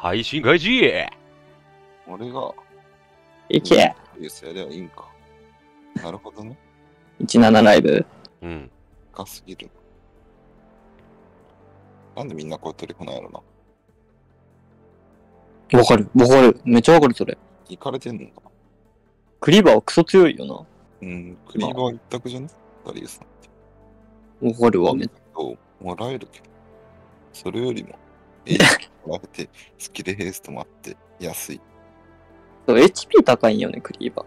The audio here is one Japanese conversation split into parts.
配信開始。俺がいけ優勢ではいいんか。なるほどね。17ライブうん。深すぎる。なんでみんなこう取りこないやろな。わかる、わかる。めっちゃわかる、それ。いかれてんのかな。クリーバーはクソ強いよな。うん、クリーバー一択じゃねダリウスなんて。わかるわ、めっちゃ。もらえるけど。それよりも、もらえて、スキルヘイストもあって、安い。そう、HP 高いよね、クリーバ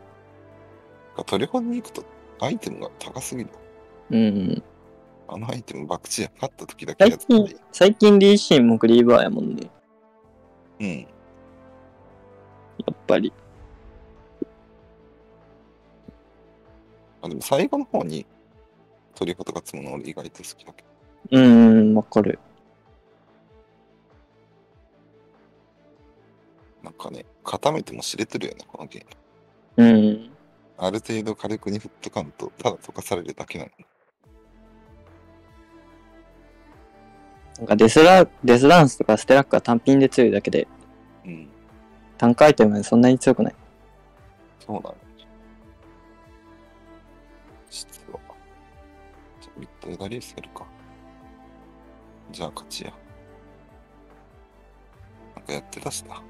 ー。取りこに行くと、アイテムが高すぎる。うん。あのアイテム、バクチや勝った時だけやってない。最近、リーシンもクリーバーやもんね。うん。やっぱり。あ、でも最後の方に鳥肌がつむの俺意外と好きだけど。わかる。なんかね、固めても知れてるよね、このゲーム。ある程度火力に振っとかんと、ただ溶かされるだけなの。なんかデスダンスとかステラックは単品で強いだけで、うん。単価アイテムはそんなに強くない。そうなの。実は。じゃあ、ミッドダリウスやるか。じゃあ、勝ちや。なんかやってたしな。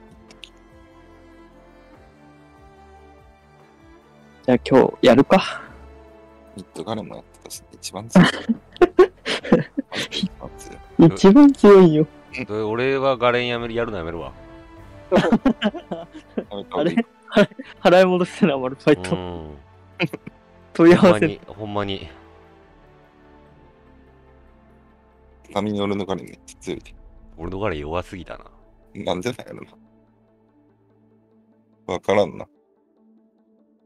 じゃあ、今日やるか。ミッドガレもやってたし、一番強い。一番強いよ。俺はガレンやるのやめるわ。あれ払い戻せな、マルファイト。問い合わせにほんまに紙に俺のガレンめっちゃ強い。俺のガレン弱すぎたな。なんじゃないやろな。わからんな。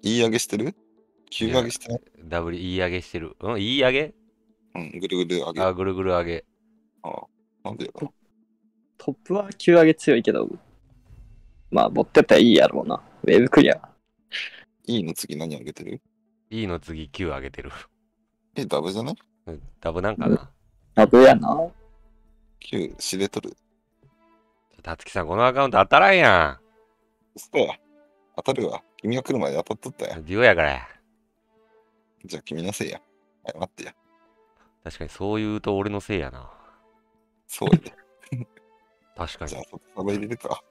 言い上げしてる？急上げしてない？ダブル言い上げしてる。うん、言い上げ？うん、ぐるぐる上げ。あ、ぐるぐる上げ。ああ、なんでやろ。トップは急上げ強いけど、まあ、持ってったらいいやろうな。ウェーブクリア。E の次何上げてる？E の次9上げてる。え、ダブじゃない？ダブなんかな。ダブやな。9知れとる。たつきさん、このアカウント当たらんやん。そうや。当たるわ。君が来るまで当たっとったや。デュオやから。じゃあ君のせいや。はい、待ってや。確かにそう言うと俺のせいやな。そうやで。確かに。じゃあ、外サブ入れるか。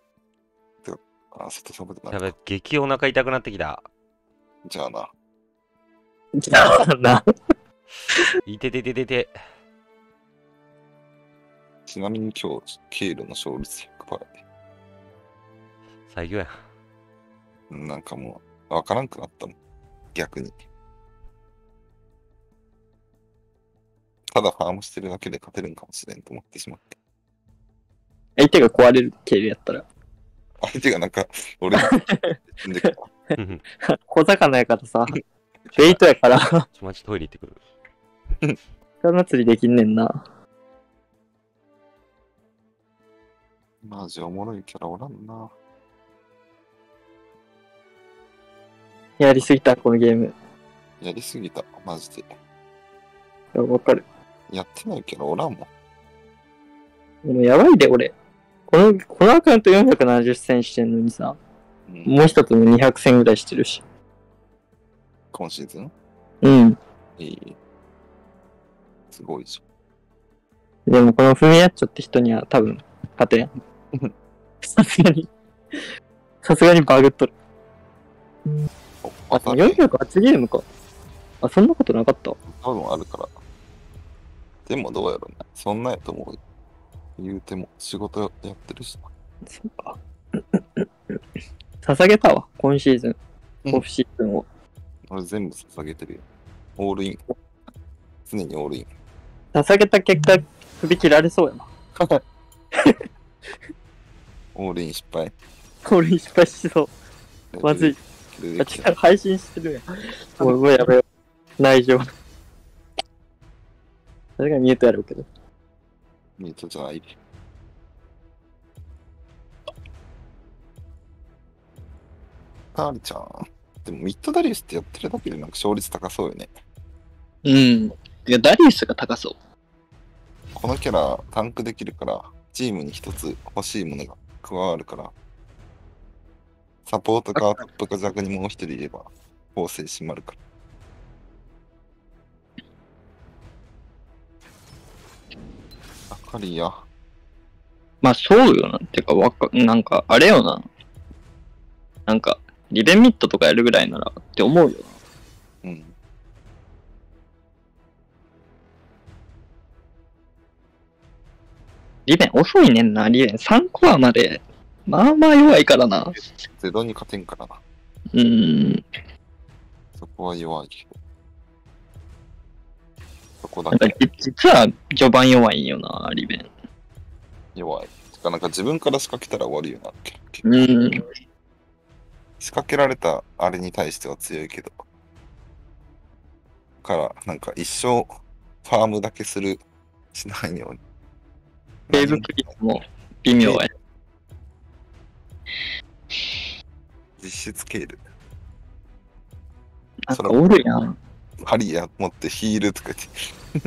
あ、外サブでな。やべ、激お腹痛くなってきた。じゃあな。じゃあな。いててててて。ちなみに今日、ケイロの勝率 100% やで。最強や。なんかもう、わからんくなったもん。逆に。ただファームしてるだけで勝てるんかもしれんと思ってしまって。相手が壊れる系やったら。相手がなんか、俺が。小魚やからさ。ベイトやから。ちょっと待ち、トイレ行ってくる。魚釣りできんねんな。マジおもろいキャラおらんな。やりすぎた、このゲーム。やりすぎた、マジで。わかる。やってないけど、おらんもん。でもやばいで、俺。このアカウント470戦してんのにさ、うん、もう一つの200戦ぐらいしてるし。今シーズン？うん。すごいじゃん。でも、このフミヤッチョって人には多分、勝てん。さすがにバグっとる。あ、408ゲームか。あ、そんなことなかった。多分あるから。でもどうやろうね。そんなやと思う。言うても仕事やってるしな。そうか。捧げたわ、今シーズン。オフシーズンを。俺全部捧げてるよ。オールイン。常にオールイン。捧げた結果、首切られそうやな。オールイン失敗。オールイン失敗しそう。まずい。あ、ちょっと配信してるやん。もうやめよう。内情。それがミュートやろうけど。ミュートじゃない。タールちゃん。でもミッドダリウスってやってるだけでなんか勝率高そうよね。うん。いや、ダリウスが高そう。このキャラ、タンクできるから、チームに一つ欲しいものがクはあるから。サポートかトップか弱にもう一人いれば構成締まるから。あかりや。まあそうよな。てかなんかあれよな。なんかリベミットとかやるぐらいならって思うよな。うん。リベン遅いねんな、リベン3コアまで。まあまあ弱いからな。ゼロに勝てんからな。そこは弱いけど。そこだけ。なんか実は序盤弱いんよな、リベン。弱い。てかなんか自分から仕掛けたら終わるよなって。仕掛けられたあれに対しては強いけど。から、なんか一生ファームだけしないように。フェーズ時も微妙や。実質ケール。なんかおるやん。ハリア持ってヒールとか言っ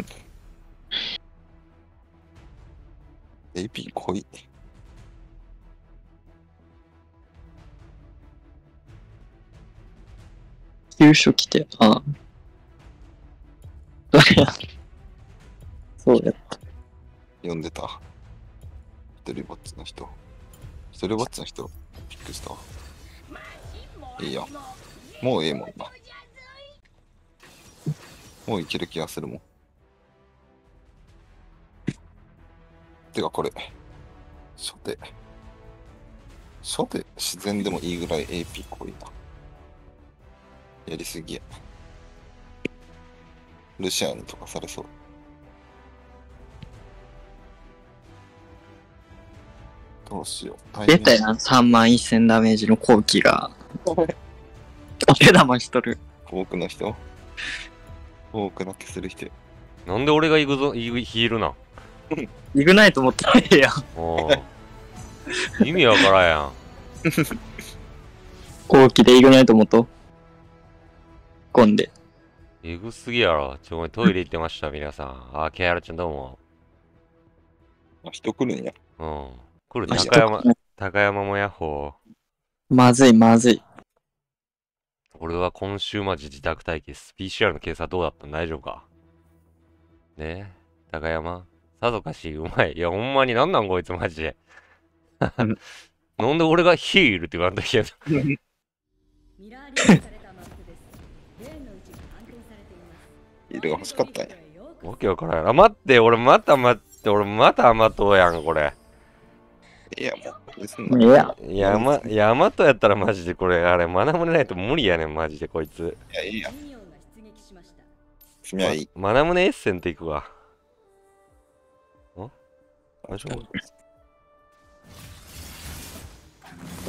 て。AP 濃い。急所来て、あ。そうやった。読んでた。一人ぼっちの人。一人ぼっちの人、びっくりした。いいや。もうええもんな。もういける気がするもん。てかこれ、初手自然でもいいぐらい AP 濃いな。やりすぎや。ルシアンとかされそう。どうしよう。出たやん、31000ダメージの後期が。お手玉しとる。多くの人多くの消せる人。なんで俺がヒールな。イグナイト持ってないやん。意味わからんやん。後期でイグナイト持とう。込んで。えぐすぎやろ。ちょ、トイレ行ってました、皆さん。あ、ケアラちゃんどうも。あ、人来るんや。うん。来る高山もヤッホー。まずいまずい。俺は今週マジ自宅待機です。PCR の検査どうだったの？大丈夫かねえ、高山。さぞかしうまい。いや、ほんまになんなんこいつマジで。なんで俺がヒールって言わんときやった。ヒールが欲しかったんや。わけわからん。あ、待って、俺また甘党やん、これ。いや、もう、ヤマトやったらマジでこれ、あれ、学ばれないと無理やねん、マジでこいつ。いや、いいや。君はいい。学ぶねエッセンっていくわ。ん？大丈夫？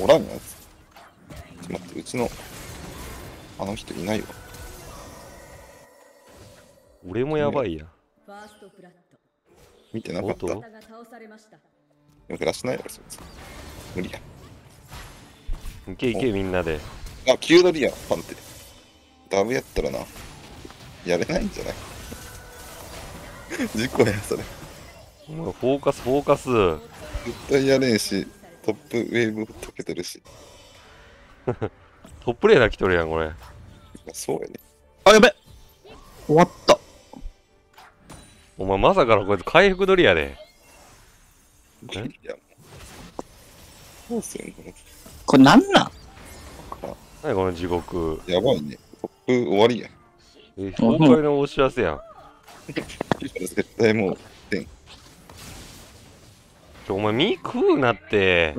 おらんのやつ。ちょっと待って、うちの、あの人いないわ。俺もやばいや。見てなかった。よく出しないやろ、そいつ。無理や。いけいけ、みんなで。あ、急取りや、パンって。ダブやったらな。やれないんじゃない？事故や、それ。お前、フォーカス。絶対やれんし、トップウェーブ溶けてるし。トップレーナー来とるやん、これ。そうやね。あ、やべ！終わった。お前、まさかのこいつ回復取りやで。これなんなん？何この地獄。やばいね。トップ終わりや。崩壊のお知らせやん。絶対もう。お前、身食うなって。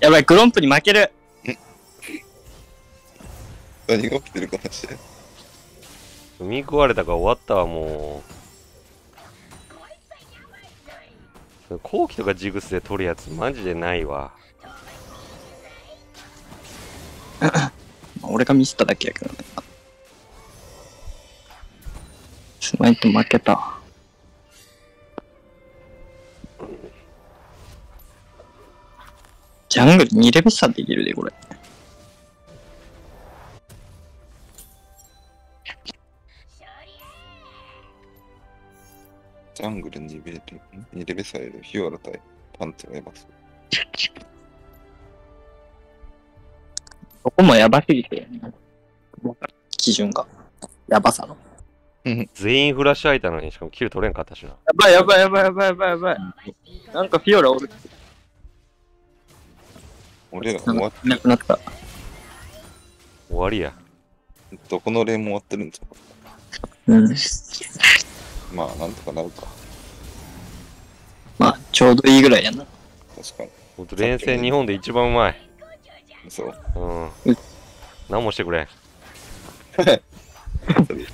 やばい、グロンプに負ける。何が起きてるかもしれん。身食われたから終わったわ、もう。後期とかジグスで取るやつマジでないわ。俺がミスっただけやけどね。スナイプ負けた。ジャングル2レベル差できるでこれ。ジャングル2レベル差やで、ヒュアラ対なんて言えます。そこもやばすぎて、基準が。やばさの。全員フラッシュ開いたのに、しかもキル取れんかったしな。やばいやばいやばいやばいやばいやばい。なんかフィオラおる。俺ら終わってなくなった。終わりや。どこのレーンも終わってるんですか。うん。まあ、なんとかなるか。まあ、ちょうどいいぐらいやな。確かに。ほんと、連戦日本で一番うまい。そう。うん。何もしてくれん。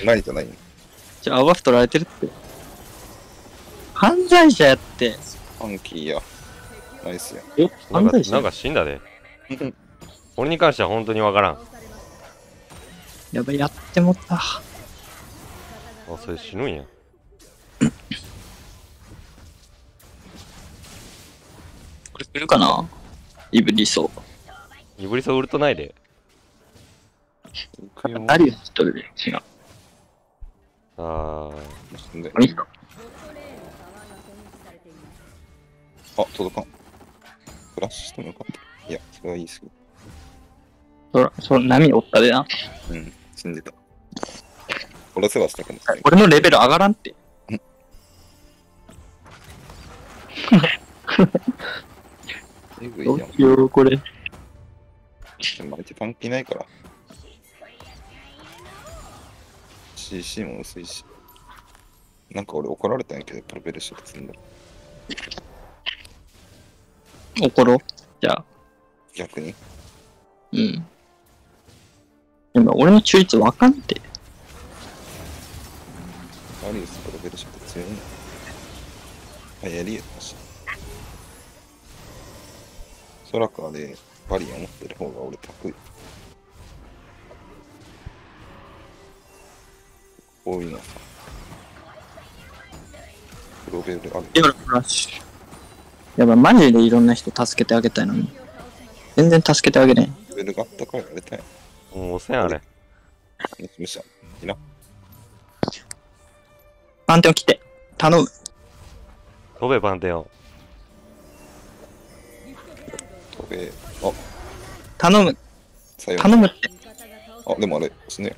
ないじゃない。じゃあ、泡取られてるって。犯罪者やって。ファンキーや。ナイスや。え、犯罪者なんか死んだで。俺に関しては本当にわからん。やばい、やってもった。あ、それ死ぬんや。これ来るかな？イブリソウ。イブリソウウルトないで。あるよ、一人で。違う。あー。あ、届かん。フラッシュしてもよかった。いや、それはいいっすけど。その波おったでな。うん、死んでた。殺せはしたくない。俺のレベル上がらんって。えぐいやん。これ。相手パンキーないから。CC も薄いし。なんか俺怒られたんやけど、プロペルショット積んだ。怒ろうじゃあ。逆にうん。でも俺の中立わかんって。アリウスプロペルショット強いな。あ、やりやったし。空からでバリア持ってる方が俺得意。多いな。プロベルある。やばい、フラッシュ。やばい、マジでいろんな人助けてあげたいのに。全然助けてあげない。プロベルがあったからやれたい。もう遅いあれ。無視や。いいな。パンテオ来て。頼む。飛べ、パンテオ。あ、頼む頼むって。あ、でもあれですね、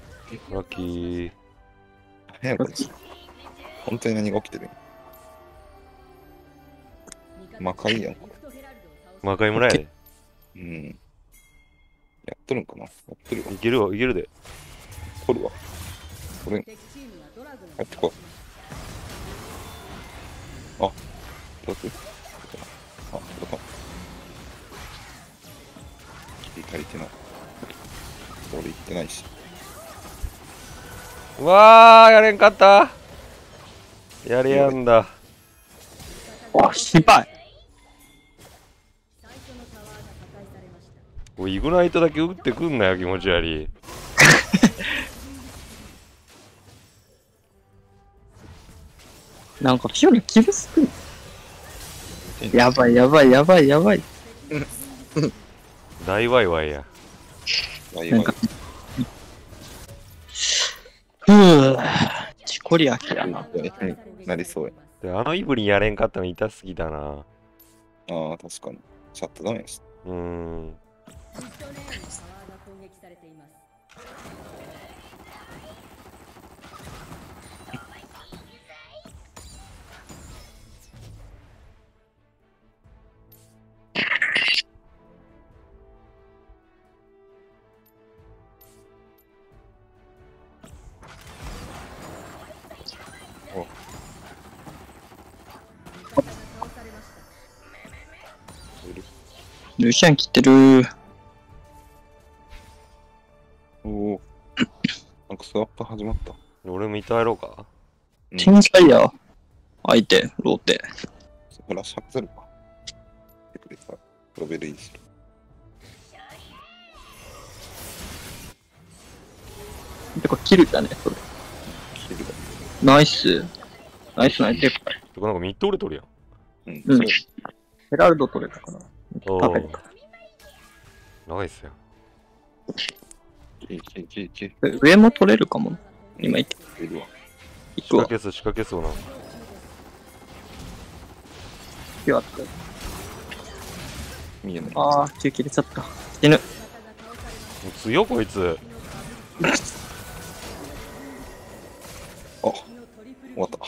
ラッキー早く本当に何が起きてる。魔界やんか。魔界村やで。うん、やっとるんかな。やってるわ。いけるわ、いけるで。取るわ、取れん。入ってこい。あ、どうする。あ、どうか足りてない。俺行ってないし。うわー、やれんかった。やれやんだ。あ、失敗。おい、イグナイトだけ打ってくんなよ、気持ち悪い。なんかフィオラキルすくい。やばいやばいやばいやばい。大ワイワイや。なんかふぅ、チコリアキやな。なりそうや。で、あのイブリやれんかったの痛すぎだな。ああ、確かに。シャットダメンした。ルシアン切ってるー。おお。なんかスワップ始まった。俺もいたやろうか。天才や。相手、ローテ。フラッシュアクセルか。プロベルいいし。てか、キルだね、それ。キルだね。ナイス。ナイスナイス。てか、なんかミッド俺取るやん。うん。ヘラルド取れたかな。長いっすよ。上も取れるかも。今いってるわ。仕掛けそうな。見えない。ああ、中切れちゃった。死ぬ。もう強いこいつ。あ、終わった。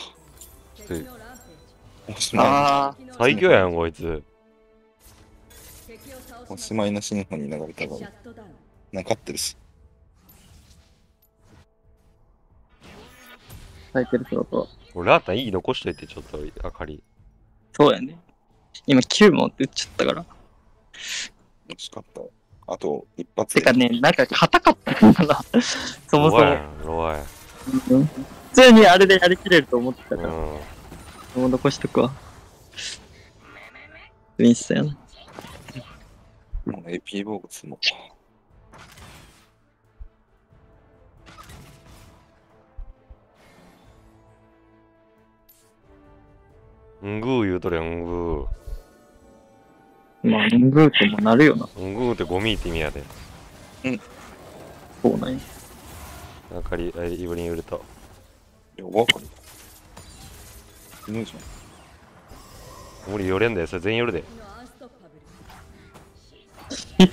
おしまい。最強やんこいつ。おしまいのシンフォニー流れたから。なかってるし。耐えてるってことは。俺ラータンいい残しといて、ちょっと明かり。そうやね。今9も打っちゃったから。惜しかった。あと一発で。てかね、なんか硬かったからな。そもそも。弱い。普通にあれでやりきれると思ってたから。もう残しとくわ。ウィンスだよな。もう AP ボーグつも。んぐー言うとれやんぐー。まあ、んぐーってもなるよな。んぐーってゴミって意味やで。うん。そうなんや。あかり、イブリン売れた。いや、わかる。死ぬじゃん。俺寄れんだよ、それ全員寄るで。いや。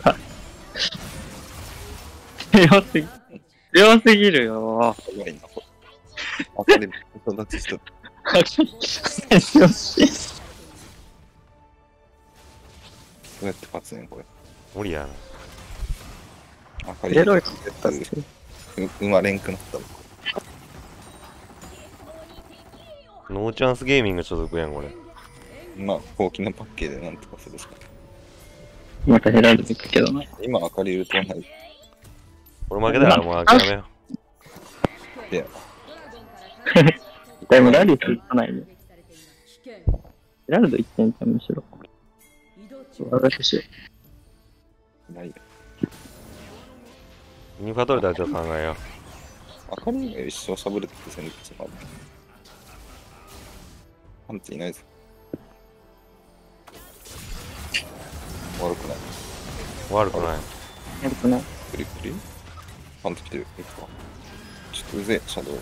強すぎるよ。すごいな、これ。あかり、そんな人。どうやって勝つねんこれ。無理やな。あかりやったんで。馬連くなったの。ノーチャンスゲーミング所属やんこれ。まあ、高機能パッケーでなんとかするしかない。また減られていくけどな。今、あかり打たない。俺負けたらもう諦めよう。いや。でもラリス行かないで。ヘラルド行ってんじゃん、むしろ。私しよう。ないよ。ミニファトルダーちょっと考えよう。赤身が一生しゃぶれてて戦力値がある。パンチいないぞ。悪くない。悪くない。悪くない。クリクリパンチ来てる。いくか。ちょっとうぜえ、シャドウ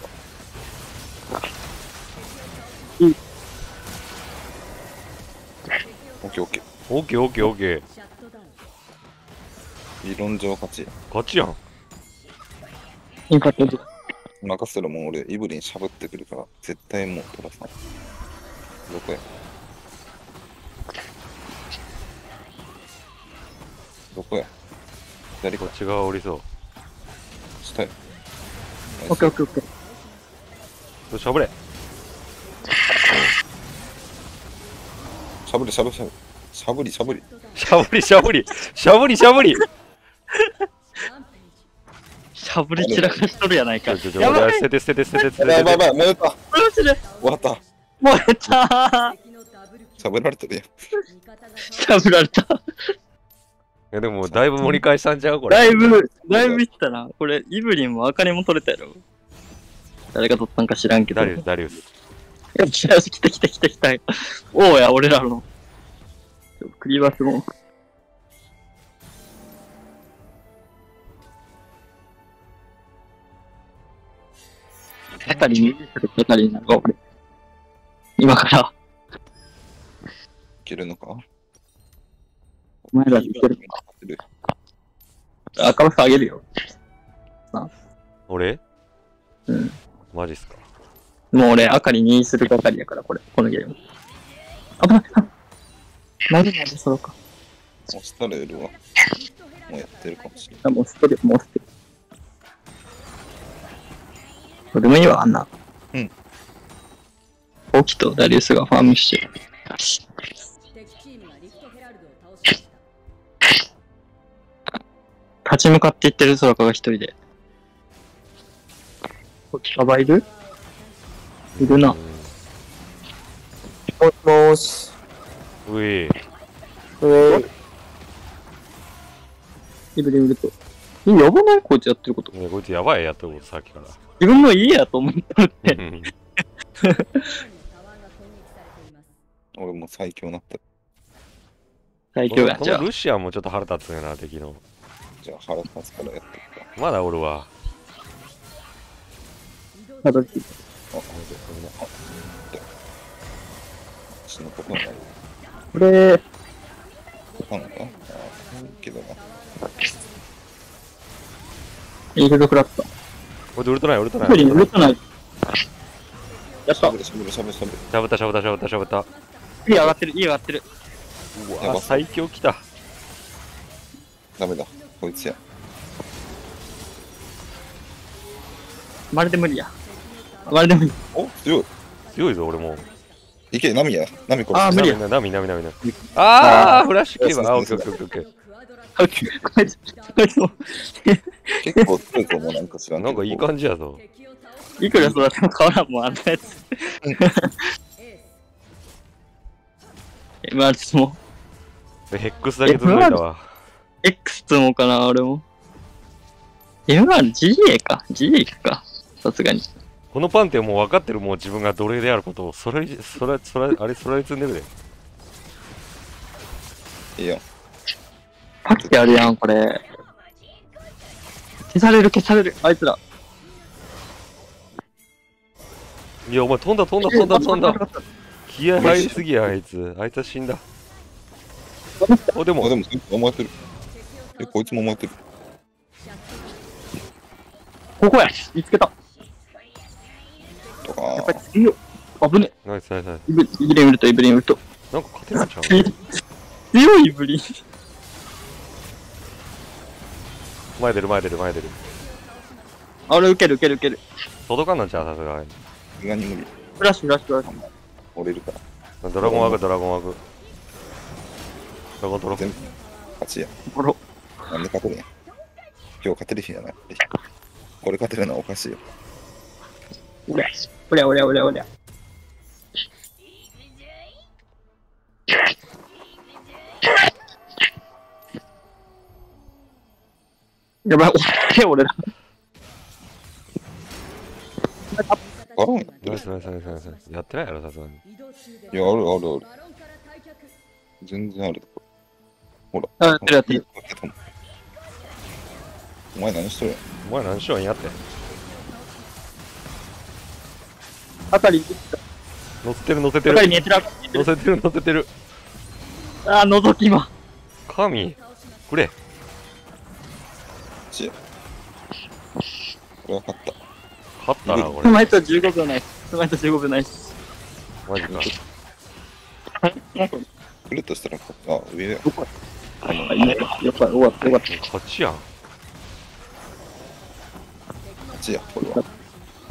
が。うん。オッケーオッケー。オッケーオッケーオッケー。理論上勝ち。勝ちやん。任せろ、もう俺、イブリンしゃぶってくるから、絶対もう取らさない。どこや。どこや。左こっち側降りそう。下へ。オッケーオッケーオッケー。しゃぶれ。しゃぶりしゃぶりしゃぶりしゃぶりしゃぶりしゃぶりしゃぶりしゃぶりしゃぶり散らかしとるやないか。やばい捨てて捨てて捨てて。やばいやばい燃えた。終わった。燃えた。しゃぶられてるやん。しゃぶられた。えでもだいぶ盛り返したんちゃうこれ。だいぶいったな。これイブリンもアカリも取れたやろ。誰が取ったんか知らんけど。ダリウス。来た。おうや、俺らの。クリバスも。ヘタリになるか、俺。今から。いけるのかお前らいけるのか赤バスあげるよ。俺うん。マジっすか。もう俺、あかりにするばかりだから、これ、このゲーム。危ない、マジ、そろうか。押したらやるわ。もうやってるかもしれない。もう押してる、もう押してる。これでもいいわ、あんな。うん。オキとダリウスがファームしてる。立ち向かっていってる、そろかが一人で。オキ、カバいるいるな。もしもーし。うえ。イブリン売ると。やばないこいつやってること。こいつやばいやってること、さっきから。自分もいいやと思ったって。俺も最強なった。最強や。このルシアもちょっと腹立つよな、敵の。じゃあ腹立つからやってるか。まだ俺は。たどり着いた。これかんのか。ああ、そうけどな。フィールドフラット。俺、ウルトない、ウルトない。ウルトない。やった。しゃぶった。いい上がってる、いい上がってる。うわ、最強きた。ダメだ、こいつや。まるで無理や。まるで無理。お、強い。強いぞ、俺も。いけ、ナミや。ナミこれ。ああ、無理や。ナミ。ああ、フラッシュキーバー。あ、オッケー。結構強いと思う、なんか知らん。なんかいい感じやぞ。いくら育ても変わらんもん、あんなやつ。今、つも。X だけ続いたわ。X つもかな、俺も。M1、GA か。GA 行くか。さすがに。このパンってもう分かってる、もう自分が奴隷であることを、それ積んでるで。いいよ。パッてあるやん、これ。消される、あいつら。いや、お前飛んだ。気合入りすぎや、あいつは死んだ。お、でも、燃えてる。え、こいつも燃えてる。ここや、見つけた。やっぱり次よ。危ね。ナイスナイスナイス。イブリンウルト。なんか勝てないじゃん。強いイブリン。前出る。あれ受ける。届かんなんちゃう、さすがに。意外に無理。フラッシュ。折れるから。ドラゴンワーク。ドラゴン。勝ちや。なんで勝てるやん。今日勝てる日じゃない。これ勝てるのはおかしいよ。おりゃ。やばい、俺だ。やってないやろ、さすがに。いや、ある。全然ある。ほら。あ、やってる。お前何しとるんやって。あたり乗せてる。乗せてる。ああ、覗きま。神、くれ。これは勝ったな、これ。スマイト15秒ない。マジか。くれとしたら、あ、上だよ。よかった。勝ちや、こ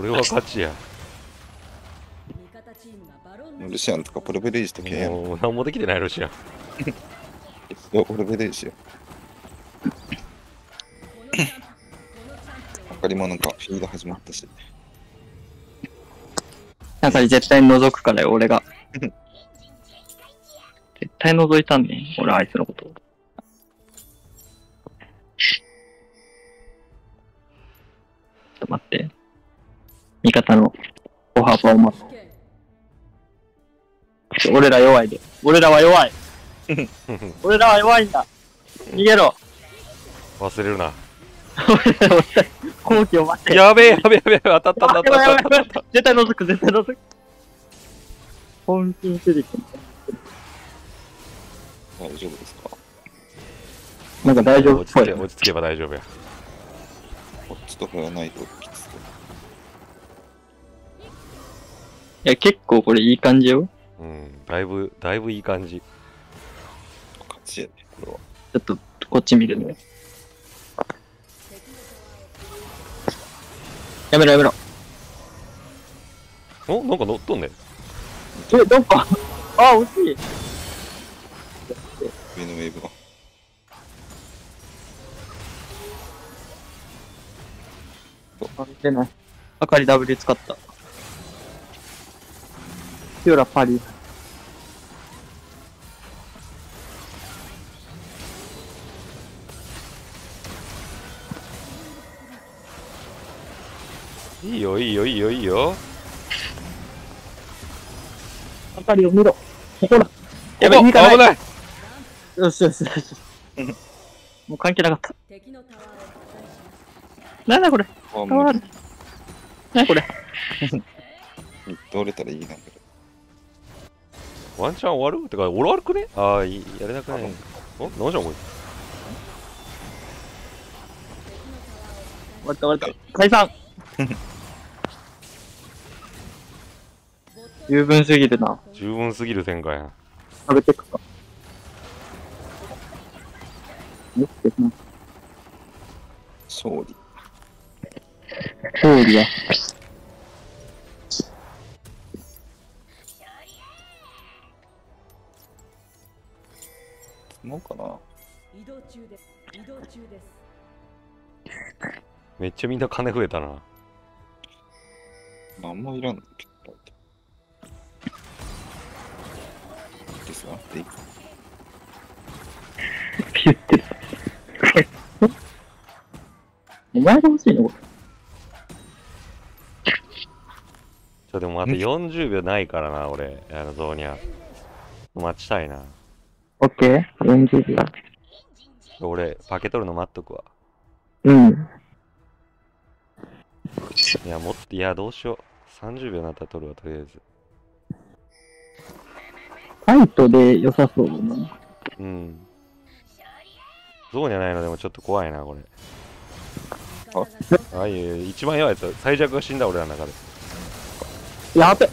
れは勝ちや。ルシアンとかプロベレージとけやん。もう何もできてないルシアン。プロベレージよ。あかりもなんかフィード始まったし。あかり絶対覗くからよ、俺が。絶対覗いたんねん、俺あいつのこと。ちょっと待って。味方の歩幅を待って。俺らは弱い。んだ。逃げろ。忘れるな。後期を待って。やべえ、当たった。絶対覗く。本気に出てきた。大丈夫ですか？なんか大丈夫っぽい。落ち着けば大丈夫や。こっちと振らないときつく。いや、結構これいい感じよ。うん、だいぶいい感じ。勝ちやね、これは。ちょっと、こっち見るね。やめろ。お、なんか乗っとんね。え、どっかあ、惜しい。上のウェーブが。あ、出ない。あかり W 使った。ピオラパリ。いいよ。あかりを見ろ。ここだ。やばい、危ない。よし。もう関係なかった。なんだこれ。なんだこれ。取れたらいいな。ワンチャン終わるってか、俺悪くね？ああ、やれなくない。お、なんじゃこれ。終わった。解散十分すぎるな。十分すぎる展開や。食べてくか。よくてな。勝利。勝利や。なんかな。移動中です。めっちゃみんな金増えたな。なんもいらん。ですわ。でいい。言ってる。お前が欲しいの？でもあと40秒ないからな、俺。ゾーニャ。待ちたいな。オッケー ?40 秒。俺、パケ取るの待っとくわ。うん。いや、どうしよう。30秒になったら取るわ、とりあえず。ファイトで良さそうだな。うん。ゾーニャないのでもちょっと怖いな、これ。あ、いえ、一番弱いやつ、最弱が死んだ、俺らの中で。やべ。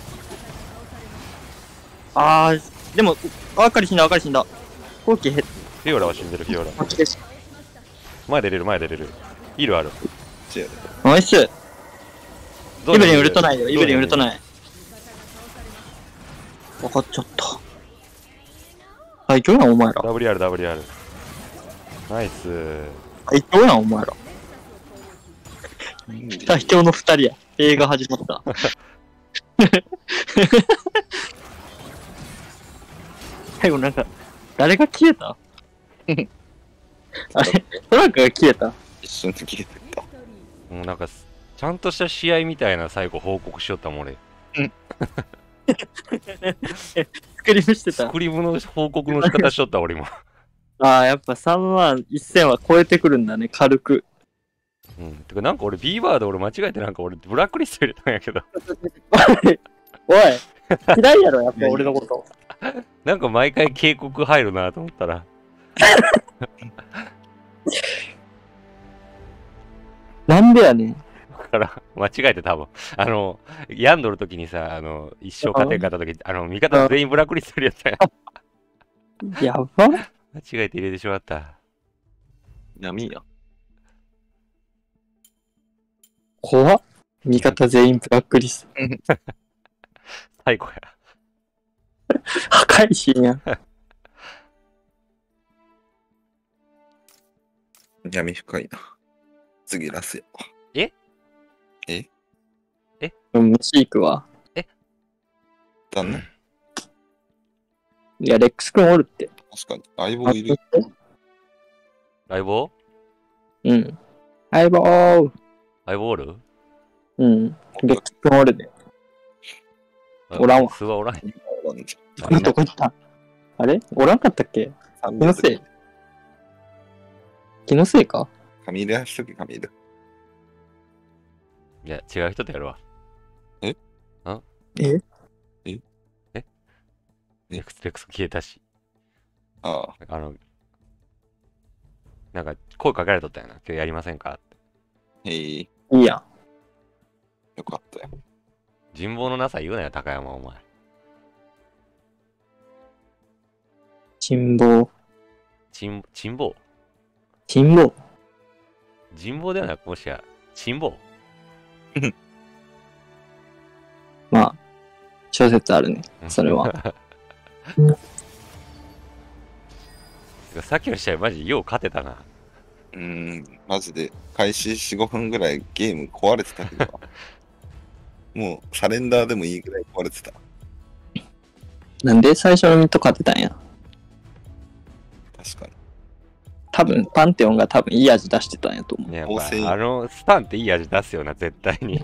あー、でも、あかり死んだ。後期減った。フィオラは死んでる、フィオラ。前出れる。ヒールある。ナイス。イブリンウルトないよ、イブリンウルトない。分かっちゃった。最強やん、お前ら。WR。ナイス。最強やん、お前ら。最強の二人や。映画始まった。最後なんか誰が消えたあれトランクが消えた一瞬に消えた。もうなんかちゃんとした試合みたいな最後報告しよったもん俺。うんスクリームしてた。スクリームの報告の仕方しよった俺も。ああやっぱ3万1000は超えてくるんだね軽く。うん、てかなんか俺 B バード俺間違えてなんか俺ブラックリスト入れたんやけどおい嫌いやろやっぱ俺のことなんか毎回警告入るなと思ったらなんでやねんだから間違えて多分病んどる時にさ一生勝てんかった時味方全員ブラックリスト入れたんややば間違えて入れてしまった闇や怖っ味方全員ブラックリスト最高や破壊神やん闇深いな次ラスよえ虫行くわだねいやレックス君おるって確かに相棒いる相棒うん相棒アイボールうん。レックス君おるで。おらんわ。すわおらん。どこ行ったあれおらんかったっけ気のせいか髪入れはしとけ、髪入れ。いや、違う人とやるわ。えあえええレックス消えたし。ああ。なんか声かけられとったよな。今日やりませんかいいやん。よかったよ。人望のなさ言うなよ、高山、お前。人望ではなく、もしや、人望まあ、小説あるね、それは。さっきの試合、マジ、よう勝てたな。マジで開始 4,5 分ぐらいゲーム壊れてたけどもうサレンダーでもいいぐらい壊れてた。なんで最初のミット勝てたんや確かに多分パンテオンが多分いい味出してたんやと思う。やっぱスタンっていい味出すよな絶対に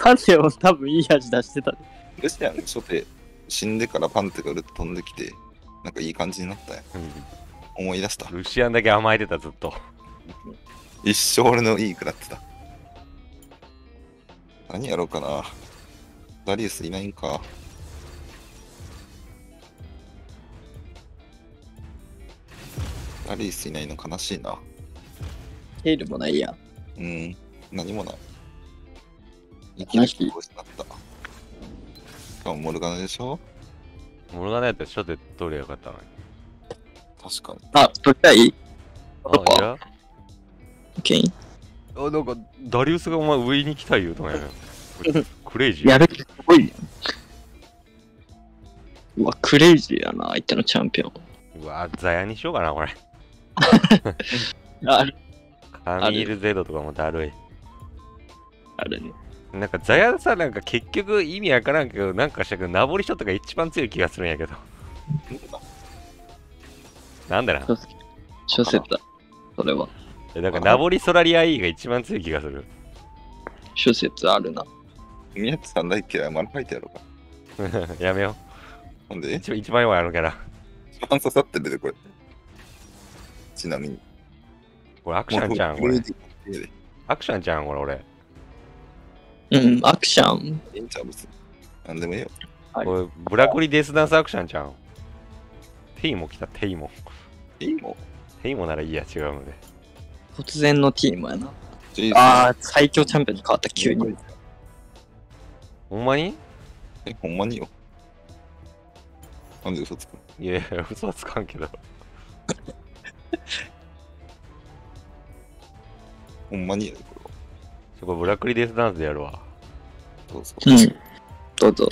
パンテオン多分いい味出してたでしたよね初手死んでからパンテが飛んできてなんかいい感じになったや、思い出したルシアンだけ甘えてたずっと一生俺のいい食らってた。何やろうかなダリウスいないんかラリースいないの悲しいな。ヘールもないや。うん、何もない。生きる気を失った。しかもモルガナでしょ？モルガナやったら初手取りゃよかったのに。確かに。あ、取りたい？あ、いや。オッケー。あ、なんか、ダリウスがお前上に来た言うとね。クレイジー。やる気すごいやん。うわ、クレイジーやな、相手のチャンピオン。うわ、ザヤにしようかな、これ。ある。カミールゼロとかもだるい。あるね。なんかザヤさ、なんか結局意味わからんけど、なんかしたけど、ナボリショットが一番強い気がするんやけど。なんだな。諸説だ、それは。だからナボリソラリア E が一番強い気がする。諸説あるな。宮地さんだっけ、マルファイトやろうか。やめよう。なんで一番弱いあるから。一番刺さってるで、これ。ちなみに。これアクションじゃん、これ。アクションじゃん、これ、俺。うん、アクション。いいんちゃう、別に。なんでもいいよ。これ、ブラコリデスダンスアクションじゃん。テイモ来た、テイモ。テイモ？テイモならいいや、違うので。突然のティーモやな。あー、最強チャンピオンに変わった、急に。ほんまに？え、ほんまによ。なんで嘘つくの？いやいや、嘘はつかんけど。ほんまにやで、これは。そこブラックリデスダンスでやるわ。どうぞ。うん。どうぞ。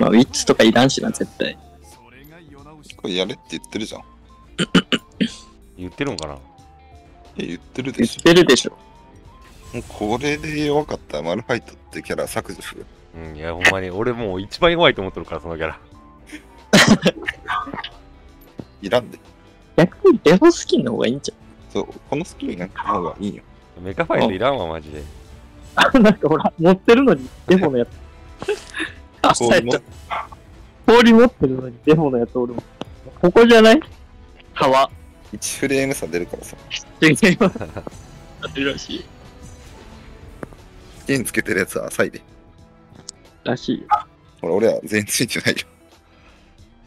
まあ、ウィッチとかいらんしな、絶対。これやれって言ってるじゃん。言ってるんかな？いや、言ってるでしょ。言ってるでしょ。もうこれで弱かったらマルファイトってキャラ削除する。うん、いや、ほんまに。俺もう一番弱いと思ってるから、そのキャラ。いらんで。逆にデフォスキンの方がいいんちゃう？そう、このスキルなんかの方がいいよ。メカファイトいらんわ、マジで。あ、なんかほら、持ってるのにデフォのやつ。あ、氷持ってるのにデフォのやつ俺も。ここじゃない？川。1フレーム差出るからさ。出るらしい。剣つけてるやつは浅いで。らしいよ。ほら、俺は全員ついてないよ。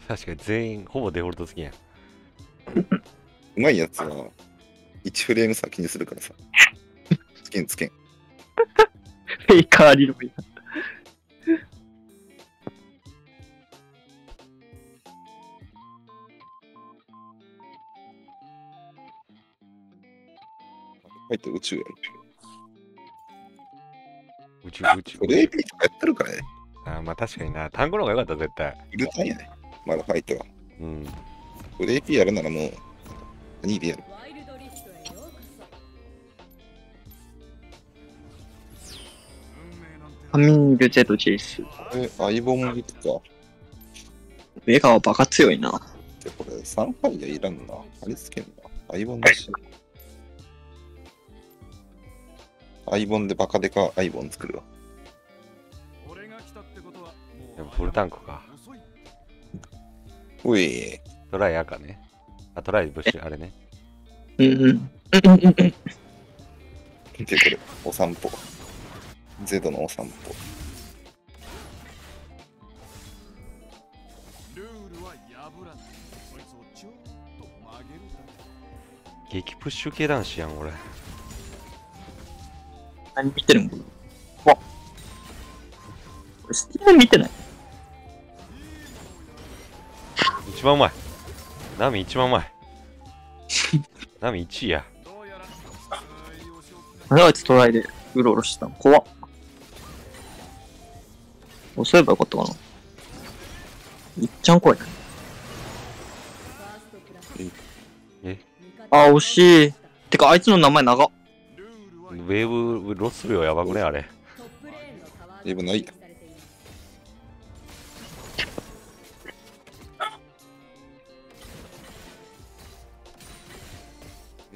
確かに全員、ほぼデフォルト好きやん。うまいやつは。1フレーム先にするからさ。つけんつけん。フェイカーリルもいいな。入って宇宙やる。宇宙。これ AP とかやってるからね。あ、まあ確かにな。単語の方が良かった、絶対。いるかんやね。まだファイトは。うん。これ AP やるならもう、何でやる。カミングゼロチェイス。相棒もいくか。ベガはバカ強いな。で、これ3ファイヤーいらんな。あれつけんな。相棒だし。相棒でバカでか相棒作るわ。でもフルタンクか。うい。トライ赤ね。あ、トライブッシュ、あれね。見てこれ、お散歩。ゼドのお散歩。激プッシュ系男子やん、俺。何見てるん？わっ。スティーブ見てない。一番うまい。ナミ一番うまい。ナミ1位や。あいつトライでうろうろしてたの。怖っ。そういえばよかったかな。いっちゃん怖い。え？あ、惜しい。てか、あいつの名前長っ。ウェーブロス量やばくね、あれ。ウェーブない。ウ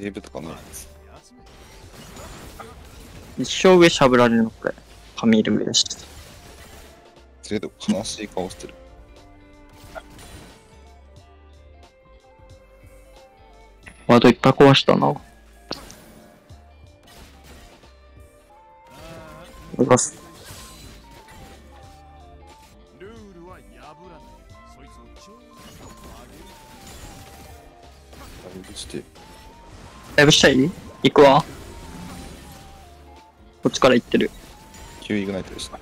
ェーブとかないです。一生上しゃぶられるのこれ。髪色目でした。ゼド悲しい顔してる。ワードいっぱい壊したな。うわす。だいぶ下に行くわ。こっちから行ってる。9イグナイトでした。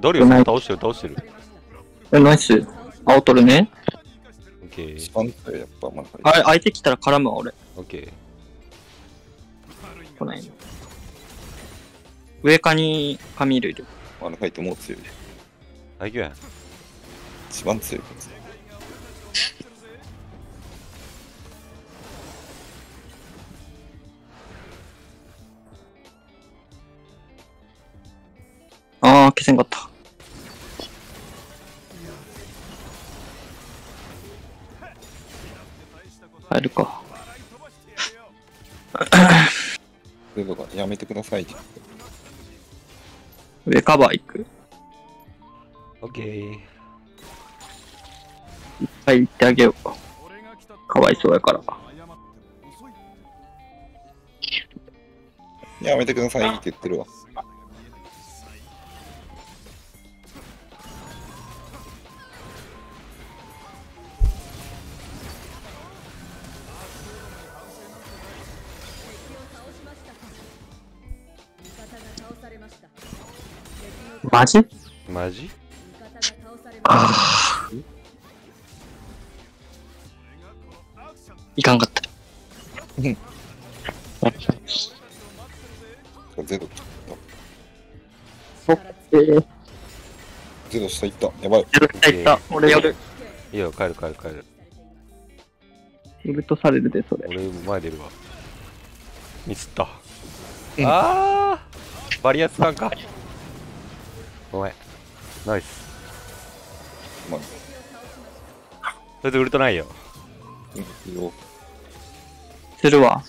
ドリュー倒してる倒してる。ナイス。青取るね。オッケー。スパンってやっぱまだ。あれ、相手来たら絡むわ俺。オッケー。来ないの。上かに紙類いる。あのファイトもう強い。大丈夫やん。一番強い。ああ、消せんかった。入るか。やめてください。上カバー行く。オッケー。いっぱい行ってあげようか。かわいそうやから。やめてくださいって言ってるわ。マジ？マジ？ああ。いかんかった。うん。ゼロ下いった。やばい。ゼロ下いった。俺やる。いいよ、帰る帰る帰る。イブとされるで、それ。俺、前出るわ。ミスった。ああ。バリアスさんか。ごめん、ナイス。まあ、それでウルトないよ。するわ。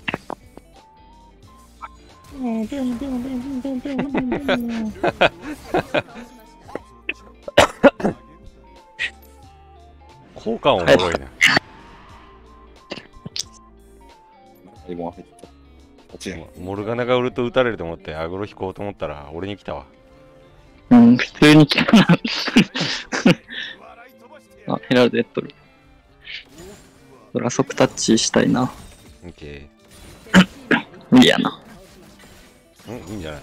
効果音おもろいね。モルガナがウルト打たれると思ってアグロ引こうと思ったら俺に来たわ。うん、普通に来たな。あ、ヘラルドやっとる。ドラ速タッチしたいな。オッケー。無理やな。うん、いいんじゃない。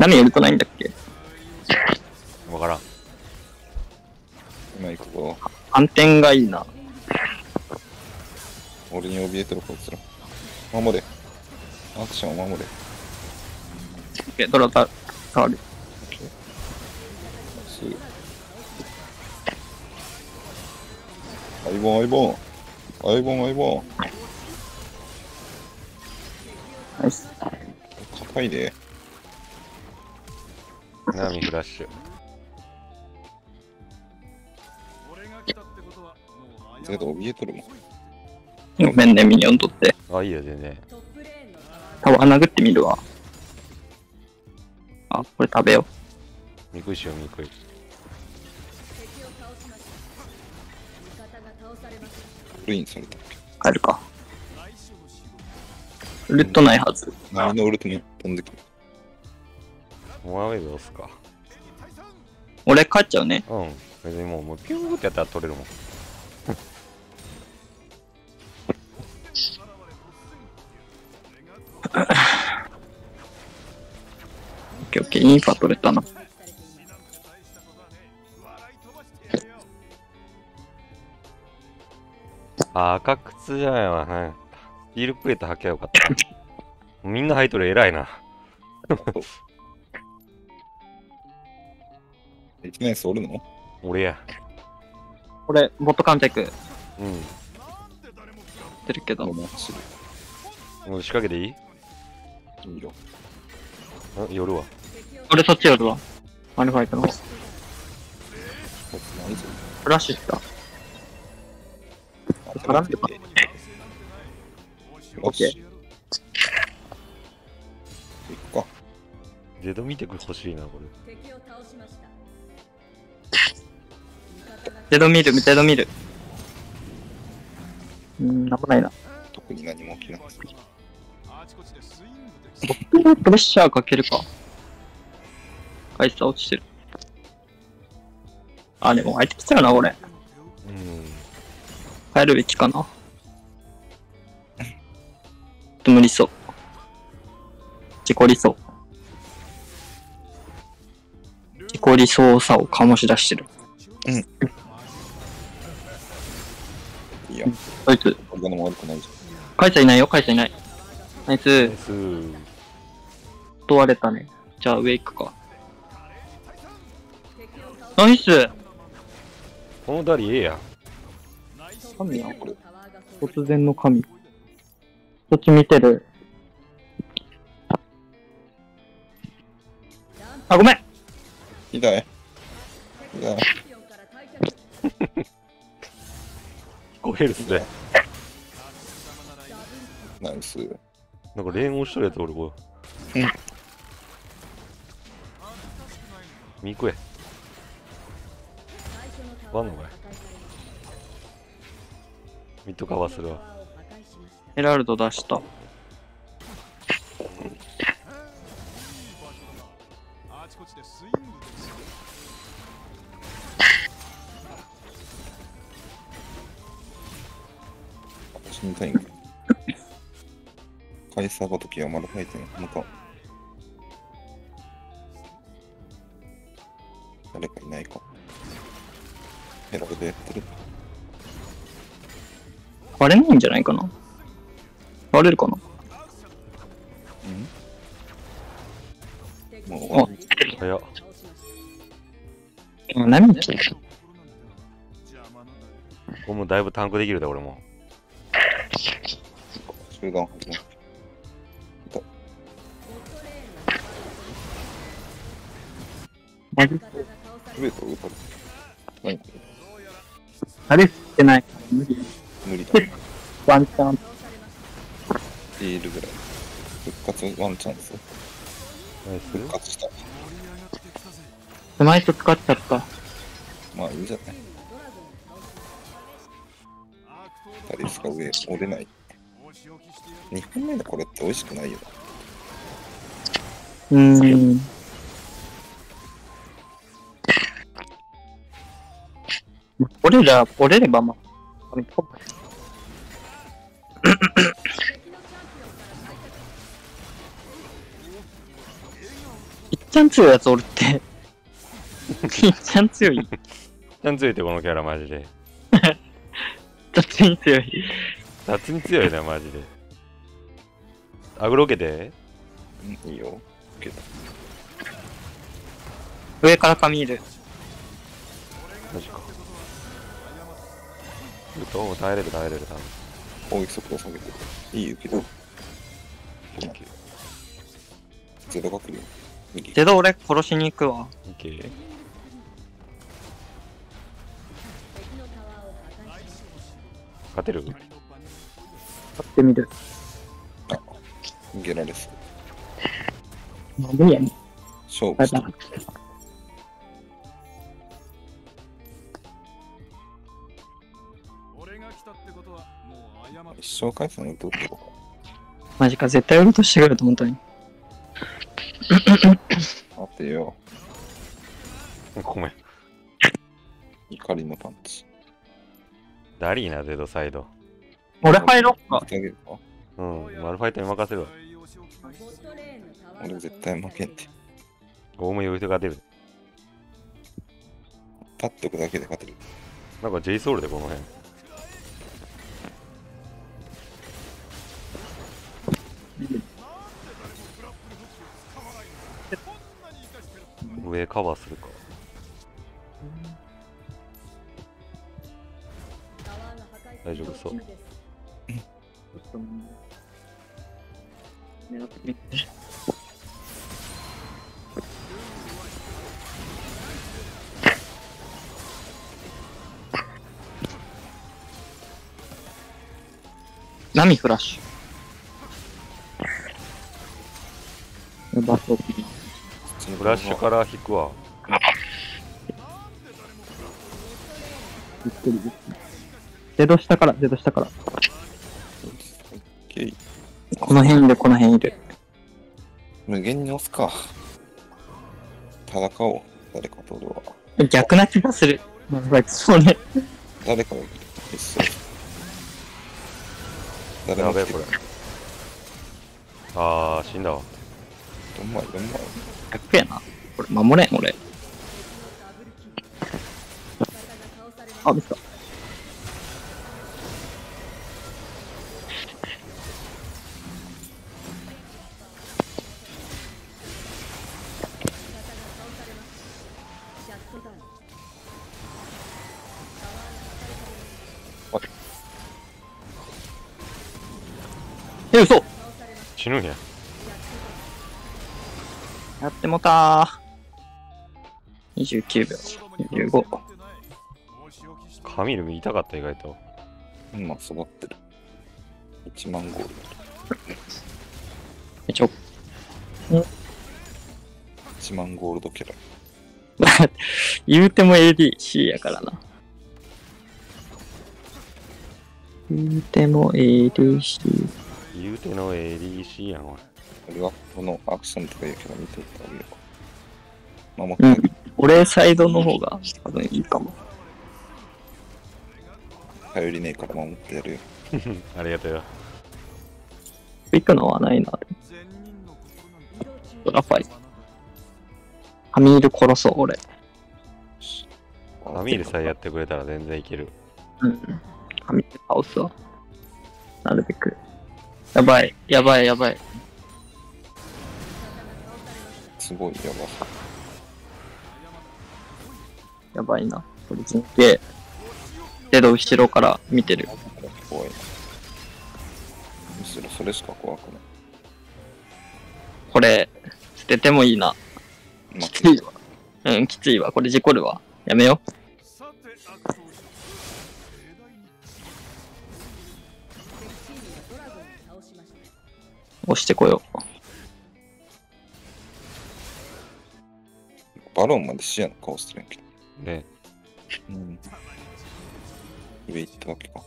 何やるとないんだっけ。わからん。今行くぞ。反転がいいな。俺に怯えてるこいつら。守れ。アクションを守れ。オッケー、ドラタ変わる。アイボンアイボンアイボンアイボン。ナイス。硬いで。ナミフラッシュ。ゼロ怯えとるもん。ごめんね、ミニオン取って。あ、いいよ、全然。タワー殴ってみるわ。あ、これ食べよう。みくいしよう、みくい。ルインされた。帰るか。ウルトないはず。何のウルトに飛んでくる。モアウェイブ押すか。俺帰っちゃうね。うん。別にもうピューってやったら取れるもん。インファ取れたな。あ、赤靴じゃないわ。はい。スティールプレート履きゃよかった。みんな履いとる、偉いな。1年生おるの？俺や。俺、ボットカンテク。うん。出るけど。もう仕掛けていい？いいよ。寄るわ。俺そっち寄るわ。アルファイトの方。フラッシュした。絡んでた。オッケー。ゼド見てほしいな、これ。ゼド見る、ゼド見る。なんもないな。特に何も起きない。僕もプレッシャーかけるか。あいつは落ちてる。あ、でも相手きついよな、俺。うん。帰るべきかな。無理そう。事故りそう。事故りそうさを醸し出してる。うん。いや、あいつ。俺のも悪くないじゃん。カイサいないよ、カイサいない。ナイス。問われたね。じゃあ上行くか。ナイス。このダリええや。神やん、これ。突然の神。こっち見てる。あ、ごめん。ひどい。ひどい。5ヘルスで。ナイス。なんか連合しとるやつ俺こう。うん。右行くえ。ワンのかいミッドカバーするわ。ヘラルド出した死にたいんかカイサーごときはまだ入ってないのか誰かいないかヘラルドやってる。割れないんじゃないかな。割れるかな。うん。もう早っ。今何見てる。ここもだいぶタンクできるだ俺も。中間。マジ？上から打たれた。何？あれしてない無理だワンチャンディールぐらい復活ワンチャンス復活したうまい人使っちゃったまあいいじゃない2人しか上折れない2分目でこれって美味しくないよ折れればまあいっちゃん強いやつおるっていっちゃん強いいっちゃん強いってこのキャラマジで雑に強い雑に強いなマジでアグロ受けていいよ受けた上から髪いるマジかどうも耐えれる多分攻撃速度下げてるいい受けどゼロが来るよゼロ俺殺しに行くわいけ勝てる勝ってみるあ逃げられそうなんでやねん勝負した一生返すのにどういうことかマジか絶対売りとしてくると思ったに待てよごめん怒りのパンチダリーなデッドサイド俺入ろっかうんマルファイトに任せるわ俺絶対負けんてゴム余裕で勝てる立っておくだけで勝てるなんか J ソウルでこの辺上カバーするか大丈夫そう波フラッシュバスを切りますブラッシュから引くわゆっくりですゼド下からこの辺いる無限に押すか戦おう、誰かと俺は。逆な気がする。そうね。誰かを消す。誰も来てくれ。あー、死んだわ。4枚。100やな。これ、守れん、俺。あ、見つかった。え、嘘。死ぬんや。やってもたー。29秒25。カミル見たかった、意外と。今育ってる。1万ゴールド。1万ゴールドキャラ。言うても ADC やからな。言うても ADC。言うての ADC やん、俺。俺はこのアクションとかいうキャラ見ていってあげよう。守ってあげる。俺サイドの方が多分いいかも。頼りねえから守ってやるよ。ありがとうよ。行くのはないな。ドラファイ。アミール殺そう、俺。アミールさえやってくれたら全然いける。うん。アミール倒すわ。なるべく。やばい。すごいやばい。やばいな。これ陣形。けど後ろから見てる。怖い。むしろそれしか怖くない。これ、捨ててもいいな。きついわ。うん、きついわ。これ事故るわ。やめよ。押してこよう。バロンまで視野の顔してるんけどね。うん。上行ったわけか。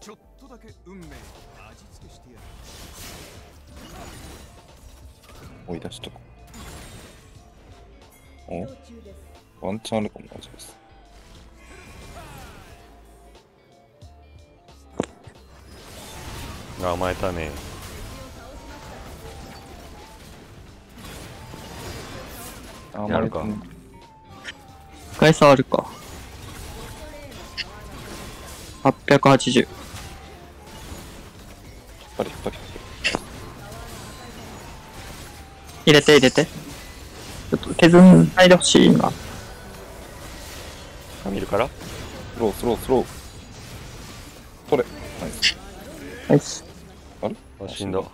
ちょっとだけ運命を味付けしてやる。追い出しとこ。お？ワンチャンあるかも大丈夫です。甘えたね。やるか。一回触るか。880。引っ張り入れて。ちょっと削んないでほしいな。見るから。スロー。取れ。ナイス。あれ？あ、死んだ。や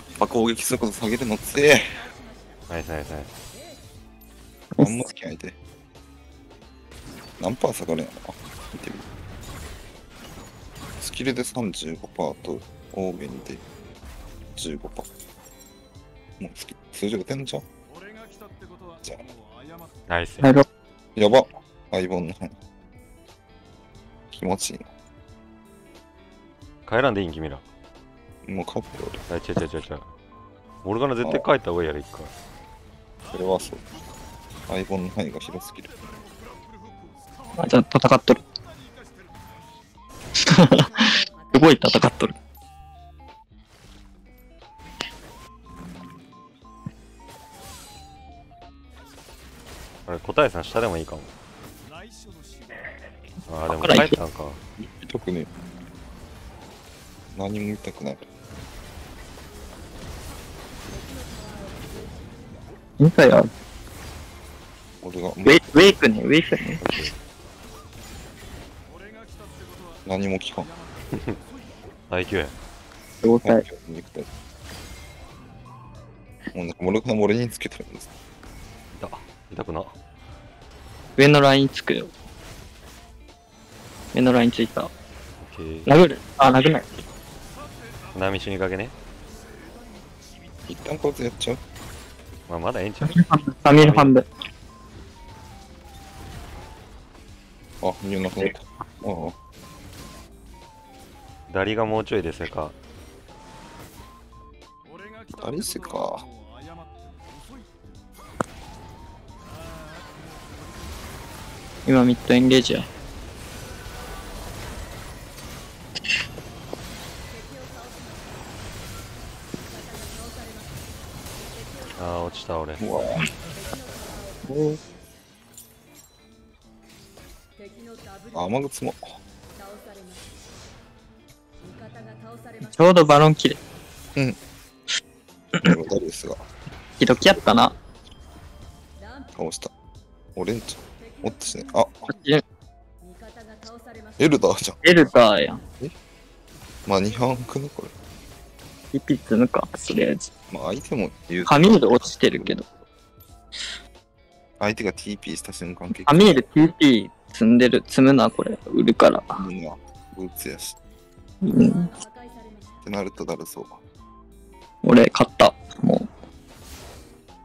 っぱ攻撃速度下げるの強え。はい。何もつき相手。何パー下がるんやろな。見てみる。スキルで 35% とオーゲンで 15%。もう通常打てんじゃん。じゃあ。ナイス。やば。相棒の範囲。気持ちいい。帰らんでいいん、君ら。もう帰ってよ。あ、違う。モルガナ絶対帰った方がいいやろ、一回。それはそう。アイコンの範囲が広すぎる。あ、じゃあ戦っとる。すごい戦っとる。あれ、答えさん下でもいいかも。ああ、でも帰ったんか。痛くねえ。何も痛くない。見たよ。俺が。ウェイクね。何も聞かん。大級や。状態。もうなんか俺につけてるんです。痛くな。上のラインつくよ。目のラインついた。殴る。あ、殴ない。波死にかけね。一旦こいつやっちゃう。まあ、まだええんちゃう。波の半分。あ、見えなくなった。ああ。ダリがもうちょいですか。アリスか。今ミッドエンゲージや。ああ落ちた俺。うわあ、雨靴もちょうどバロン切れ。うんですがひどきやったな。倒したオレンジ持ってしね。あエルダーじゃん。エルダーやん。えまあ2班くのこれリピッツのか。とりあえずまあ相手も言うカミール落ちてるけど相手が TP した瞬間カミール TP 積んでる。積むなこれ売るからブーツやし、うん、ってなるとだるそう。俺買ったも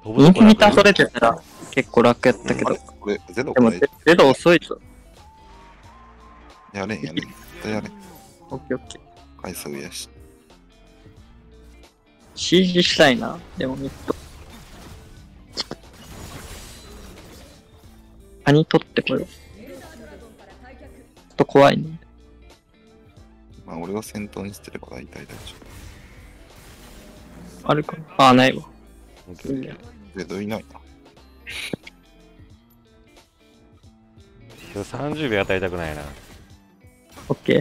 うインフィニター取れてたら結構楽やったけど、ゼロでもゼロ遅いぞ。やれんやれん絶対やれん。オッケーオッケー回数増やし CG したいな。でもミッドカニ取ってこよう。ちょっと怖いね。まあ俺は先頭にしてれば大体大丈夫。あるかああ、ないわ。ゼドいないな。30秒与えたくないな。オッケ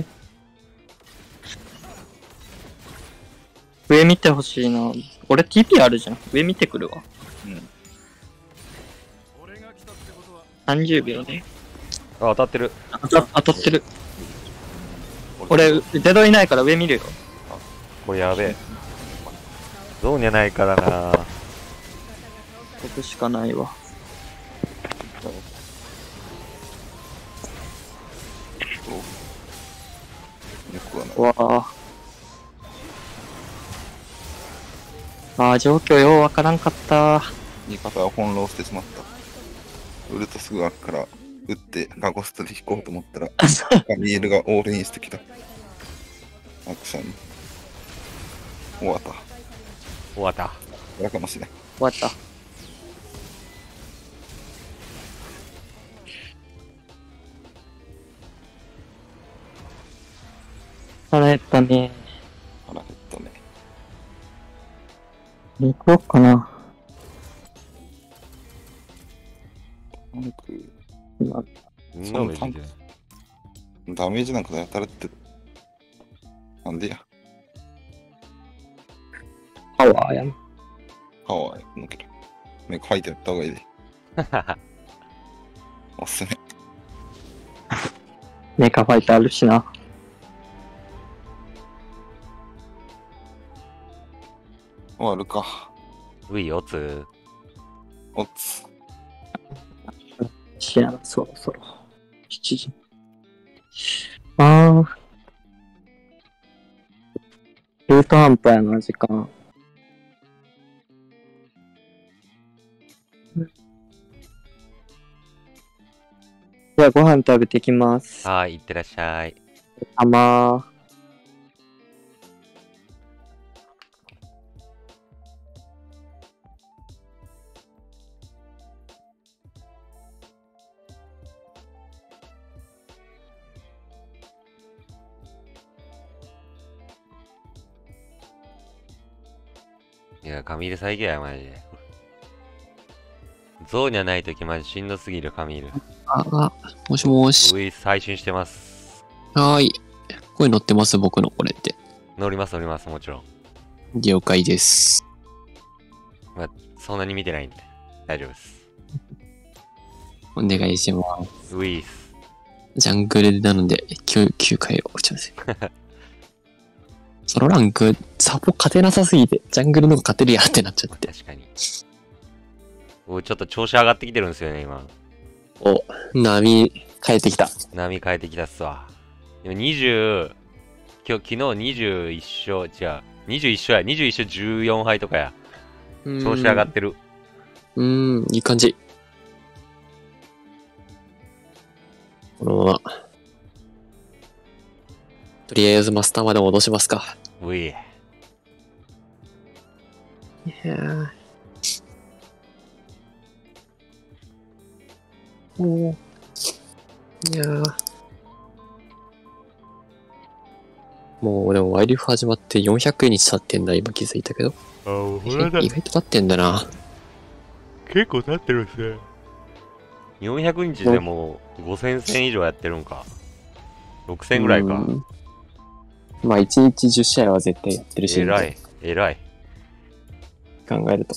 ー。上見てほしいな。俺 TP あるじゃん。上見てくるわ。うん。30秒ね。あ、当たってる。当たってる。俺、ゼドいないから上見るよ。あ、これやべえ。ゾーンじゃないからな。僕しかないわ。うわあ。ああ、状況ようわからんかった。味方を翻弄してしまった。ウルトすぐあっから、打ってガゴストで引こうと思ったら、ミールがオールインしてきた。アクション。終わった。終わった。終わった。腹減ったね。腹減ったね。行こうかな。ダメージなんかやたらってる。なんでや。ハワーやん。ハワーやん。抜ける。目描いてやった方がいいで。おすすめ。メカファイターあるしな。終わるか。うい、おつ。おつ。知らん、そろそろ。7時。ああ。ルート半端やな、時間。じゃあご飯食べてきます。はい、いってらっしゃい。あまー。いや、髪入れ最強や、マジで。ゾウにはないときマジしんどすぎる、カミール。あ、もしもし。うい、最新してます。はい。これ乗ってます、僕のこれって。乗ります、もちろん。了解です。まあ、そんなに見てないんで、大丈夫です。お願いします。うい。ジャングルなので、9回落ちます。ソロランク、サポ勝てなさすぎて、ジャングルの方が勝てるやってなっちゃって。確かに。おちょっと調子上がってきてるんですよね、今。お、波変えてきた。波変えてきたっすわ。今20、昨日21勝、違う、21勝14敗とかや。調子上がってる。いい感じ。このまま、とりあえずマスターまで戻しますか。うい。Yeah. Oh. Yeah. もうでもワイリフ始まって400日経ってんだ、今気づいたけど。ああ、意外と経ってんだな。結構経ってるんですね。400日でも5000戦以上やってるんか。6000ぐらいか。まあ1日10試合は絶対やってるし。偉い、偉い。考えると。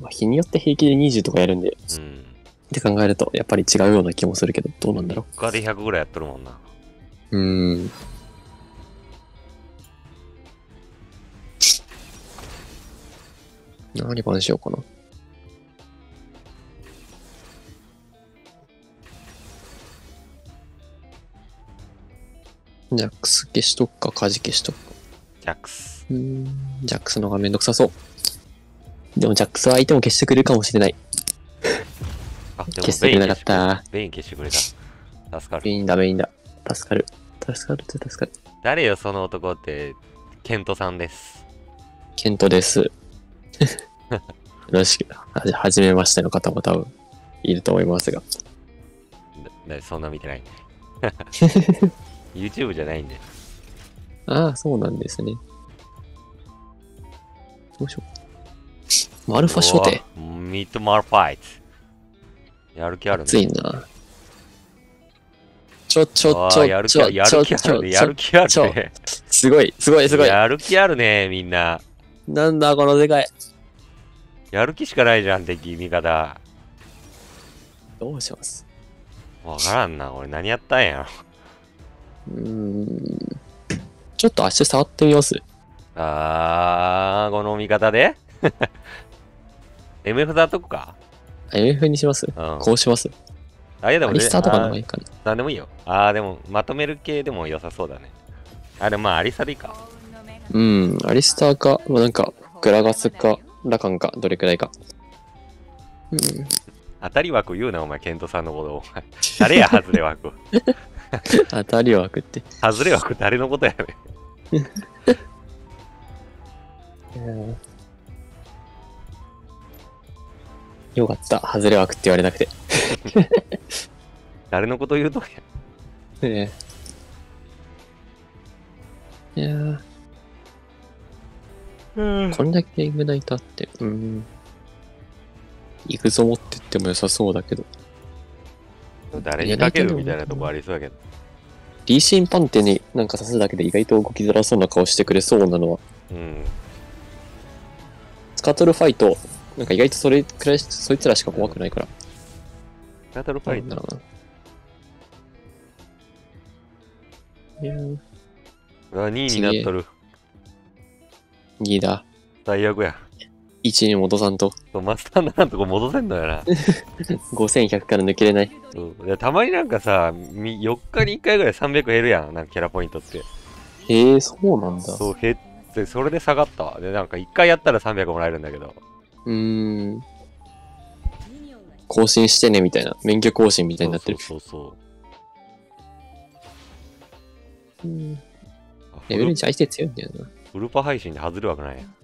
まあ日によって平気で20とかやるんで。うん。って考えると、やっぱり違うような気もするけど、どうなんだろう。他で100ぐらいやっとるもんな。何番しようかな。ジャックス消しとくか、舵消しとくか。ジャックス。ジャックスの方がめんどくさそう。でもジャックスは相手も消してくれるかもしれない。あ、でも消してくれなかった。ベイン消してくれた。助かる。ベインだ、ベインだ。助かる。助かるって助かる。誰よ、その男って、ケントさんです。ケントです。よろしく。はじめましての方も多分、いると思いますが。そんな見てないんで。YouTube じゃないんで。ああ、そうなんですね。どうしよう。マルファ初手。ミッドマルファイト。やる気あるね。熱いな。やる気あるね。すごい、すごい、すごい。やる気あるね、みんな。なんだ、この世界。やる気しかないじゃん、敵、味方。どうします?わからんな、俺何やったんやろ。ちょっと足触ってみます?あー、この味方で?MF だとこか ?MF にします。こうします。あ、いやでもね、アリスターとかの方がいいかな。なんでもいいよ。あー、でも、まとめる系でも良さそうだね。あ、でもまあ、アリスタでいいか。うん、アリスターか、まあ、なんか、グラガスか、ラカンか、どれくらいか。うん。当たり枠言うな、お前、ケントさんのこと。誰や、外れ枠。当たり枠って。外れ枠、誰のことやねん。よかった、外れ枠って言われなくて。誰のこと言うとんや。ねえ。いやー。これだけイグナイターって、イグゾ持ってっても良さそうだけど。誰にかけるみたいなとこありそうだけど。リーシンパンテになんかさすだけで意外と動きづらそうな顔してくれそうなのは。スカトルファイト、なんか意外とそれくらい、そいつらしか怖くないから。スカトルファイト。いやー。2位になっとる。2位だ。最悪や。1位に戻さんと。マスター7のとこ戻せんのやな。5100から抜けれない。たまになんかさ、4日に1回ぐらい300減るやん、なんかキャラポイントって。へえ、そうなんだ。そう、減って、それで下がったわ。で、なんか1回やったら300もらえるんだけど。更新してねみたいな。免許更新みたいになってる。そうそう。レベル1相手強いんだよな。ウルパ配信で外れわけないやん。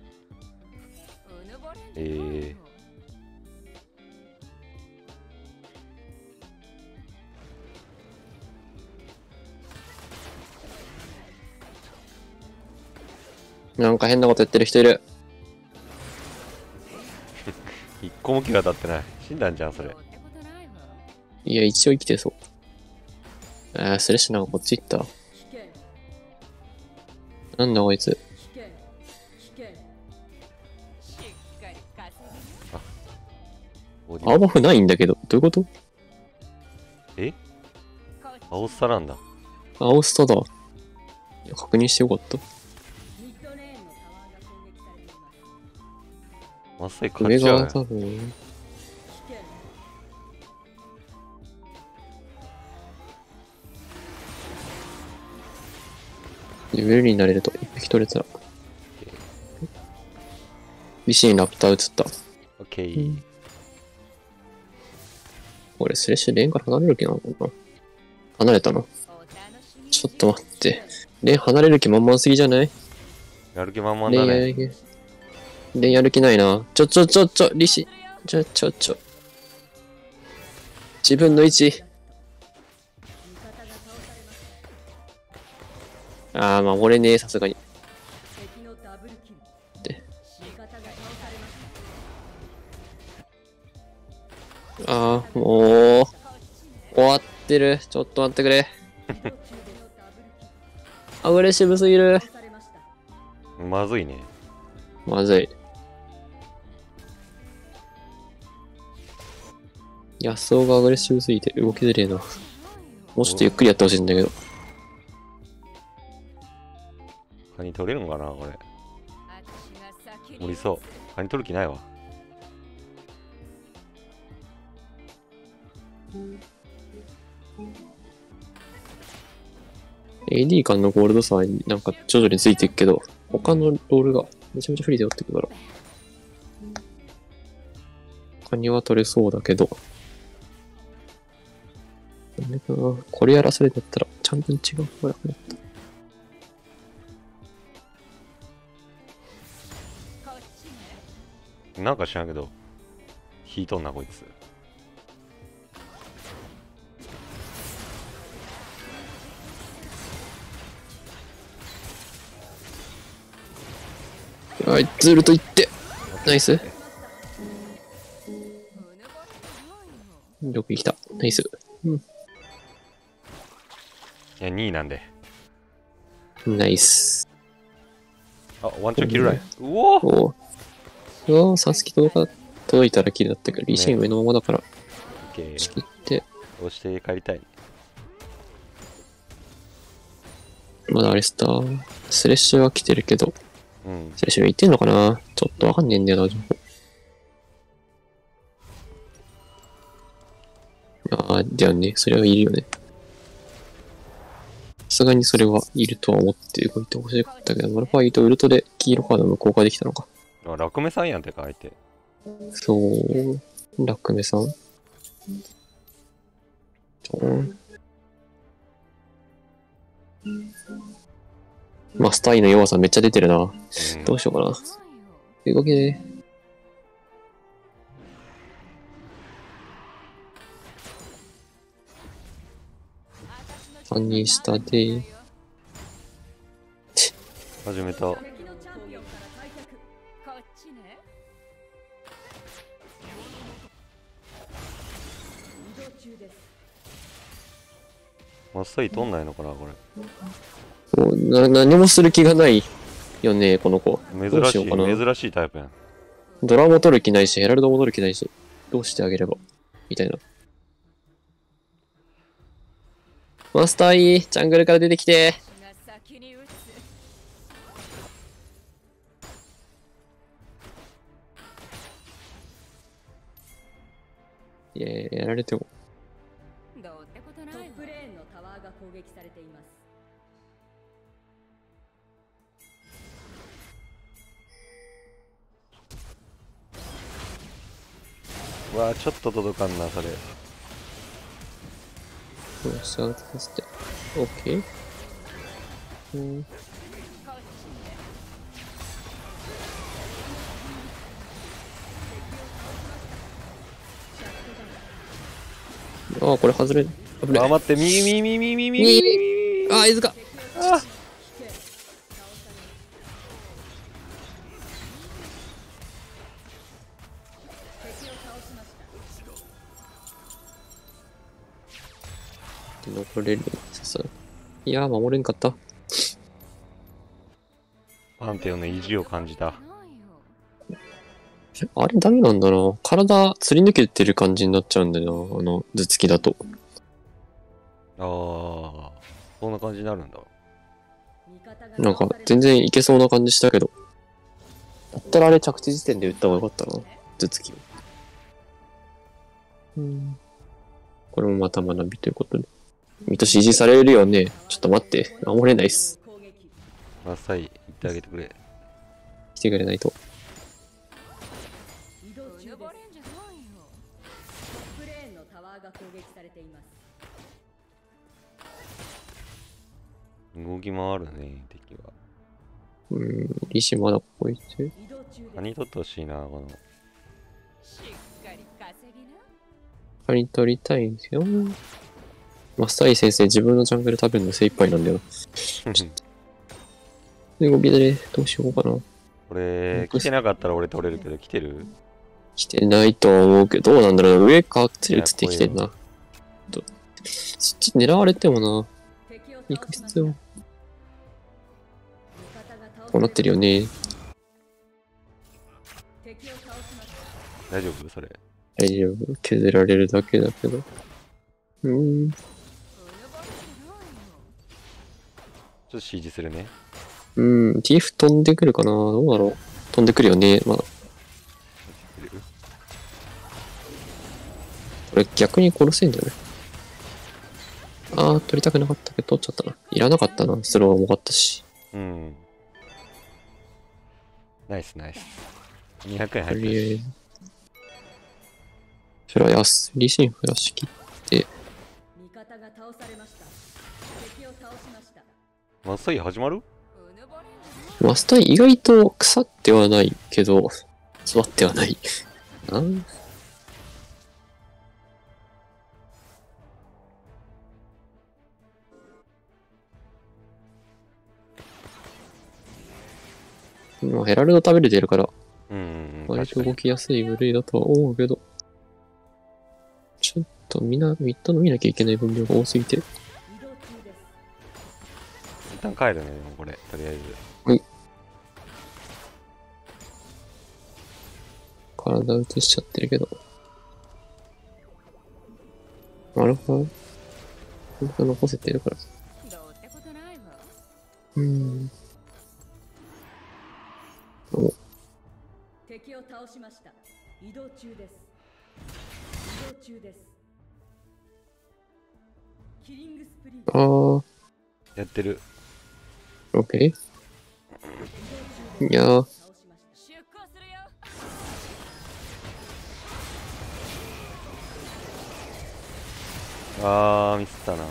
なんか変なこと言ってる人いる。一個も気が立ってない。死んだんじゃん、それ。いや、一応生きてそう。スレッシュなんかこっち行った。なんだこいつ。青バフないんだけど、どういうこと？え？青スタなんだ。青スタだ。確認してよかった。まさに勝っちゃうね。上が多分。レベルになれると一匹取れたら。ビシにラプター映った。オッケー。俺、スレッシュレーンから離れる気なのかな。離れたな。ちょっと待って。レーン離れる気満々すぎじゃない？やる気満々だね。で、やる気ないな。利子。自分の位置。ああ、守れねえ、さすがに。ああ、もう。終わってる。ちょっと待ってくれ。アグレッシブすぎる。まずいね。まずい。安尾がアグレッシブすぎて動きづれえな。もうちょっとゆっくりやってほしいんだけど。カニ取れるのかな、これ。無理そう。カニ取る気ないわ。AD 間のゴールド差になんか徐々についていくけど、他のロールがめちゃめちゃ不利で寄ってくから。カニは取れそうだけど。これやらされてったら、ちゃんと違う方が楽だった。なんか知らんけど、引いとんなこいつ。はい、ズルといって、ナイス。よく生きた、ナイス。うん。いや、2位なんで。ナイス。あ、ワンチャンキルライン。うおーうわー、サスキ届いたらキルだったけど、リシン上のままだから。仕切って。押して帰りたい。まだアレスター。スレッシュは来てるけど。うん、スレッシュ行ってんのかな、ちょっとわかんねえんだよな、情報。ああ、だよね。それはいるよね。さすがにそれはいるとは思って動いてほしかったけど、マルファイとウルトで黄色カード無効化できたのか。ラクメさんやんてか、相手。そう、ラクメさん。マスターイの弱さめっちゃ出てるな。どうしようかな。動けねえ。3人下で。始めた。マスターイ取んないのかな、これ。何もする気がないよね、この子。どうしようかな。珍しいタイプやん。ドラも取る気ないし、ヘラルドも取る気ないし、どうしてあげればみたいな。マスターいい、ジャングルから出てきて。いや、やられても。どうってことない。プレーンのタワーが攻撃されています。わあ、ちょっと届かんな、それ。よし、上がってさせて。オッケー。うん。ああ、これ外れる。危ない。あ、待って、右。ああ、いずか。ああ。残れる。いやー、守れんかった。パンテオの意地を感じた。あれダメなんだな。体すり抜けてる感じになっちゃうんだよな、頭突きだと。ああ、そんな感じになるんだ。なんか全然いけそうな感じしたけど。だったらあれ着地時点で打った方が良かったな、頭突きを。うん。これもまた学びということで。ミト支持されるよね。ちょっと待って。守れないっす。マサイ、行ってあげてくれ。来てくれないと。動き回るね、敵は。うん、リシまだここ行って。カニ取ってほしいな、この。カニ取りたいんですよ。マスターイ先生、自分のジャングル食べるの精一杯なんだよ。で、ゴビだれ、どうしようかな。これ、来てなかったら俺取れるけど、来てる？来てないと思うけど、どうなんだろう。上かっつり移ってきてんな。そっち狙われてもな。行く必要。こうなってるよね。大丈夫それ。大丈夫。削られるだけだけど。ちょっと CG するね。TF 飛んでくるかな。どうだろう。飛んでくるよね。まだ。これ逆に殺せんじゃない？ああ、取りたくなかったけど取っちゃったな。いらなかったな。スローもかったし。ナイスナイス。200円入ってる。フライアス、リシンフラし切って。マスタイ始まる？マスタイ意外と腐ってはないけど、詰まってはない。もうヘラルド食べれてるから、割と動きやすい部類だとは思うけど、ちょっとみっと見なきゃいけない分量が多すぎて。一旦帰るね、でもこれ、とりあえず。はい。体移しちゃってるけど。アルファ残せてるから。敵を倒しました。移動中です。移動中です。キリングスプリー。やってる。オッケー。いやー。あー、ミスったな。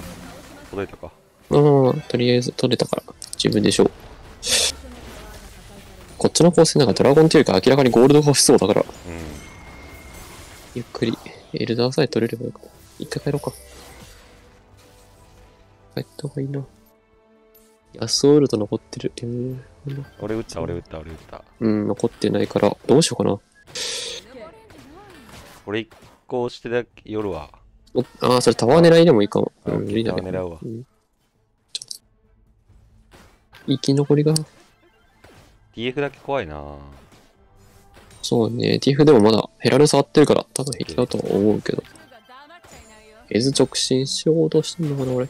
届いたか。とりあえず取れたから自分でしょう。こっちの構成なんかドラゴンというか明らかにゴールドが欲しそうだから、ゆっくりエルダーさえ取れればよかった。一回帰ろうか。帰った方がいいな。ヤスオールド残ってる。俺撃った。残ってないからどうしようかな。俺一個押してだけ夜は。ああ、それタワー狙いでもいいかも。無理だね。狙うわ。生き残りが。TF だけ怖いなぁ。そうね、TF でもまだヘラル触ってるから多分平気だと思うけど。エズ直進しようとしてんのかな、俺。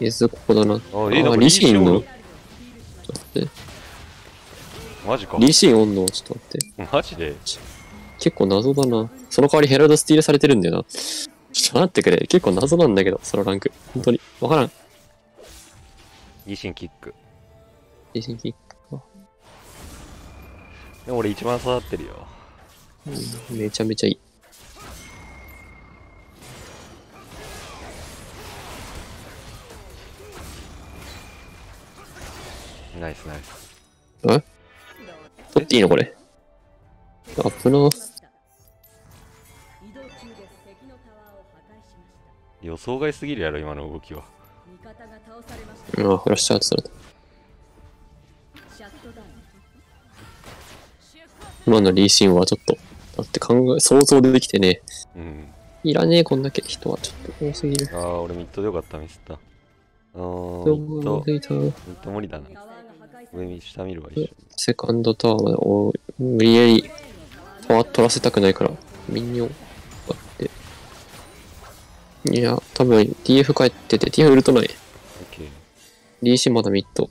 エズここだな。あ、リシンの。ちょっと待って。マジか。リシンおんの、ちょっと待って。マジで結構謎だな。その代わりヘラルスティールされてるんだよな。ちょっと待ってくれ。結構謎なんだけど、そのランク。本当に。わからん。リシンキック。リシンキック。でも俺一番育ってるよ、めちゃめちゃいい。ナイスナイス。え？取っていいのこれ。アップの予想外すぎるやろ今の動きは。ああ、フラッシュアウトされた。今のリーシンはちょっと、だって想像でできてね。いらねえ、こんだけ人はちょっと多すぎる。ああ、俺ミッドでよかった、ミスった。ミッド無理だな。上、下見るわ、一緒に。セカンドタワーまで、無理やり、タワー取らせたくないから、ミニオン、あって。いや、多分 TF 帰ってて、TF ウルトない。リーシンまだミッド。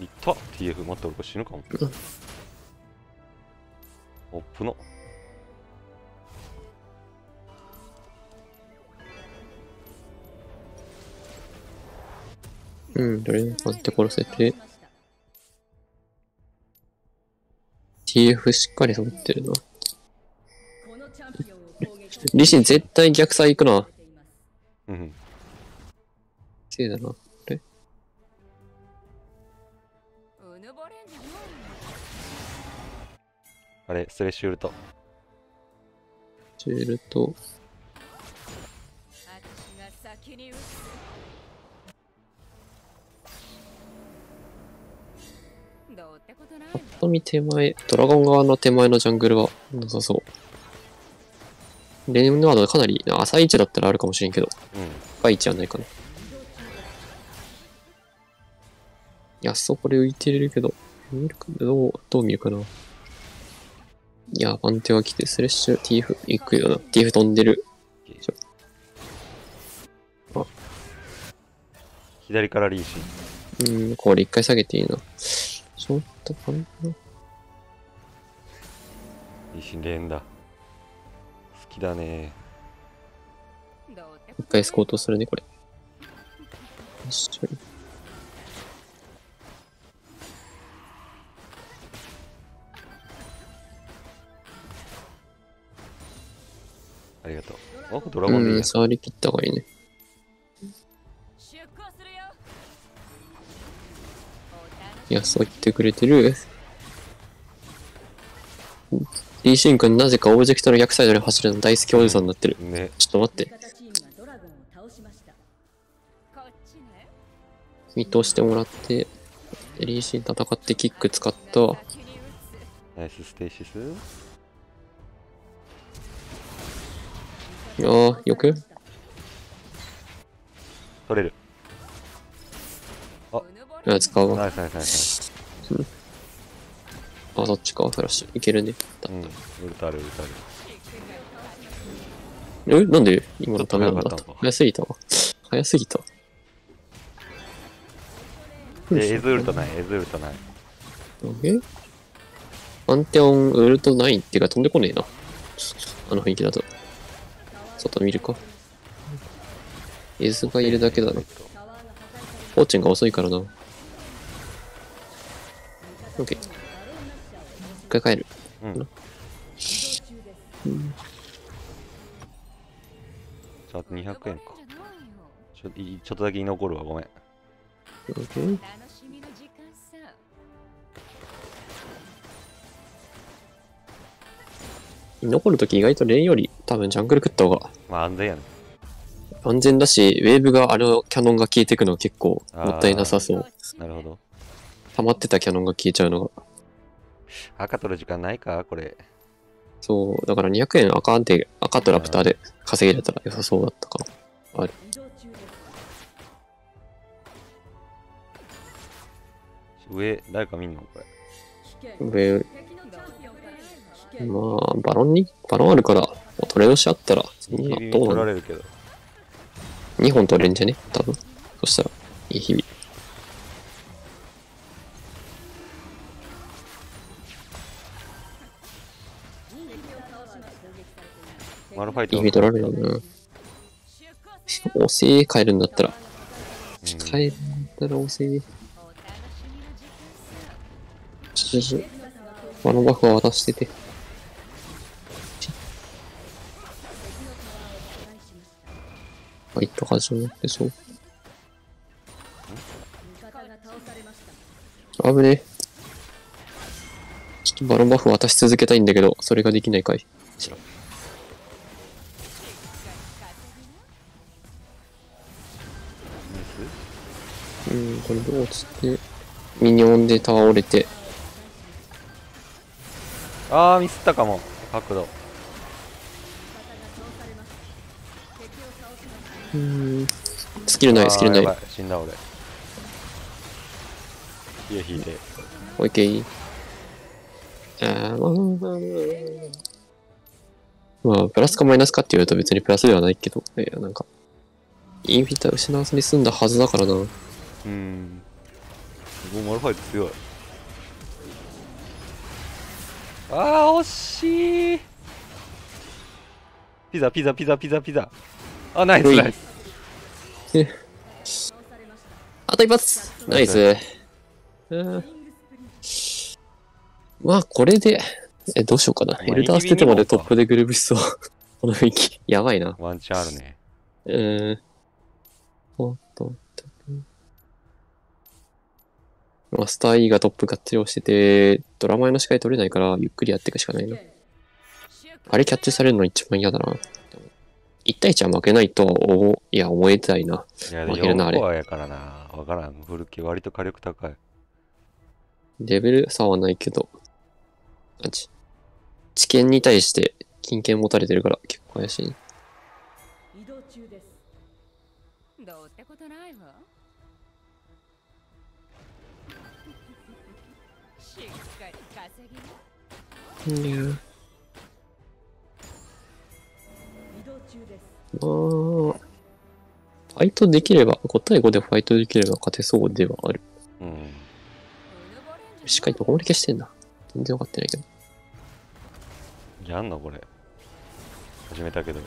いった TF 待って、俺これ死ぬかも。おっぷのどれに待って殺せて TF しっかりサボってるな。リシン絶対逆サイ行くな。うん。せいだな。あれ？あれ、スレッシュウルト。シュウルト。パッと見手前、ドラゴン側の手前のジャングルはなさそう。レンワードかなり浅い位置だったらあるかもしれんけど、深い位置はないかな。いや、そこで浮いてるけど、見るかどう見るかな。いや、番手は来て、スレッシュ、ティーフ、行くよな。ティーフ飛んでる。あ、左からリーシー。これ一回下げていいな。ちょっとかんな。リシンレンだ。好きだね。一回エスコートするね、これ。一緒に。ありがとう。あ、ドラゴンでいいね。触り切った方がいいね。いや、そう言ってくれてる。リーシン君、なぜかオブジェクトの逆サイドに走るの大好きおじさんになってる。ね、ちょっと待って。見通してもらって、リーシン戦ってキック使った。ナイスステーシス。ああ、よく取れる。あ、使うわ。あ、どっちか、フラッシュ。いけるね。うん、ウルタある。え、なんで今のためなんだと。早すぎたわ。早すぎた。エズウルトない、エズウルトない。え？アンテオンウルトないっていうか飛んでこねえな。あの雰囲気だと。外見るか。エズがいるだけだな。フォーチュンが遅いからな。OK。一回帰る。うん。あと200円か。ちょっとだけ居残るわ、ごめん。OK。居残るとき意外とレイより多分ジャングル食った方が。まあ安全やね。安全だし、ウェーブが、あのキャノンが消えていくのは結構もったいなさそう。なるほど。溜まってたキャノンが消えちゃうのが。赤取る時間ないか、これ。そう、だから200円赤とラプターで稼げれたら良さそうだったかな。ある。上、誰か見んのこれ。上、まあ、バロンあるから、トレードしちゃったら、どうなるけど。2本取れんじゃね多分。そしたら、いい日々。マルファイト。いい日々取られるな。おせえ、帰るんだったら。帰るんだったらおせえ。あのバフは渡してて。ファイト始まってそう。危ねえ。ちょっとバロンバフ渡し続けたいんだけど、それができないかい。これどうつって、ミニオンで倒れて。あー、ミスったかも、角度。スキルない。死んだ俺。火を引いて。オッケー。まあ、プラスかマイナスかって言うと別にプラスではないけど、なんか、インフィタ失わずに済んだはずだからな。もうマルファイト強い。あー、惜しい。ピザ。あ、ナイスナイス。あと一発ナイス。わ、これで、どうしようかな。エルダーステテまでトップでグルーブしそう。この雰囲気。やばいな。ワンチャンあるね。スター E がトップ活用してて、ドラマイの視界取れないから、ゆっくりやっていくしかないな。あれキャッチされるの一番嫌だな。1対1は負けないといや、思えたいな。負けるな、あれ。弱いからな。わからん。古木割と火力高い。レベル差はないけど。知見に対して金券持たれてるから結構怪しい。移動中です。どうってことないわ。しっかり稼ぎな。まあ、ファイトできれば、5対5でファイトできれば勝てそうではある。しっかりどこまで消してんだ。全然分かってないけど。やんのこれ。始めたけど。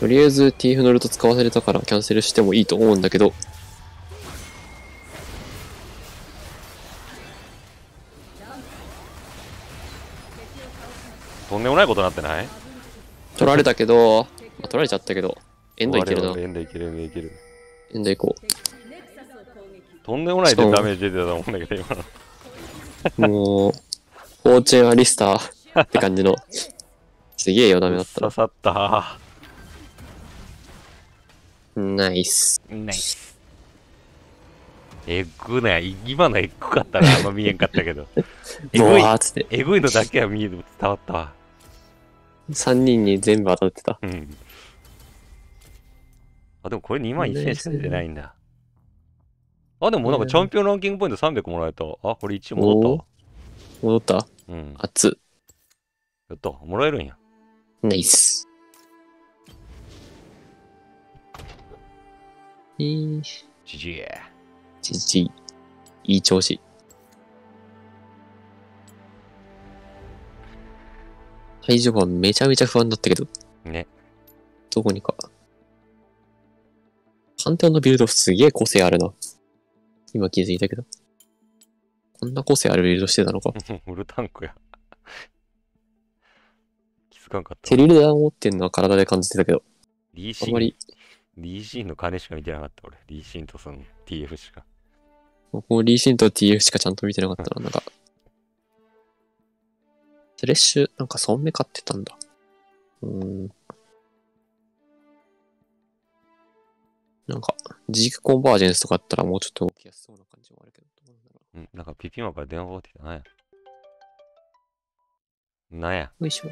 とりあえず TF のルート使わされたからキャンセルしてもいいと思うんだけど。とんでもないことになってない？取られたけど、まあ、取られちゃったけど、エンドいけるな。エンドいける、エンドいける。エンドいこう。とんでもないでダメージ出てたと思うんだけど、今の。もう、フォーチュンアリスターって感じの。すげえよ、ダメだった。刺さった。ナイス。ナイス。えぐない。今のえぐかったな、あんま見えんかったけど。えぐい。えぐいのだけは見える、伝わったわ。3人に全部当たってた。うん。あ、でもこれ2万1000円しか出てないんだ。あ、でもなんかチャンピオンランキングポイント300もらえた。あ、これ1戻った。戻った？うん。熱。やった。もらえるんや。ナイス。いい。じじい。じじい。いい調子。最初はめちゃめちゃ不安だったけど。ね。どこにか。パンテオンのビルドすげえ個性あるな。今気づいたけど。こんな個性あるビルドしてたのか。ウルタンクや。気づかんかった。テリルダー持ってんのは体で感じてたけど。あんまり。リーシーンの金しか見てなかった俺。リーシーンとその TF しか。僕もリーシーンと TF しかちゃんと見てなかったな。なんか。フレッシュ、なんかそんめ買ってたんだ。なんか、ジークコンバージェンスとかあったらもうちょっと起きやすそうな感じもあるけど。なんかピピマから電話かかってきたなや。なんや。よいしょ。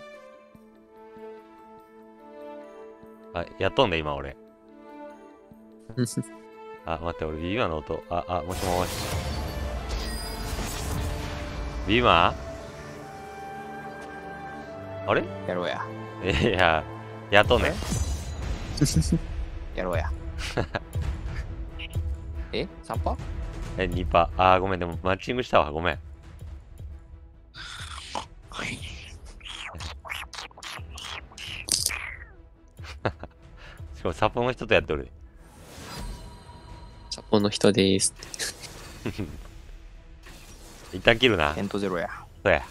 あ、やっとんね、今俺。あ、待って、俺ビーバーの音。あ、もしもし。ビーバー？あれやろうや。いや、やっとね。やろうや。え ?3 パえ、2パ。あー、ごめん、でもマッチングしたわ。ごめん。しかも、サポの人とやっておる。サポの人でーす。一旦切るな。エントゼロや。そうや。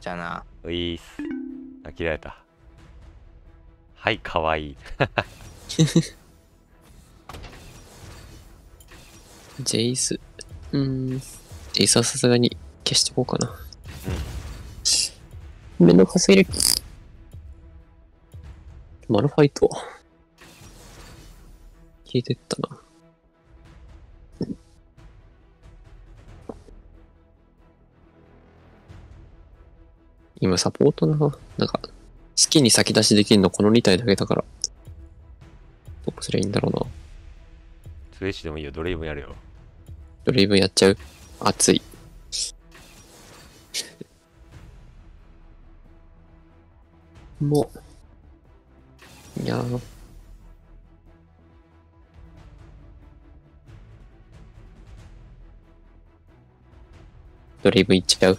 じゃあな。ういーす。あ、切られた。はい、かわいい。ジェイス。ジェイスはさすがに消しておこうかな。めんどくさすぎる。マルファイト。消えてったな。今サポートなんか、好きに先出しできるのこの2体だけだから。どうすりゃいいんだろうな。スレッシュでもいいよ、ドレイブンやるよ。ドレイブンやっちゃう？熱い。もう。いやー。ドレイブンいっちゃう？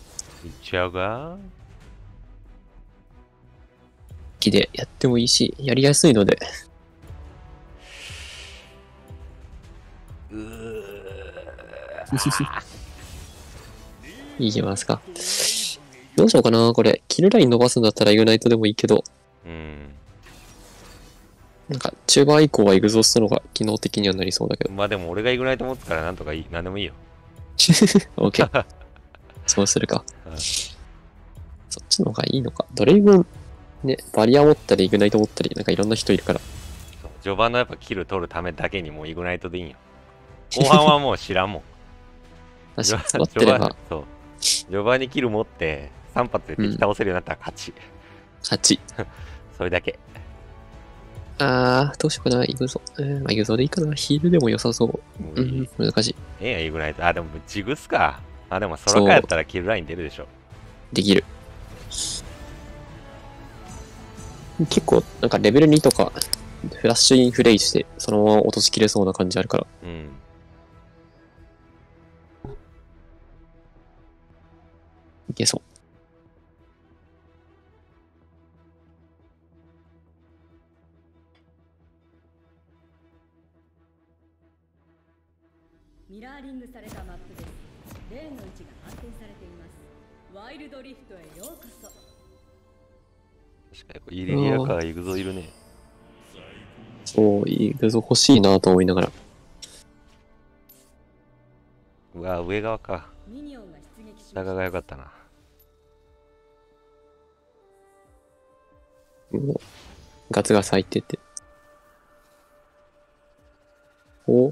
いっちゃうか？気でやってもいいし、やりやすいので。いきますか。どうしようかな、これ。キルライン伸ばすんだったらユナイトでもいいけど。なんか、中盤以降はエグゾーストの方が機能的にはなりそうだけど。まあでも俺がイグナイト持つからなんとかいい、なんでもいいよ。オッケー。そうするか。そっちの方がいいのか。ドレイブン、ね、バリア持ったり、イグナイト持ったり、なんかいろんな人いるから。そう、序盤のやっぱキル取るためだけにもうイグナイトでいいんよ。後半はもう知らんもん。確かに、ってれば。そう。序盤にキル持って、3発で敵倒せるようになったら勝ち。勝ち。それだけ。どうしようかな、イグゾ。まあ、イグゾでいいかな。ヒールでも良さそう。難しい。ええや、イグナイト。あ、でもジグスか。あ、でも空かやったらキルライン出るでしょ。できる。結構、なんかレベル2とか、フラッシュインフレイして、そのまま落としきれそうな感じあるから。うん。いけそう。ミラーリングされたマップです。レーンの位置が反転されています。ワイルドリフトへようこそ。確かにイリリアかイグゾいるね。そう、イグゾ欲しいなと思いながら。うわ、上側か。下側が良かったな。もうガツガツ入ってて。お、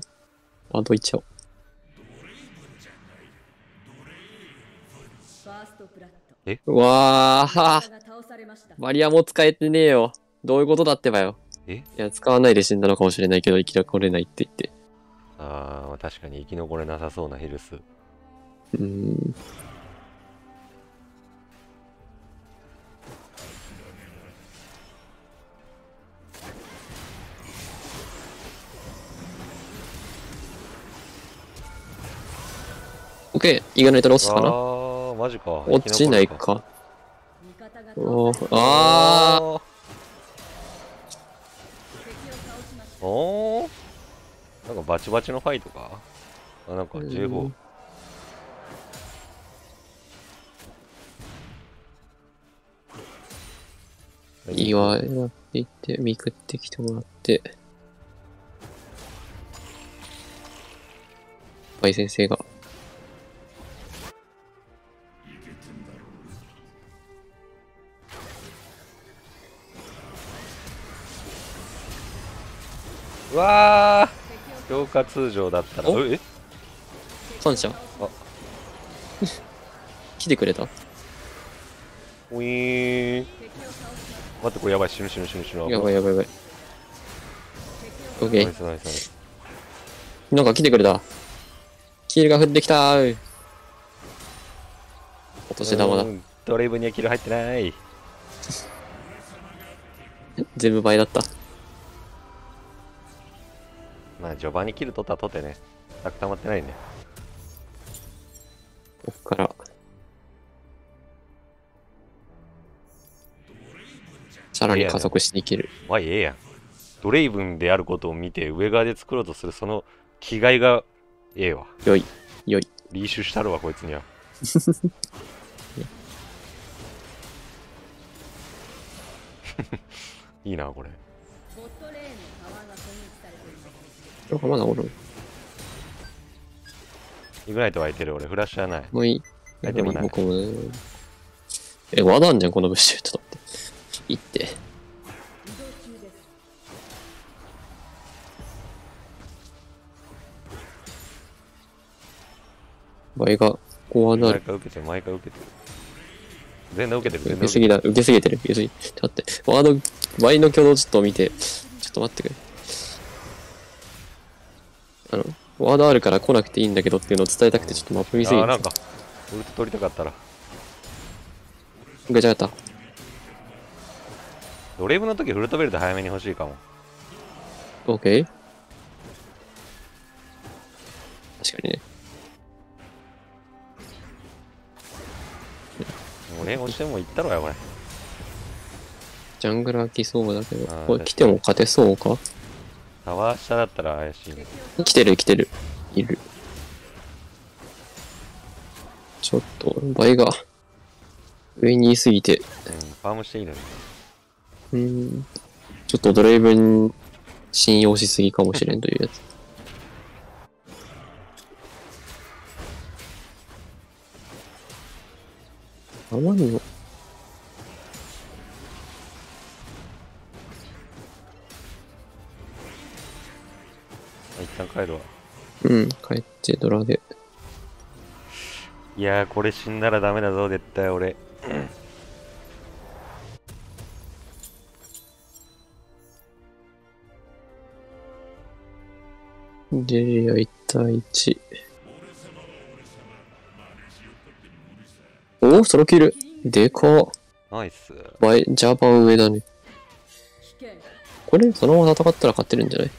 あと一応。え、うわあ、バリアも使えてねえよ。どういうことだってばよ。え、いや、使わないで死んだのかもしれないけど生き残れないって言って。ああ、確かに生き残れなさそうなヘルス。オッケー、意外とロスかな。ああ、マジか。落ちないか。ああ。おお。なんかバチバチのファイトか。あ、なんか J5。いいわ、やっていって、見くってきてもらって。バイ先生が。うわー、強化通常だったら、え、感謝。あ、来てくれた。ウィーン。待って、これやばい、死ぬ死ぬ死ぬ死ぬ。やばいやばいやばい。オッケー。なんか来てくれた。キルが降ってきたー。お年玉だ。ドレイブにはキル入ってない。全部倍だった。まあ序盤にキル取ったとてね、全く溜まってないね。こっからさらに加速していける。わい、ええやん。ドレイブンであることを見て上側で作ろうとするその気概がええわ。よいよい、リーシュしたるわこいつには。いいなこれ。まだおる。イグナイト湧いてる。俺フラッシュはない。もういい。湧いてもない。僕もね。え、和なんじゃんこの物資。ちょっと待って。行って。倍がこうなる。毎回受けてる。毎回受けてる。全然受けてる。受けすぎだ。受けすぎてる。受けすぎ。ちょっと待って。和の倍の挙動ちょっと見て。ちょっと待ってくれ。ワードあるから来なくていいんだけどっていうのを伝えたくてちょっとマップ見すぎて。あ、なんか、俺と取りたかったら。ぐちゃぐちゃ。ドレイブの時フルートベルト早めに欲しいかも。オッケー。確かにね。俺押してもいったろや、これ。ジャングラー来そうだけど、これ来ても勝てそうか？タワー下だったら怪しいね。来てる来てる。いる。ちょっと倍が上にいすぎて、ファームしていいのに、ちょっとドレイブン信用しすぎかもしれんというやつ。あまりの一旦帰るわ。帰ってドラで。いやー、これ死んだらダメだぞ絶対俺。で1対1。おお、ソロキルでかっ。ナイス。ジャパン上だね。これそのまま戦ったら勝ってるんじゃない？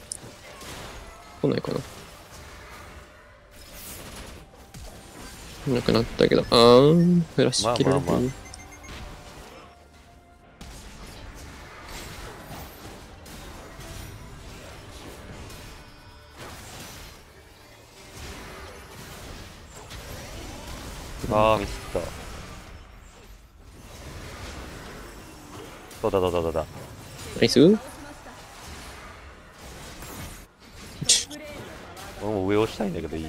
来ないかな。なくなったけど、フラッシュ切られてる。ミスった。どうだ。ナイス。俺も上押したいんだけどいい？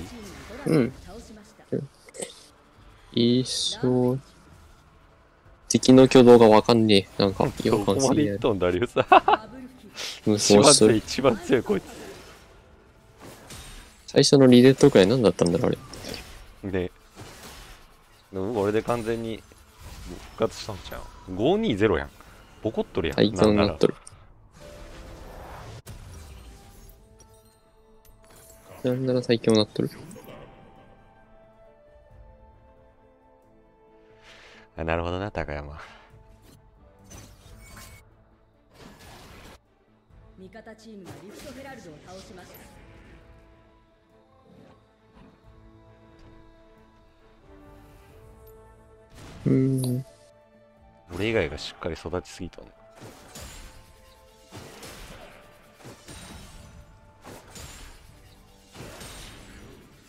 一生敵の挙動がわかんねえ。なんか違和感すぎない。どこまで行ったんだあれさ。一番強いこいつ。最初のリデットくらい何だったんだろうあれ。ね。でも僕あれで完全に復活したんじゃん。520やん。ボコっとるやん。はい、そうなっとる。なんなら最強になっとる。なるほどな、高山。味方チームがリフトヘラルドを倒しました。俺以外がしっかり育ちすぎたね。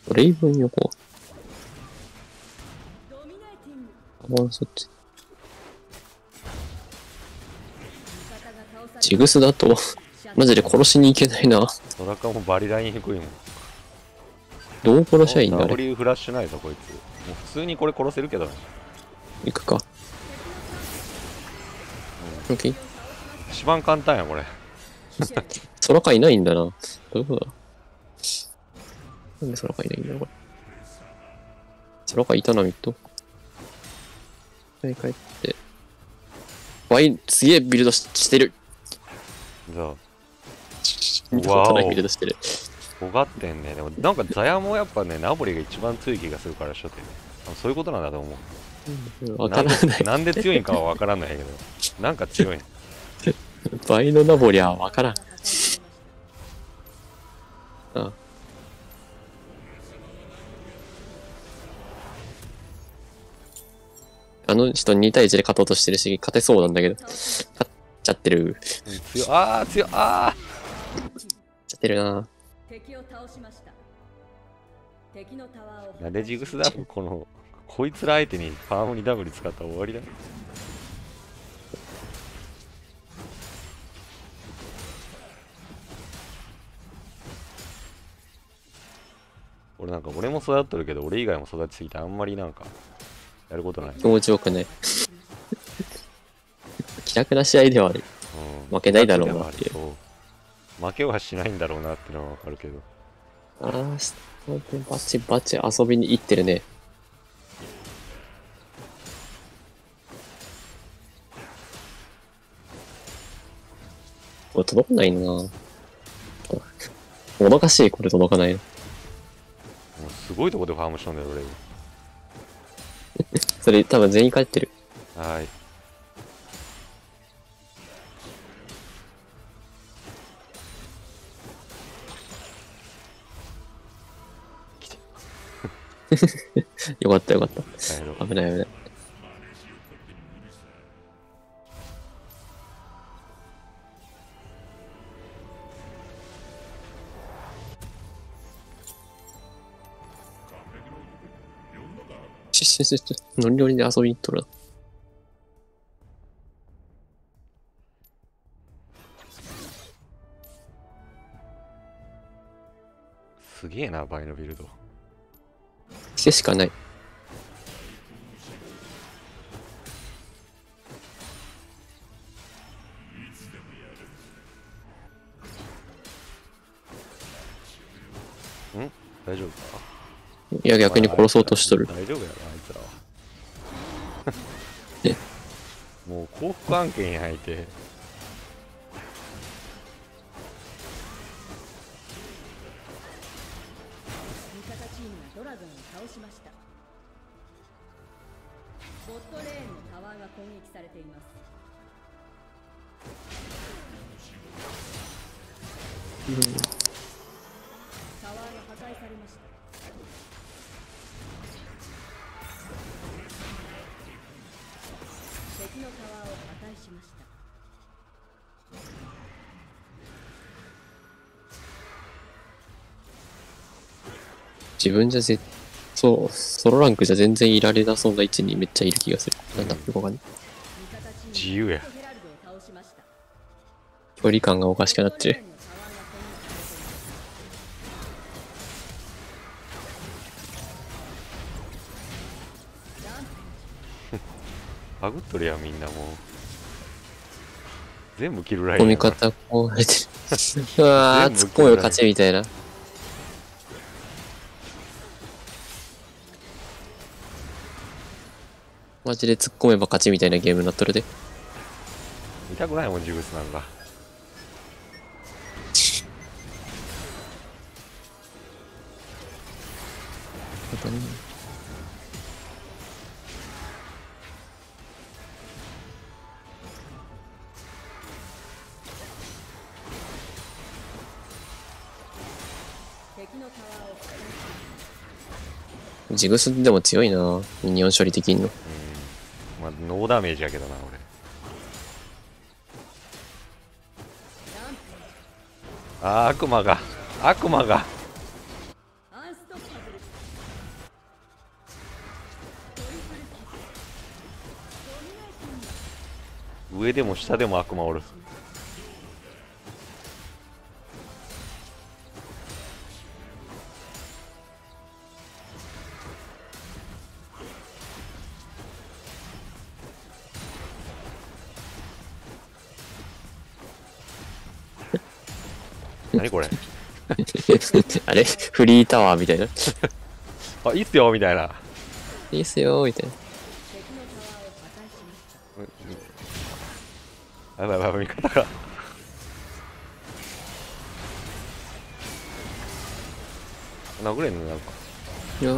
ドレイブン横。そっちジグスだとマジで殺しに行けないな。トラカもバリライン低いもん。どう殺しゃいいんだあれ。Wフラッシュないぞこいつ。もう普通にこれ殺せるけどね。行くか。オッケー。一番簡単やこれ。トラカいないんだな。どういうことだ。なんでトラカいないんだろうこれ。トラカいたなミッド。帰ってすげえビルドしてる。見たことないビルドしてる。分かってんね。でもなんかザヤもやっぱね、ナボリが一番強い気がするからしょってね。そういうことなんだと思う。分からない。なんで強いんかは分からないけど、なんか強い。倍のナボリは分からん。あの人2対1で勝とうとしてるし、勝てそうなんだけど、勝っちゃってる。強い、勝っちゃってるな。なんでジグスだこの、こいつら相手にパームにダブル使ったら終わりだ。俺も育っとるけど、俺以外も育ちすぎてあんまりなんか。やることない。気持ちよくね。気楽な試合ではある。負けないだろうなっていう。負けはしないんだろうなってのはわかるけど。バチバチ遊びに行ってるね。これ届かないな。もどかしい、これ届かないの。すごいとこでファームしたんだよ、俺。それ多分全員帰ってる。はい。来て。よかった。危ない。ノリノリで遊びに行っとるな。すげえな、倍のビルド。してしかない。ん？大丈夫か？いや、逆に殺そうとしとる。大丈夫やろ、あいつらは。えもう幸福案件に入って。自分じゃそう、ソロランクじゃ全然いられなそうな位置にめっちゃいる気がする。なんだ、よくわかんない。自由や。距離感がおかしくなってる。バグっとるやん、みんなもう。全部キルライン。込み方こうやってる。うわー、突っ込むよ、勝ちみたいな。マジで突っ込めば勝ちみたいなゲームになっとるで。見たくないもん、ジグスなんだ。ジグスでも強いな、ミニオン処理できんの。まあ、ノーダメージやけどな、俺。ああ、悪魔が。上でも下でも悪魔おる。何これあれフリータワーみたいなあ、いいっすよみたいな。いいっすよみたいな。やばいやばい、味方が殴れんのなんか。いや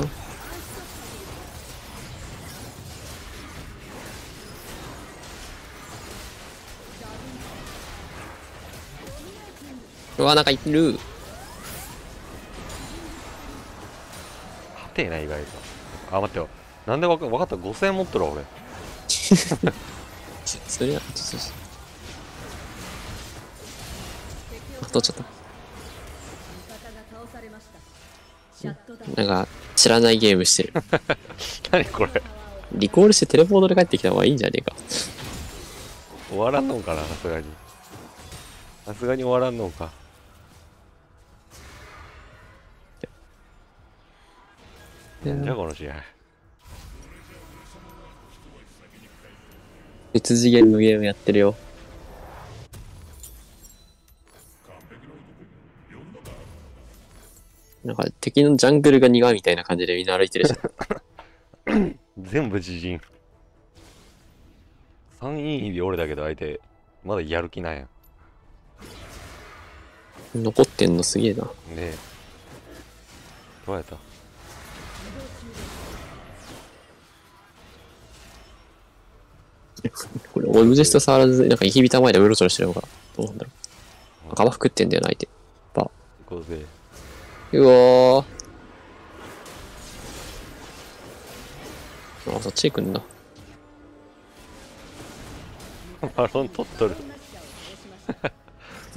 うわ、なんかいる。はてえな、意外と。あ、待ってよ。なんでわかった ?5000 持っとるわ、俺。それや、ちょ。あ、取っちゃった。なんか、知らないゲームしてる。何これ。リコールしてテレポートで帰ってきた方がいいんじゃねえか。終わらんのかな、さすがに終わらんのか。じゃあこの試合別次元のゲームやってるよ。なんか敵のジャングルが苦みたいな感じでみんな歩いてるじゃん全部自陣3位で俺だけど相手まだやる気ないやん。残ってんのすげえな。ねえどうやった。これオブジェスト触らずなんかイヒビタ前でウロチョロしてるのかどうなんだろう。赤は食ってんだよな相手。バーうわーあ、そっち行くんだ。バロン取っとる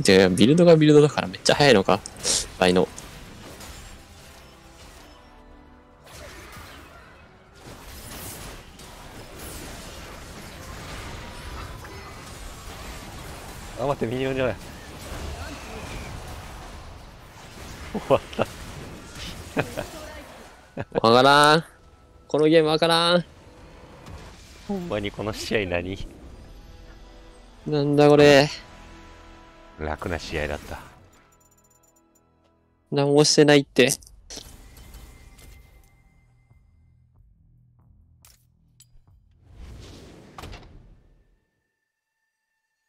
でビルドがビルドだからめっちゃ速いのか倍の。あ、待って、ミニオンじゃない。終わった。わからん、このゲームわからん。ほんまにこの試合何なんだこれ。楽な試合だった。何もしてないって。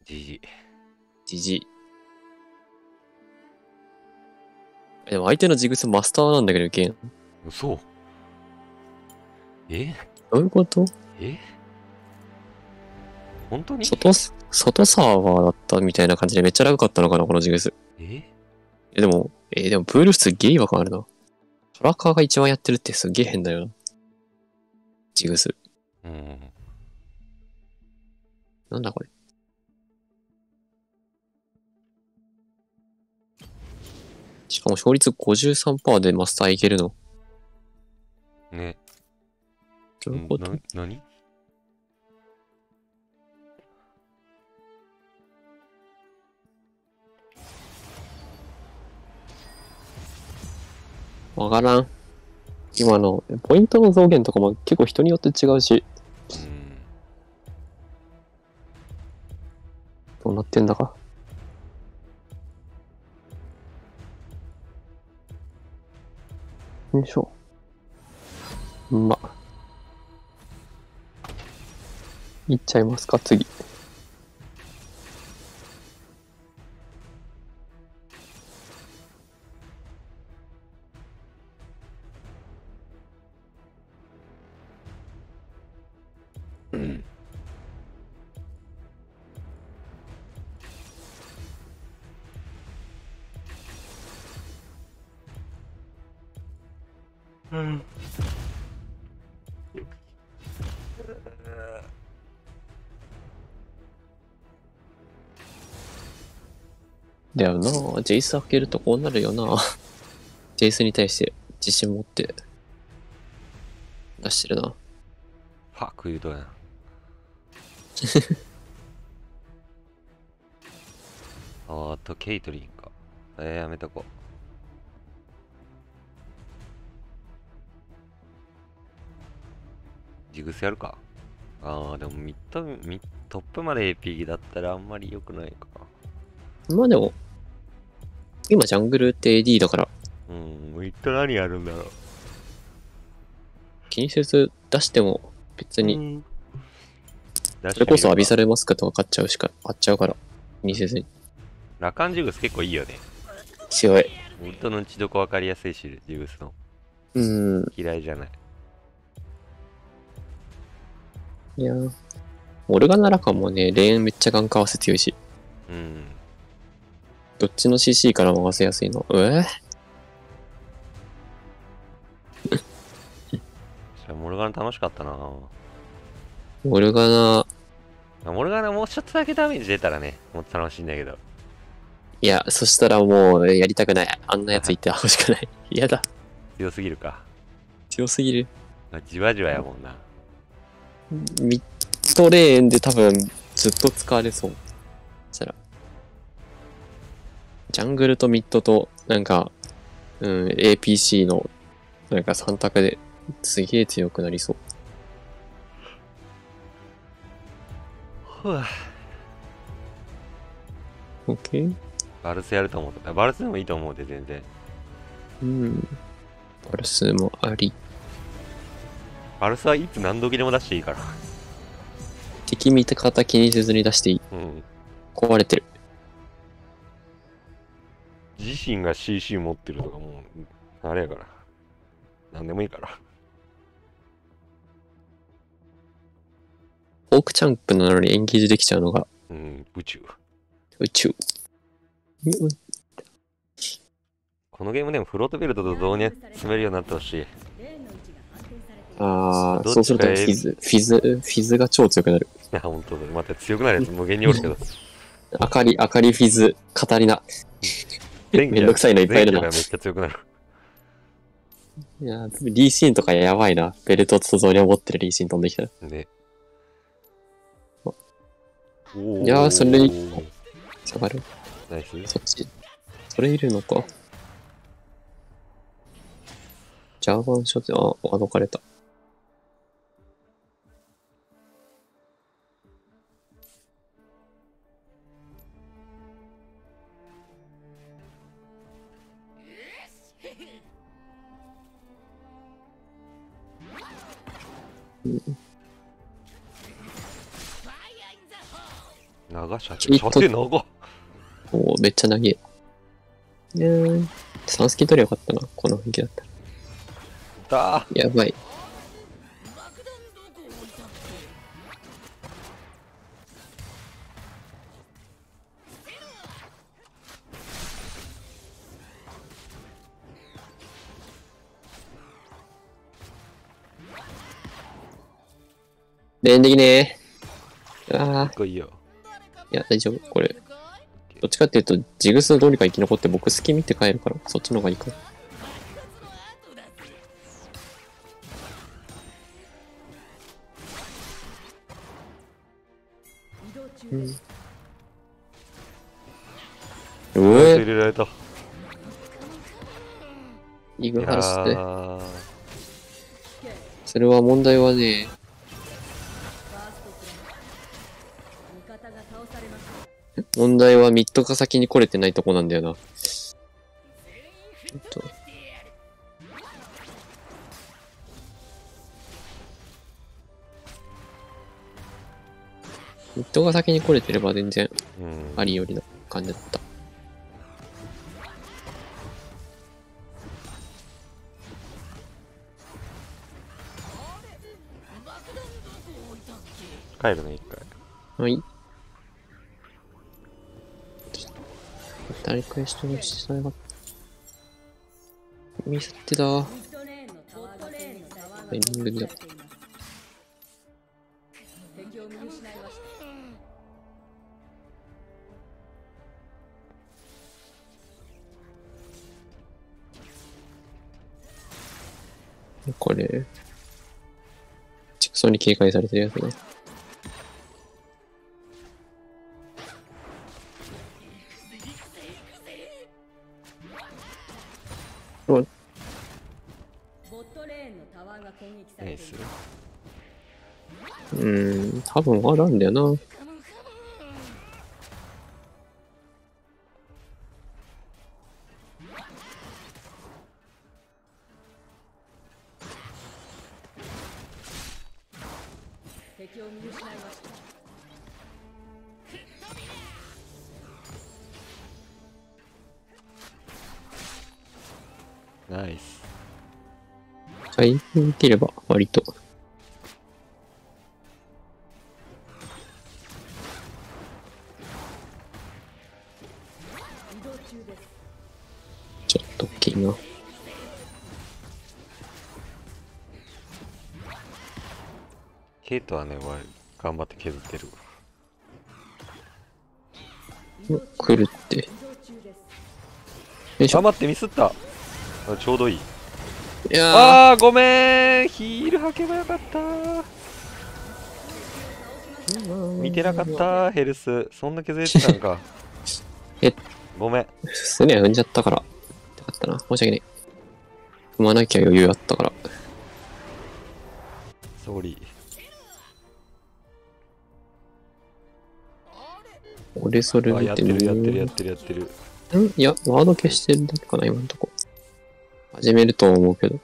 GG。でも相手のジグスマスターなんだけど、ゲン。嘘。え？どういうこと？え？本当に？外サーバーだったみたいな感じでめっちゃ楽かったのかな、このジグス。でもプール普通ゲイワ感あるな。トラカーが一番やってるってすげえ変だよな。ジグス。なんだこれ。しかも勝率 53% でマスターいけるの。ね。どういうこと？何？わからん。今のポイントの増減とかも結構人によって違うし。どうなってんだか。よいしょ。まあ。いっちゃいますか、次。だよなぁ、ジェイス開けるとこうなるよなぁ。ジェイスに対して自信持って出してるな。ファック言うとやな。ケイトリンか。やめとこう。ジグスやるか。でもトップまで AP だったらあんまり良くないか。まあでも、今ジャングルって AD だから。一体何やるんだろう。気にせず出しても別に。それこそアビサルマスクとか買っちゃうから、気にせずに。ラカンジグス結構いいよね。強い。本当の打ちどこ分かりやすいし、ジグスの。嫌いじゃない。いやー、モルガナラカンもね、レーンめっちゃガンカわせ強いし。どっちの CC から回せやすいの。モルガナ楽しかったな。モルガナもうちょっとだけダメージ出たらね、もっと楽しいんだけど。いや、そしたらもうやりたくない。あんなやついてほしくない。嫌だ。強すぎるか。強すぎる。じわじわやもんな。ミッドレーンで多分ずっと使われそう。そしたらジャングルとミッドとなんか、APC のなんか3択ですげえ強くなりそう。OK？ バルスやると思った。バルスでもいいと思うで、全然。バルスもあり。バルスはいつ何時でも出していいから。敵見た方気にせずに出していい。壊れてる。自身が CC 持ってるとかもう、あれやから。何でもいいから。オークチャンプなのにエンゲージできちゃうのが。宇宙。このゲームでもフロートビルドと同に詰めるようになってほしい。そうするとフィズが超強くなる。いや、本当だ。また強くなるやつ無限におるけど。あかりフィズ、カタリナ。めんどくさいのいっぱいいるな。めっちゃ強くなる。いや、リーシーンとかやばいな。ベルトとゾーニャ持ってるリーシーン飛んできたら。ね。いや、それに、下がる。ナイス。そっち。それいるのか。ジャーバンショット、あ、歩かれた。長射程、射程長っ。おお、めっちゃ長い。サンスキー取りゃよかったな、この雰囲気だったら。やばい。連できねえ。ああ。かっこいいよ。いや、大丈夫。これ。どっちかっていうと、ジグスどうにか生き残って、僕隙見て帰るから、そっちの方がいいか。うん。うえ。入れられた。イグハルスで。それは問題はね。問題はミッドが先に来れてないとこなんだよな。ミッドが先に来れてれば全然ありよりの感じだった。帰るね、一回。はい。誰か一人の視線がミスってた。タイミングだ。これチクソに警戒されてるやつだ。多分あるんだよな。ナイス。はい、見てれば割と。ケイトはね、頑張って削ってる。来るって。頑張ってミスった。ちょうどいい。いやあ、ごめん。ヒール履けばよかった。見てなかった、ヘルス。そんな削れてたんか。ごめん。普通には踏んじゃったから。痛かったな。申し訳ない。踏まなきゃ余裕あったから。ソーリー。俺それ見てるやってる。ん？いや、ワード消してるだけかな、今のとこ。始めると思うけど。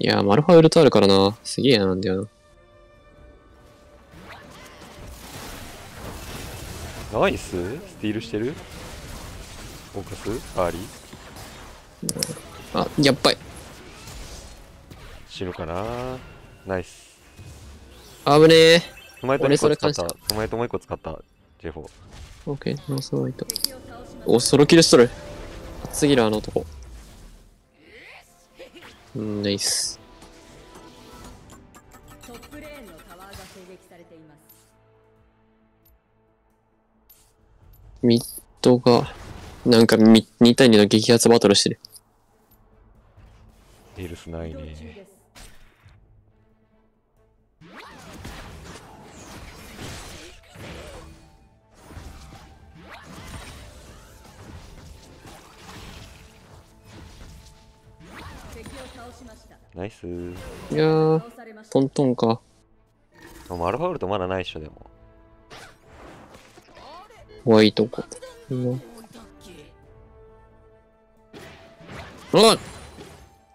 いや、マルファウルトあるからな。すげえなんだよな。ナイス？スティールしてる？フォーカス？アーリー？あ、やっばい。死ぬかな？ナイス。危ねえ。俺それ感じた。トマイトもう一個使った。J4。オッケー、ノースワイト。お、ソロキルしとる。熱すぎる、あの男。ナイス。トップレーンのタワーが攻撃されています。ミッドが、なんか2対2の激アツバトルしてる。エルスないね。ナイスー。いやー、トントンか。マルファウルとまだないっしょ、でも。怖いとこ。うん、あっ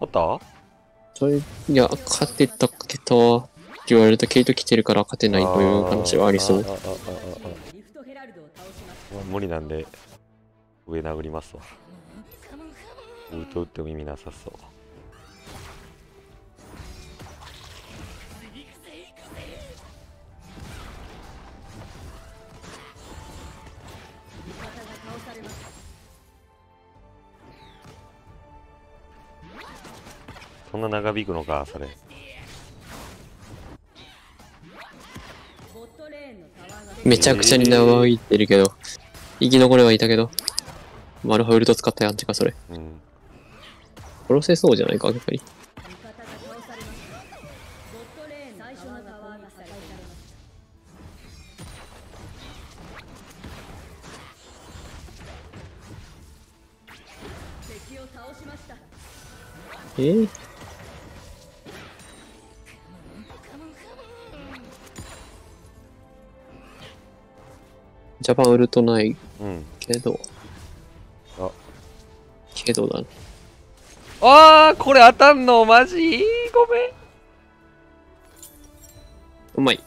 あったそれ、いや、勝てた、勝てたって言われると、ケイト来てるから勝てないという話はありそう。無理なんで、上殴りますわ。ウルト打っても意味なさそう。そんな長引くのか、それ。めちゃくちゃに長引いてるけど、生き残ればいたけど、マルハウルト使ったやんちか、それ。うん、殺せそうじゃないか、逆に。ジャパンウルトないけど、うん、あけどだね。ああ、これ当たんのマジごめん。うまい。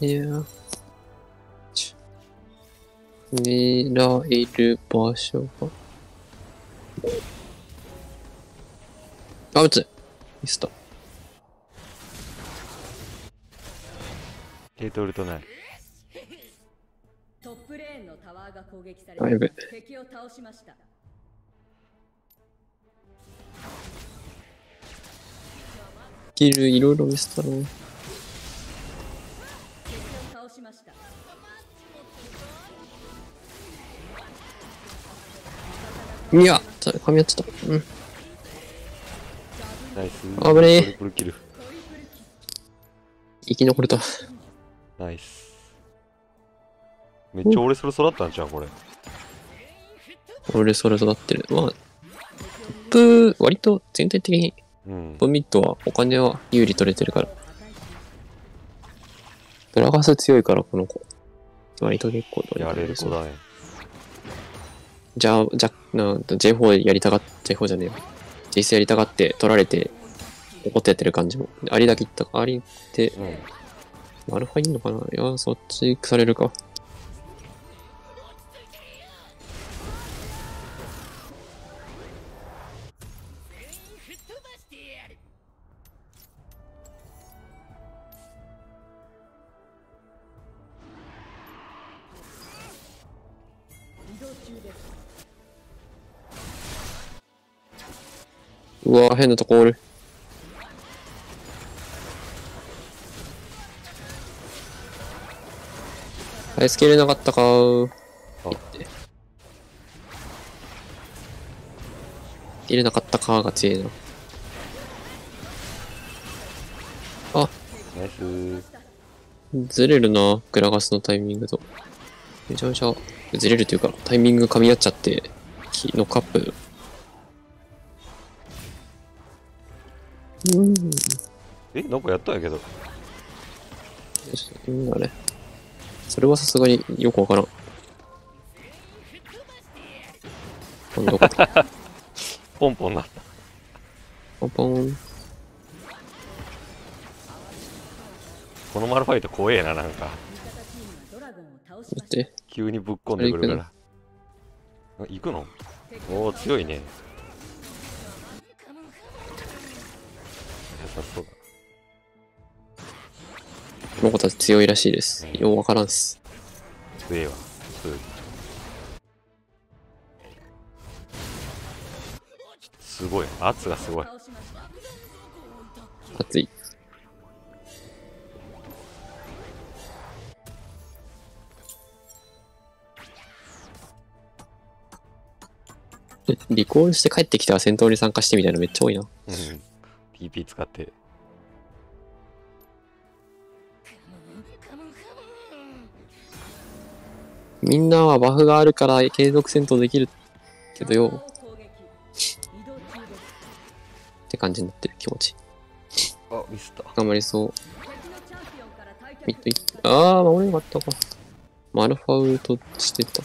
いやー、狙える場所があ、撃つミスった。ケイトウルトない。だいぶキルいろいろ見せたろう。いや、噛み合ってた。うん、あぶねえ。生き残れた。ナイス。めっちゃ俺それ育ったんちゃうこれ。俺それ育ってる。まあ、トップ、割と全体的に、ボミットはお金は有利取れてるから。ドラガス強いから、この子。割と結構やれる子だね。J4 やりたがって、J4 じゃねえよ。J3 やりたがって、取られて、怒ってやってる感じも。アリだけいったか、アリって、アルファいいのかな。いや、そっち行くされるか。うわ、変なとこおる。あれつけれなかったかー。入れなかったかーが強いな。あ、ずれるな、グラガスのタイミングと。めちゃめちゃずれるというか、タイミング噛み合っちゃって、ノックアップ。え、なんかやったんやけど。あれそれはさすがによくわからん。今度ポンポンなった。ポンポン。このマルファイト怖えな、なんか。待って。急にぶっこんでくるから。行くの？おお、強いね。この子たち強いらしいです。ようわからんっす。強いわ。すごい。圧がすごい。熱い。離婚して帰ってきたら戦闘に参加してみたいなめっちゃ多いな。TP 使って。みんなはバフがあるから継続戦闘できるけどよ。って感じになってる気持ち。あ、ミスった。頑張りそう。ミッドいっ、あー、守れなかったか。アルファウルトしてた。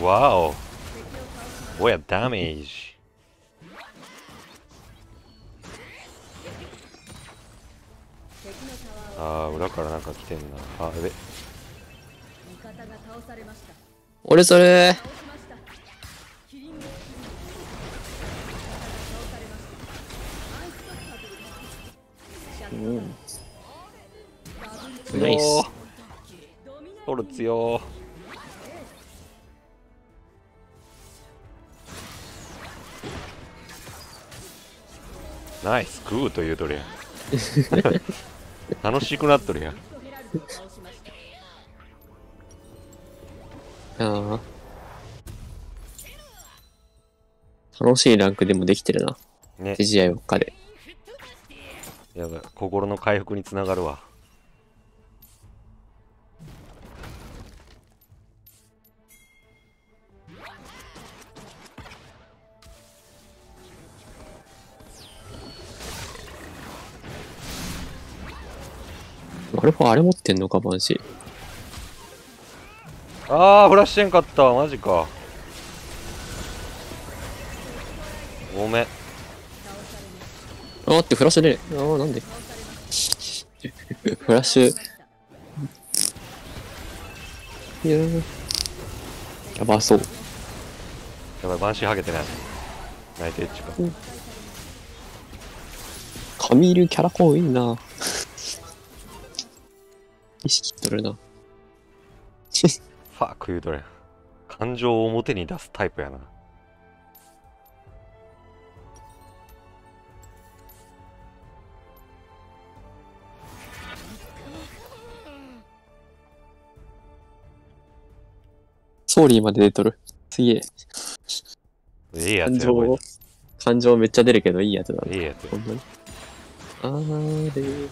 Wow! What a damage! Ah, 裏からなんか来てんな。あ、やべ。俺それ。うん。ナイス。トル強。ナイスグーと言うとるやん。楽しくなっとるやん。ああ、楽しいランクでもできてるな。ね。手試合ばっかで。やばい、心の回復につながるわ。アルファあれ持ってんのか、バンシー。ああ、フラッシュんかった、マジか。ごめん。あーって、フラッシュで、ああ、なんで。フラッシュ。いやー。やばそう。やばい、バンシーはげてない。泣いてるっちゅうか。うん、カミールキャラコンいいな。意識っとるな。ファーク言うとれ。感情を表に出すタイプやな。ソーリーまで出とる。すげえ。いいやつ。感情めっちゃ出るけど、いいやつだな。いいやつ。ほんまに。あれー。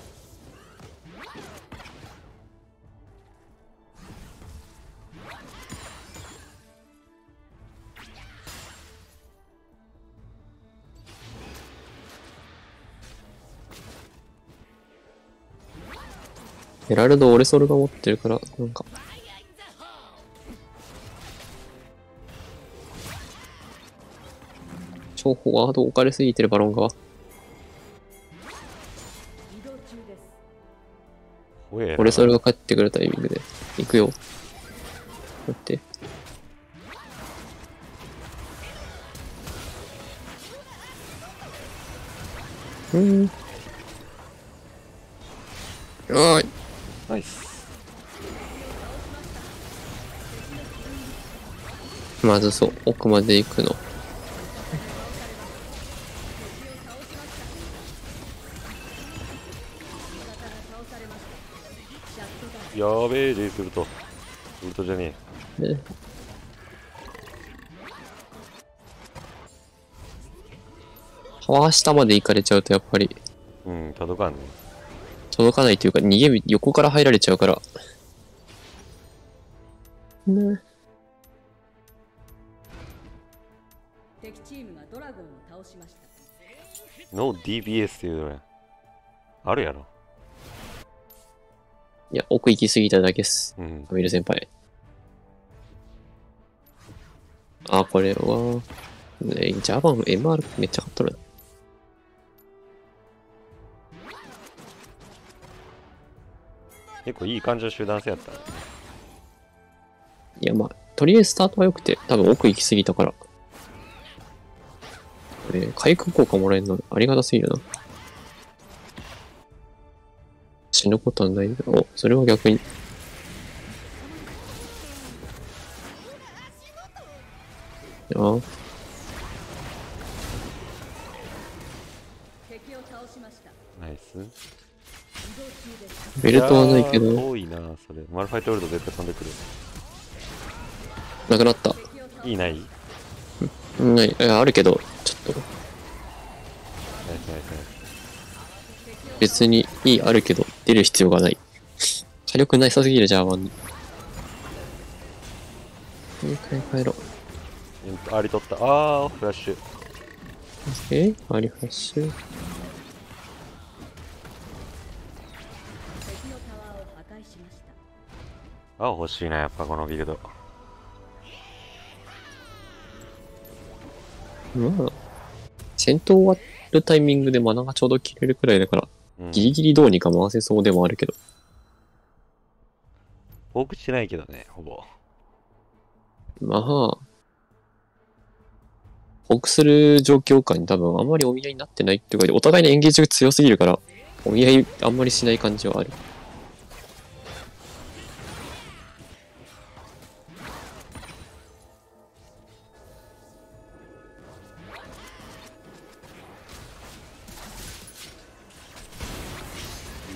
ヘラルド、オレソルが持ってるから、なんか。超フォワード置かれすぎてる、バロンが。オレソルが帰ってくるタイミングで。行くよ。待って。おーい。ナイス。まずそう、奥まで行くの。やべえで、ウルト。ウルトじゃねえ。ね、川下まで行かれちゃうとやっぱり。うん、届かんね。届かないというか、逃げ、横から入られちゃうから。ね。敵チームがドラゴンを倒しました。ノー DBS っていうのや。あるやろ。いや、奥行きすぎただけっす。うん。ミル先輩。あ、これは。ね、ジャバンの MR めっちゃ買っとる。結構いい感じの集団性やった、ね、いや、まあとりあえずスタートは良くて、多分奥行きすぎたからこれ回復効果もらえるのありがたすぎるな。死ぬことはないけど、それは逆にああ。ベルトはないけど。多いな、それ。マルファイトウルド絶対飛んでくる。なくなった。いいない？ない。あるけど、ちょっと。別にいいあるけど、出る必要がない。火力なさすぎる、ジャーマンに。一回帰ろう。アリ取った。あー、フラッシュ。アリフラッシュ。あ、欲しいな、やっぱこのビルド。まあ、戦闘終わるタイミングでマナがちょうど切れるくらいだから、うん、ギリギリどうにか回せそうでもあるけど。多くしてないけどね、ほぼ。まあ、ホークする状況下に多分あんまりお見合いになってないっていうか、お互いのエンゲージが強すぎるから、お見合いあんまりしない感じはある。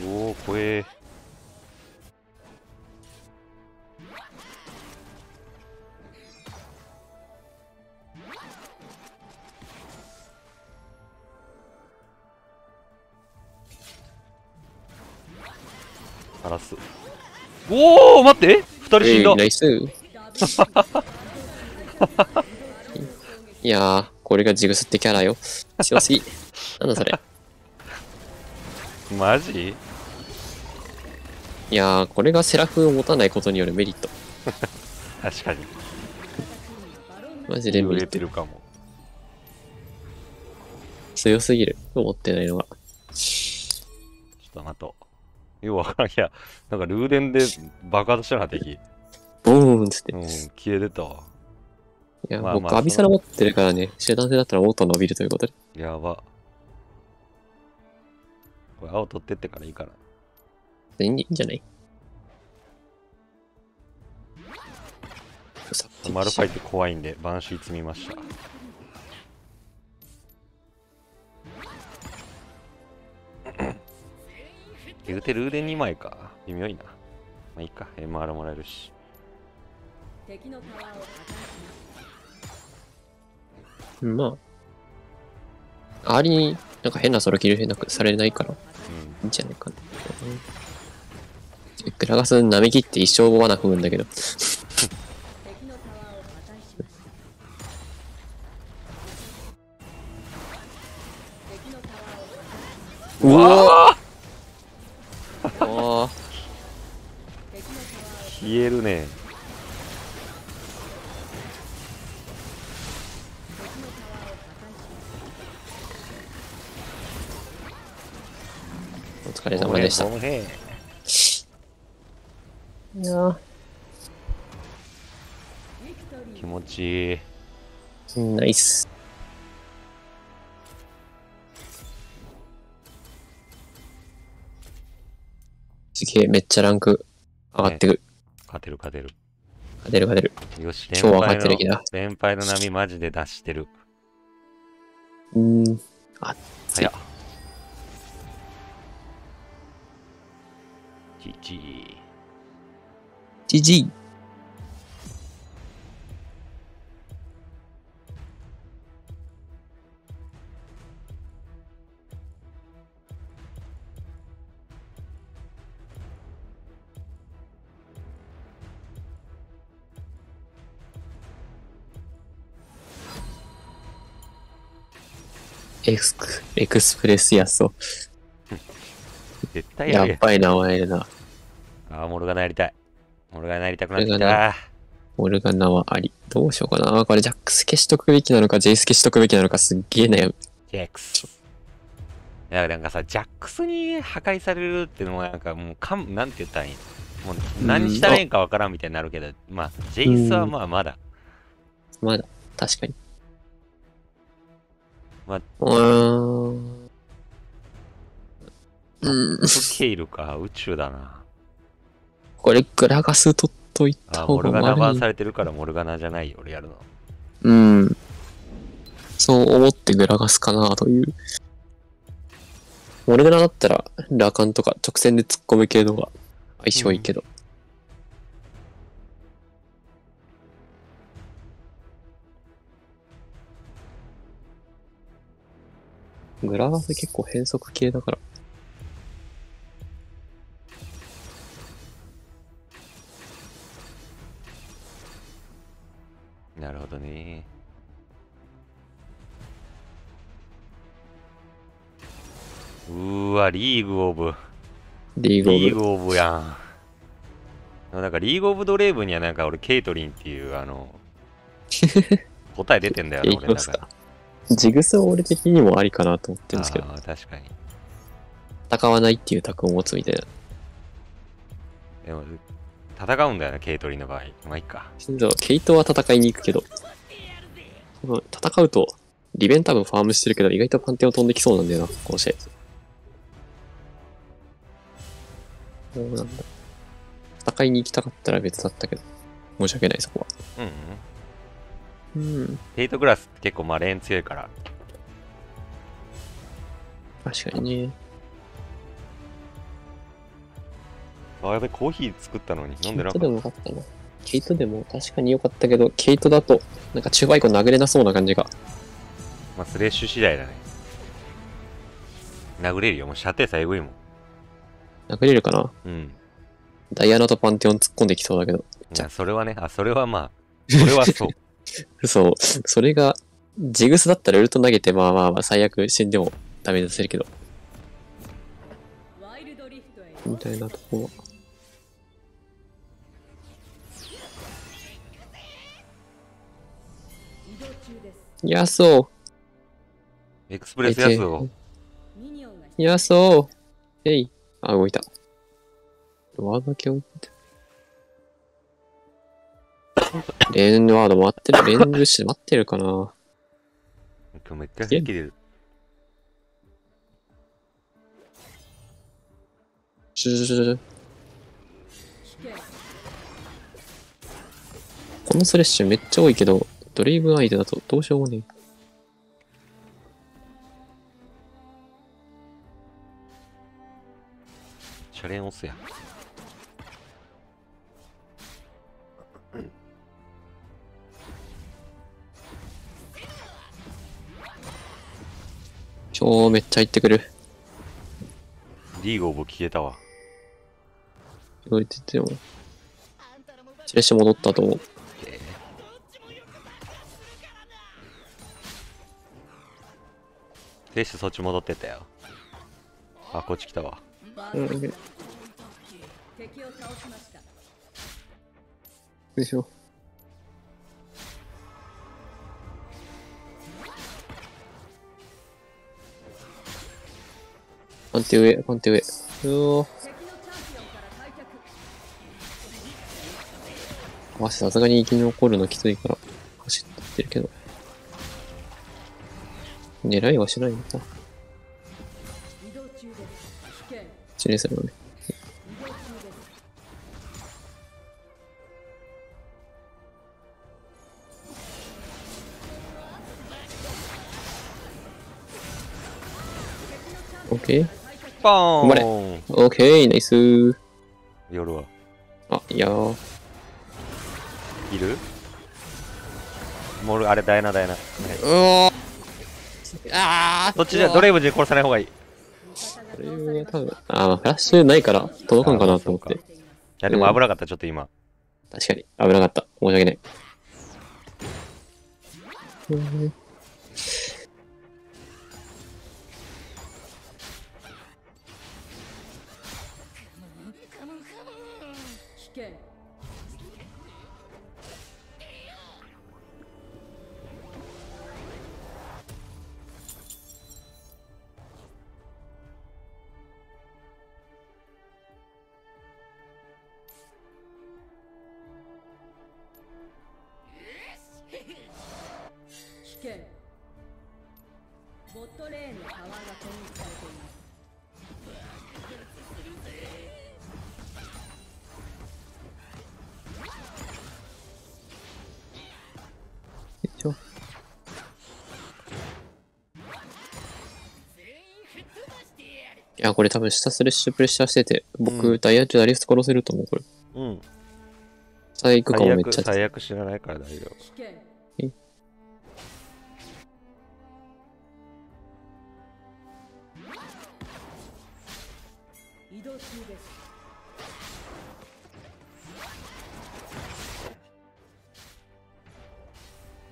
おお、怖え。荒らす。おお、待って、二人死んだ。ナイス。いやー、これがジグスってキャラよ。強すぎ。なんだそれ。マジ？いやー、これがセラフを持たないことによるメリット。確かに。マジでメリット。強すぎる。思ってないのが。ちょっと待とう。ようわからん。いや、なんかルーデンで爆発したな、敵。ボーンつって。うん、消えてたわ。いや、まあ僕、アビサラ持ってるからね、集団性だったらオート伸びるということで。やば。これ青取ってってからいいから。いいんじゃない？マルファイって怖いんでバンシー積みました。言うてルーデン2枚か、微妙いな。まあいいか、MR もらえるし。まあアーリーになんか変なソロキルされないから、いいんじゃないかな。グラガスなめきって一生罠踏むんだけど。うわーおー消えるね。お疲れ様でした。いや気持ちいい。ナイス。すげえ、めっちゃランク上がってくる。勝てる勝てる勝てる勝てる。よし、今日は勝てる気だ。連敗の波マジで出してる。あっつやじじいGG。エクスプレスやそう。絶対やばい名前だな。ああ、モルガナやりたい。モルガナやりたくなってきた。モルガナはあり。どうしようかな。これジャックス消しとくべきなのか、ジェイス消しとくべきなのか、すっげえ悩む。ジャックス。いや、なんかさ、ジャックスに破壊されるっていうのも、なんかもうなんて言ったらいいの？もう何したらいいかわからんみたいになるけど、まあ、ジェイスはまあまだ。まだ、確かに。まあ、ケイルか、宇宙だな。これグラガス取っといた方が悪い。モルガナバンされてるからモルガナじゃないよ、俺やるの。そう思ってグラガスかなという。モルガナだったらラカンとか直線で突っ込む系のが相性いいけど。グラガス結構変則系だから。なるほどね。うわ、リーグオブやん。なんかリーグオブドレーブにはなんか俺ケイトリンっていう答え出てんだよな。俺なんかジグソー俺的にもありかなと思ってるんですけど。確かに戦わないっていう卓を持つみたいな。でも戦うんだよね、ケイトリンの場合。まあいいか。ケイトは戦いに行くけど、戦うとリベン多分ファームしてるけど、意外とパンテオ飛んできそうなんだよな、この試合。そうなんだ。戦いに行きたかったら別だったけど、申し訳ない、そこは。ケイトクラスって結構まあレーン強いから。確かにね。あ、やべ、コーヒー作ったのに飲んでなかった。ケイトでもよかったな。ケイトでも確かに良かったけど、ケイトだと、なんか中盤以降殴れなそうな感じが。まあ、スレッシュ次第だね。殴れるよ、もう射程さえぐいもん。殴れるかな。ダイアナとパンテオン突っ込んできそうだけど。じゃあ、それはね、あ、それはまあ、それはそう。そう、それが、ジグスだったらウルト投げて、まあまあまあ、最悪死んでもダメ出せるけど。みたいなとこは。ヤソーエクスプレスヤソーヤソーえい、あ、動いた。ワードだけ動いた。レーンワード待ってる、レーンブッシュ待ってるかな。めっちゃ切れる。このスレッシュめっちゃ多いけど、ドレイブ相手だとどうしようもねえ。シャレン押すや。今日めっちゃ行ってくる。リーグオブ消えたわ。どう言ってても。スレッシュ戻ったと思う。スレッシュそっち戻ってったよ。あ、こっち来たわ。でしょ。パンテ上、パンテ上。わし、さすがに生き残るのきついから走ってるけど。狙いはしないのか。一年生のね。オッケー。頑張れ。オッケー、ナイス。夜は。あ、いやー。いる？もうあれ、ダイナ。うお。ああ、どっちでドレイブで殺さない方がいい。これは多分、ああ、フラッシュないから届かんかなと思って。いや、でも危なかった、ちょっと今。確かに、危なかった。申し訳ない。いや、これ多分下スレッシュプレッシャーしてて、僕、ダイヤ中ダリウス殺せると思う、これ。最悪かも、めっちゃ。最悪知らないから大丈夫。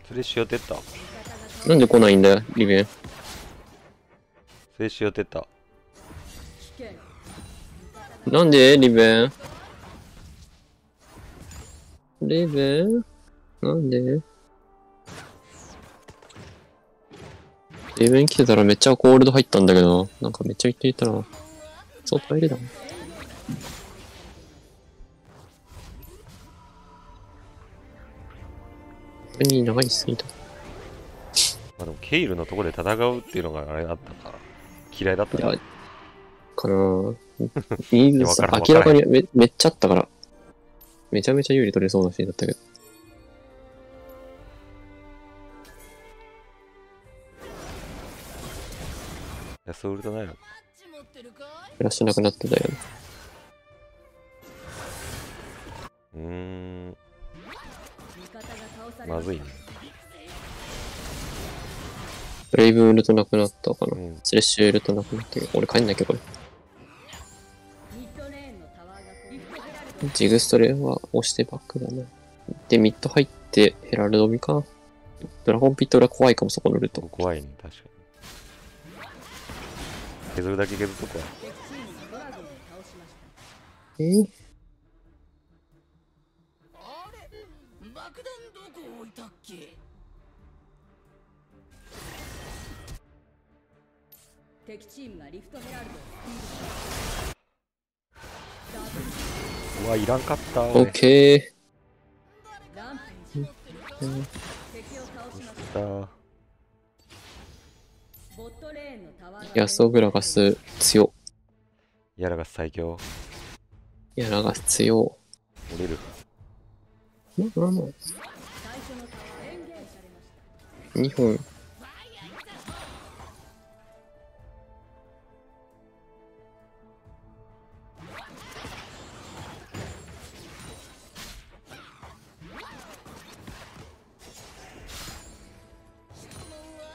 スレッシュ寄ってった。なんで来ないんだよ、リベン。スレッシュ寄ってった。なんでリベンリベンなんでリベン来てたらめっちゃコールド入ったんだけど、なんかめっちゃ言っていたら、相当入れた。に長いすぎた。まあでもケイルのところで戦うっていうのがあれだったから嫌いだったかなぁ。人数さ明らかに めっちゃあったからめちゃめちゃ有利取れそうなシーンだったけど。安ウルトないの。フラッシュなくなってたよね。まずいね。ブレイブウルトなくなったかな、うん、スレッシュウルトなくなって俺帰んなきゃこれ。ジグストレは押してバックだね。でミッド入ってヘラルドミか。ドラゴンピット裏怖いかも。そこのルート怖いね。確かに削るだけ削るとこは敵チームがリフトヘラルド。うわいらんかった。オッケー。ヤスオグラガス強。ヤラガス最強。ヤラガス強。折れる。2本。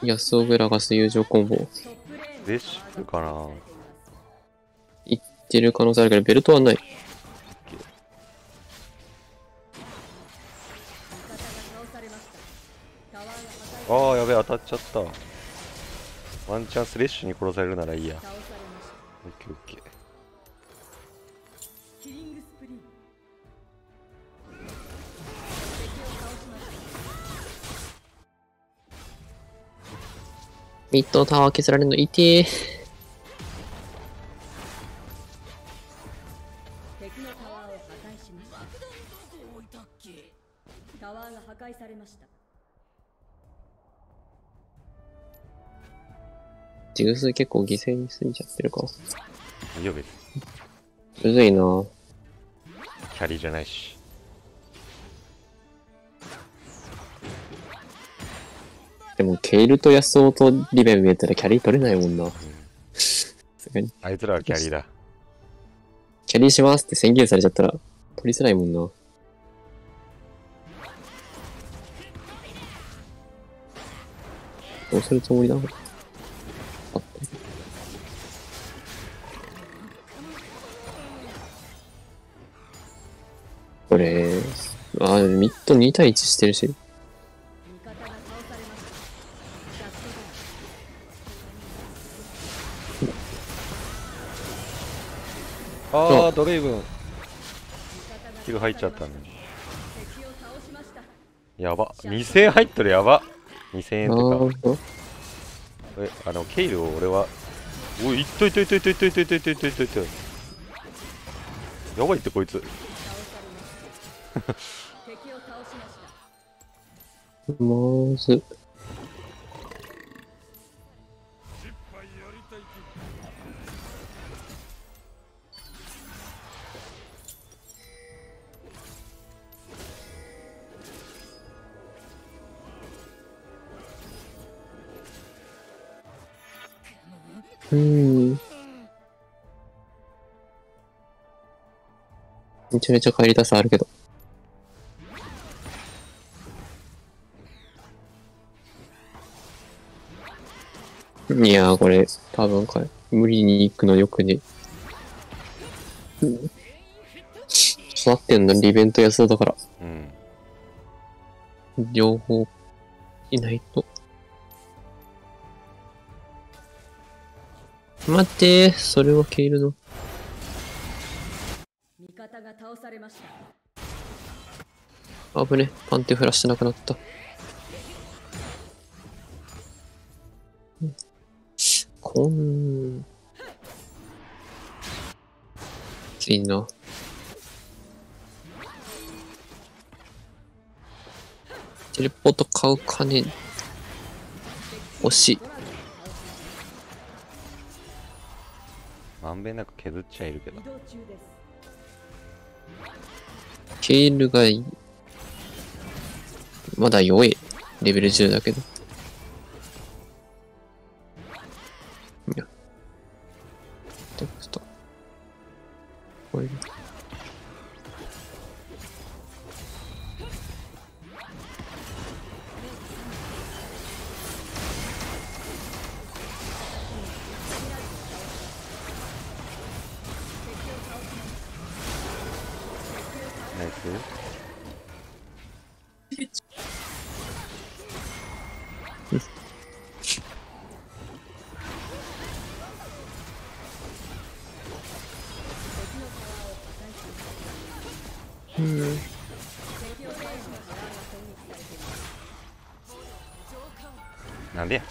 ヤスオブラガス友情コンボレシピかな。いってる可能性あるけどベルトはない。ああやべえ当たっちゃった。ワンチャンスレッシュに殺されるならいいや。オッケーオッケー。ミッドタワー削られるの痛い。タワーが破壊されました。ジグス結構犠牲に過ぎちゃってるか。大丈夫です。むずいな。キャリーじゃないし。でもケイルとヤスオとリベン見えたらキャリー取れないもんな。あいつらはキャリーだ。キャリーしますって宣言されちゃったら取りづらいもんな。どうするつもりだ。これあミッド2対1してるし。ああドレイブンキル入っちゃったね。やば2000円入っとる。やば2000円とか。えケイルを俺はおいっといといといといといといといといといといといやばいってこいつまずめちゃめちゃ帰りたさあるけど。いやーこれ多分か無理に行くのよくね。座ってんのリベントヤスオだから、うん、両方いないと。待ってー、それは消えるぞ。味方が倒されました。あぶね、パンテ振らしてなくなった。こん。ついな。テレポート買うかね。惜しい。まんべんなく削っちゃいるけど。ケールがいい。まだ弱い。レベル10だけど。いや。ちょっと。これ。なんでや。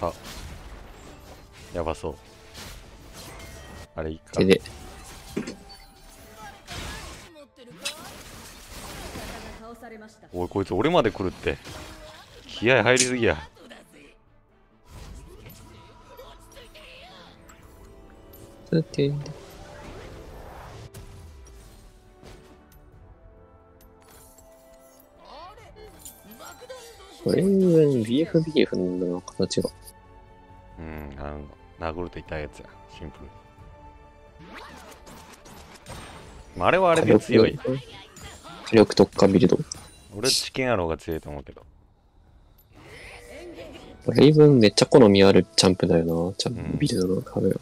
あ、やばそう。あれいいか。手で。おいこいつ俺まで来るって。気合い入りすぎや。さて。これ、BFBF の形が。うん、殴ると痛いやつや、シンプルに。まあ、あれはあれで強い。火力特化ビルド。俺、チキンアローが強いと思うけど。レイブンめっちゃ好みあるチャンプだよな、チャンプビルドの壁は。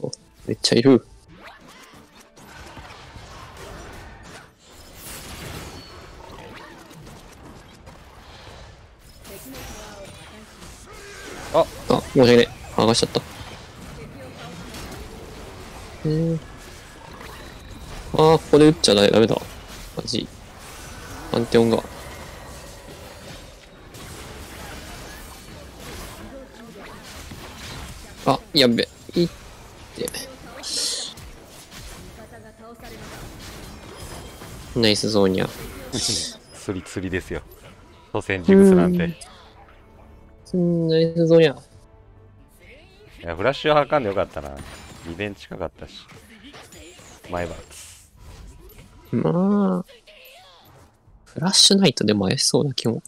お、めっちゃいる。あ、申し訳ない。剥がしちゃった。ああ、ここで撃っちゃダメだ。マジ。パンテオンが。あ、やっべ。いって。ナイスゾーニャ。釣りですよ。祖先ジグスなんて。ナイスゾーニャ。いや、フラッシュはかんでよかったな。リベン近かったし。マイバーツ。まあ。フラッシュないとでも怪しそうな気も。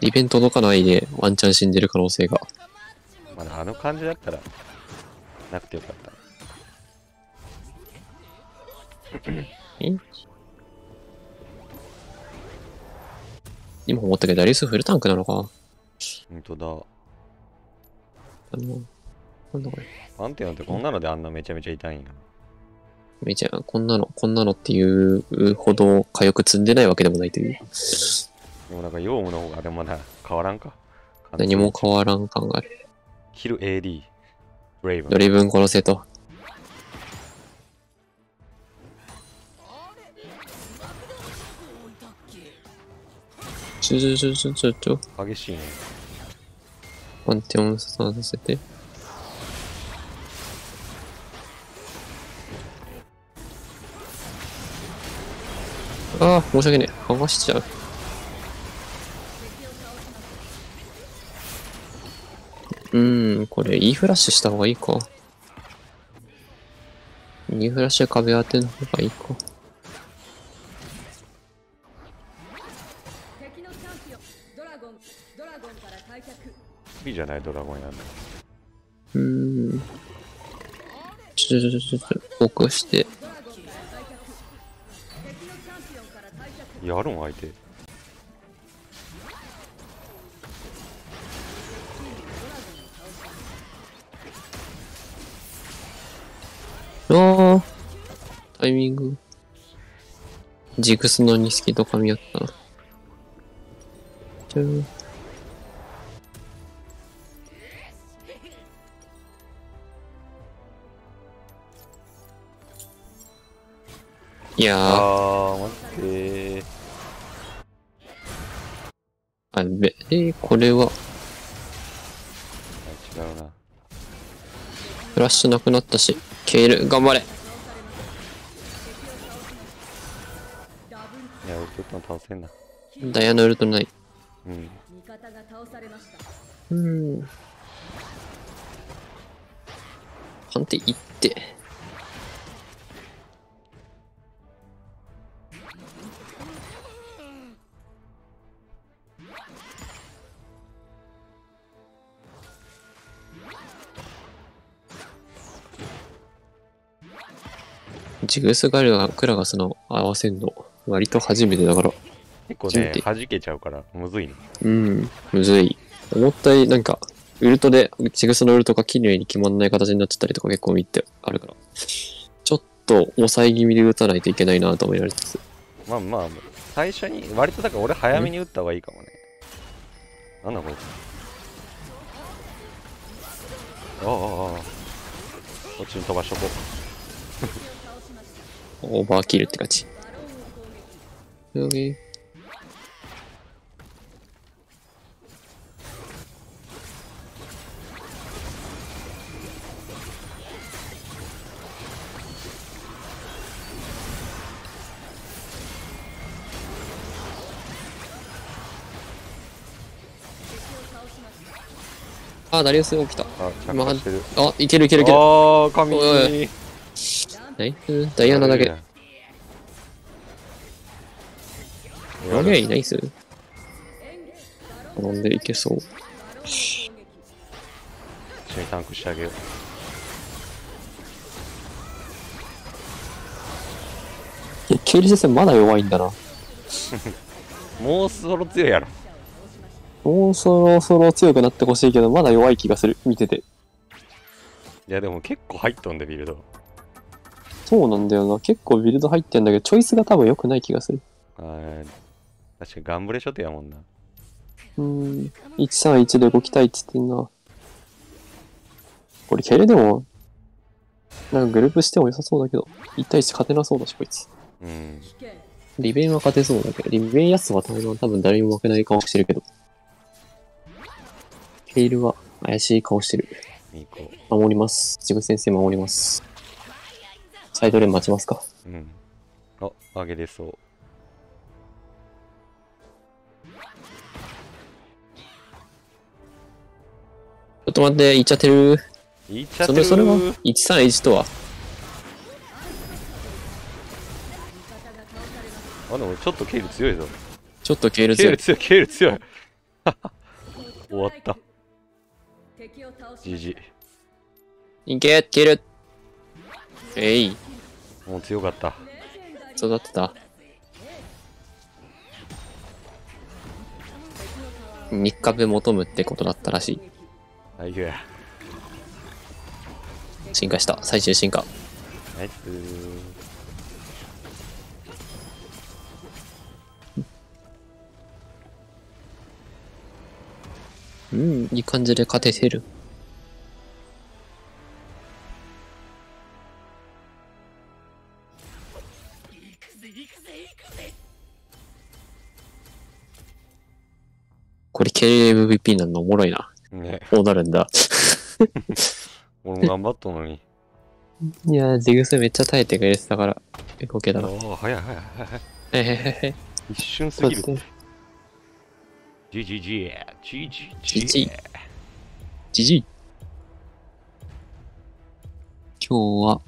リベン届かないでワンチャン死んでる可能性が。まあ、あの感じだったら、なくてよかった。今思ったけど、ダリウスフルタンクなのか。ほんとだ。なんだこれ。パンテオンってこんなのであんなめちゃめちゃ痛いんや。こんなのっていうほど火力積んでないわけでもないという。でもなんか、ヨウムの方が、でもまだ変わらんか。何も変わらん感がある。キル AD。ブレイブン。ドリブン殺せと。ちょ。激しいね。パンテオンスターさせて。ああ、申し訳ねえ。剥がしちゃう。これ、Eフラッシュした方がいいか。Eフラッシュ壁当ての方がいいか。いいじゃない、ドラゴンやんの。起こして。やるん、相手。タイミングジグスのニスケと噛み合ったな。いやー待ってー、あべこれは違うな。フラッシュなくなったしケール頑張れ。いや、俺ちょっと倒せんな。ダイヤのウルトない。うん。うん。判定いって。ジグスガルがクラガスの合わせんの割と初めてだから。結構ね、弾けちゃうから、むずいね。うん、むずい。思ったより、なんか、ウルトで、ジグスのウルトが綺麗に決まんない形になっちゃったりとか結構見てあるから、ちょっと抑え気味で打たないといけないなと思いられつつ。まあまあ、最初に、割とだから俺早めに打った方がいいかもね。なんだこれ。ああ、こっちに飛ばしとこう。オーバーキルって感じ。あ、ダリウス起きた。あ、いけるいけるいける。ああ、神。ナイス、ダイアナだけ。やべえ、ナイス。転んでいけそう。一緒にタンクしてあげよう。ケイリ先生まだ弱いんだな。もうそろ強いやろ。もうそろそろ強くなってほしいけど、まだ弱い気がする、見てて。いやでも結構入ったんで、ビルド。そうなんだよな、結構ビルド入ってんだけど、チョイスが多分良くない気がする。確かにガンブレショットやもんな。131で動きたいっつってんな。これケルでもなんかグループしても良さそうだけど、1対1勝てなそうだしこいつ。うん。リベンは勝てそうだけど、リベンやすは多分誰にも負けない顔してるけど、ケイルは怪しい顔してる。守ります。ジグ先生守ります。サイドレーン待ちますか。うん。あ、上げれそう。ちょっと待って、いっちゃってる。それは131とは。あ、でもちょっとケール強いぞ。ちょっとケール強い。ケール強い。終わった。GG。いけ、ケール。い。もう強かった。育ってた。3日目求むってことだったらしい。あ、いや進化した、最終進化。ナイスうん、いい感じで勝ててる。これ KMVP なんのおもろいな。ね、こうなるんだ。俺も頑張ったのに。いやー、ジグスめっちゃ耐えてくれてたから、結構けだな。あ、早い早い早い。一瞬すぎる。GG。今日は、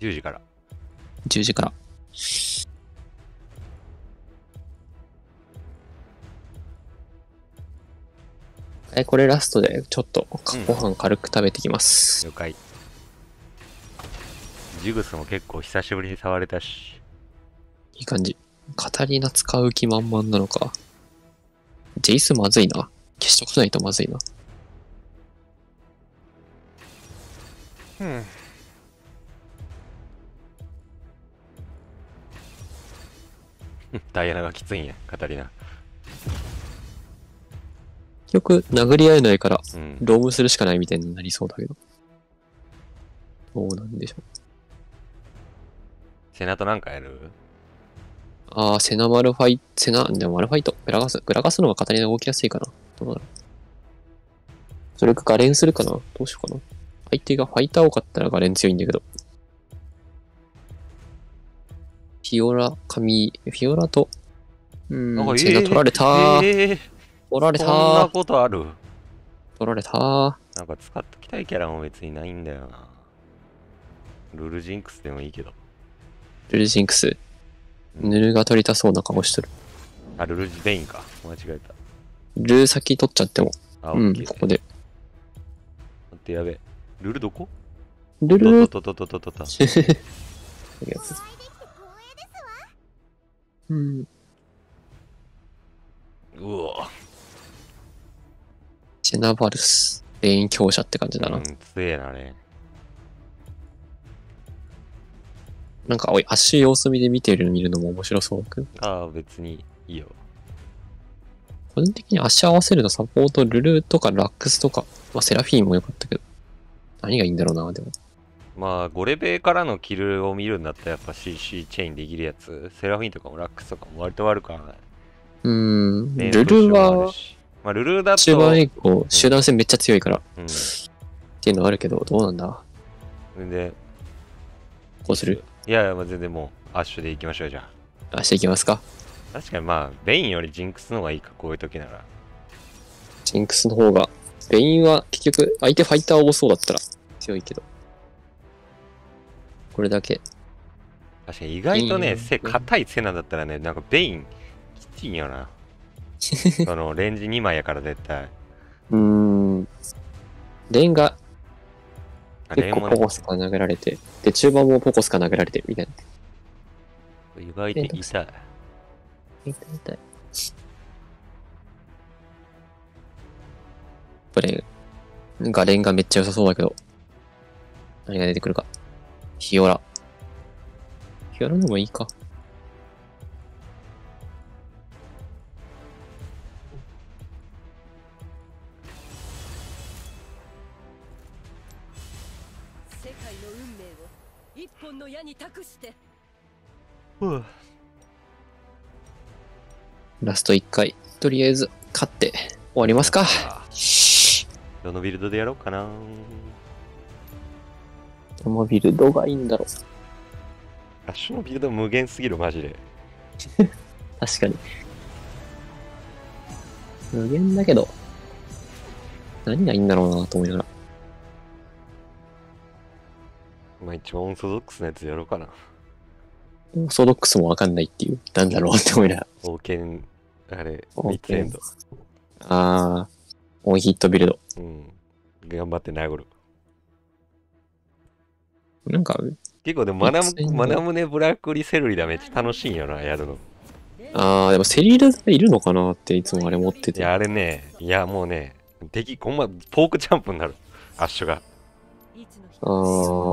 10時から。10時から。これラストでちょっとご飯軽く食べてきます、うん、了解。ジグスも結構久しぶりに触れたしいい感じ。カタリナ使う気満々なのか。ジェイスまずいな、消しとかないとまずいな。うん、ダイアナがきついんや、カタリナ。結局殴り合えないから、うん、ロームするしかないみたいになりそうだけど、どうなんでしょう。セナとなんかやる？ああ、セナマルファイ、セナ、でもマルファイト、グラガスの方がカタリナ動きやすいかな。どうだろう。それかガレンするかな？どうしようかな。相手がファイター多かったらガレン強いんだけど。フィオラと、セナ取られたー。取られたー。そんなことある？取られたー。なんか使っときたいキャラも別にないんだよな。ルルジンクスでもいいけど。ルルジンクス。ヌルが取りたそうな顔してる。あ、ルルジデインか。間違えた。ルー先取っちゃっても。あ、うん、ここで。待って、やべ。ルルどこ？ルルとととととと。うん。うわ。シェナバルス、全員強者って感じだな。うん、強えなね。なんか、おい、足様子見で見るのも面白そう。ああ、別にいいよ。個人的に足合わせるとサポート、ルルとかラックスとか、まあ、セラフィーも良かったけど、何がいいんだろうな、でも。まあ、5レベルからのキルを見るんだったら、やっぱ CC チェインできるやつ、セラフィーとかもラックスとかも割と悪くはない。ルルは、まあ、ルルだと中盤以降、集団戦めっちゃ強いから、っていうのはあるけど、どうなんだ。全然。こうする？いやいや、まあ、全然もう、アッシュでいきましょう、じゃあ。アッシュいきますか。確かにまあ、ベインよりジンクスの方がいいか、こういう時なら。ジンクスの方が。ベインは結局、相手ファイター多そうだったら強いけど。これだけ。確かに意外とね、硬いセナだったらね、なんかベイン、きついんよな。その、レンジ2枚やから絶対。レンが、結構ポコスカ投げられて、で、中盤もポコスカ投げられて、みたいな。意外と痛い。痛い。これ、ガレンがめっちゃ良さそうだけど、何が出てくるか。フィオラでもいいか。世界の運命を一本の矢に託して。ラスト1回、とりあえず勝って終わりますか。どのビルドでやろうかな。どのビルドがいいんだろう。ラッシュのビルド無限すぎる、マジで。確かに。無限だけど、何がいいんだろうなと思いながら。まあ一応オーソドックスなやつやろうかな。オーソドックスもわかんないっていう、なんだろうって思いながら。王権、あれ、ミッドエンド。ああ、オンヒットビルド。うん。頑張って殴る。なんか、結構でもマナムネブラックリセルリだ、めっちゃ楽しいんよな、やるの。ああ、でもセリーダいるのかなっていつもあれ持ってて。いや、あれね、いやもうね、敵、ほんま、ポークジャンプになる、アッシュが。あ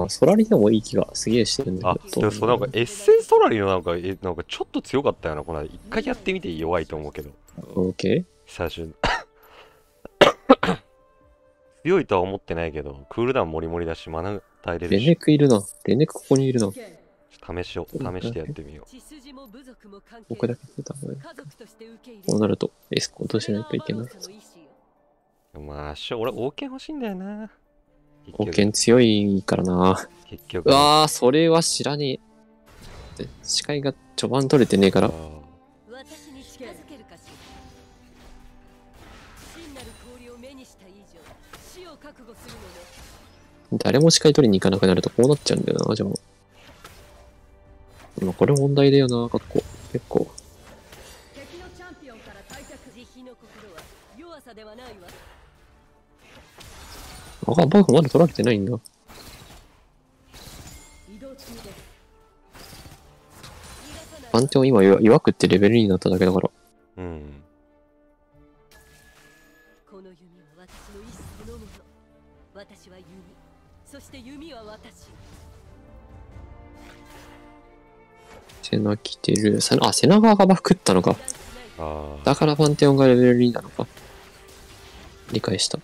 あ、ソラリでもいい気がすげえしてるんだけど。あ、そう、なんかエッセンソラリのなんかちょっと強かったよな、この間。一回やってみて弱いと思うけど。OK？ 最初強いとは思ってないけど、クールダウンもりもりだし、マナ耐えれるし。レネクいるな。レネクここにいるな。試してやってみよう。僕だけ出た方がいい。こうなると、エスコートしないといけない。まあ、俺、王権欲しいんだよな。王権強いからな。結局。うわー、それは知らねえ。視界が序盤取れてねえから。誰も視界取りに行かなくなるとこうなっちゃうんだよな、じゃあ。今これ問題だよな、格好。結構。敵のチャンピオンから退却。慈悲の心は弱さではないわ。あ、バーフまだ取られてないんだ。安定を今弱くってレベルになっただけだから。うん。この弓は私の意志そのもの。私は弓。そして弓は私。セナ来てる。あ、セナ側がバフ食ったのか。だからパンテオンがレベル2なのか。理解した。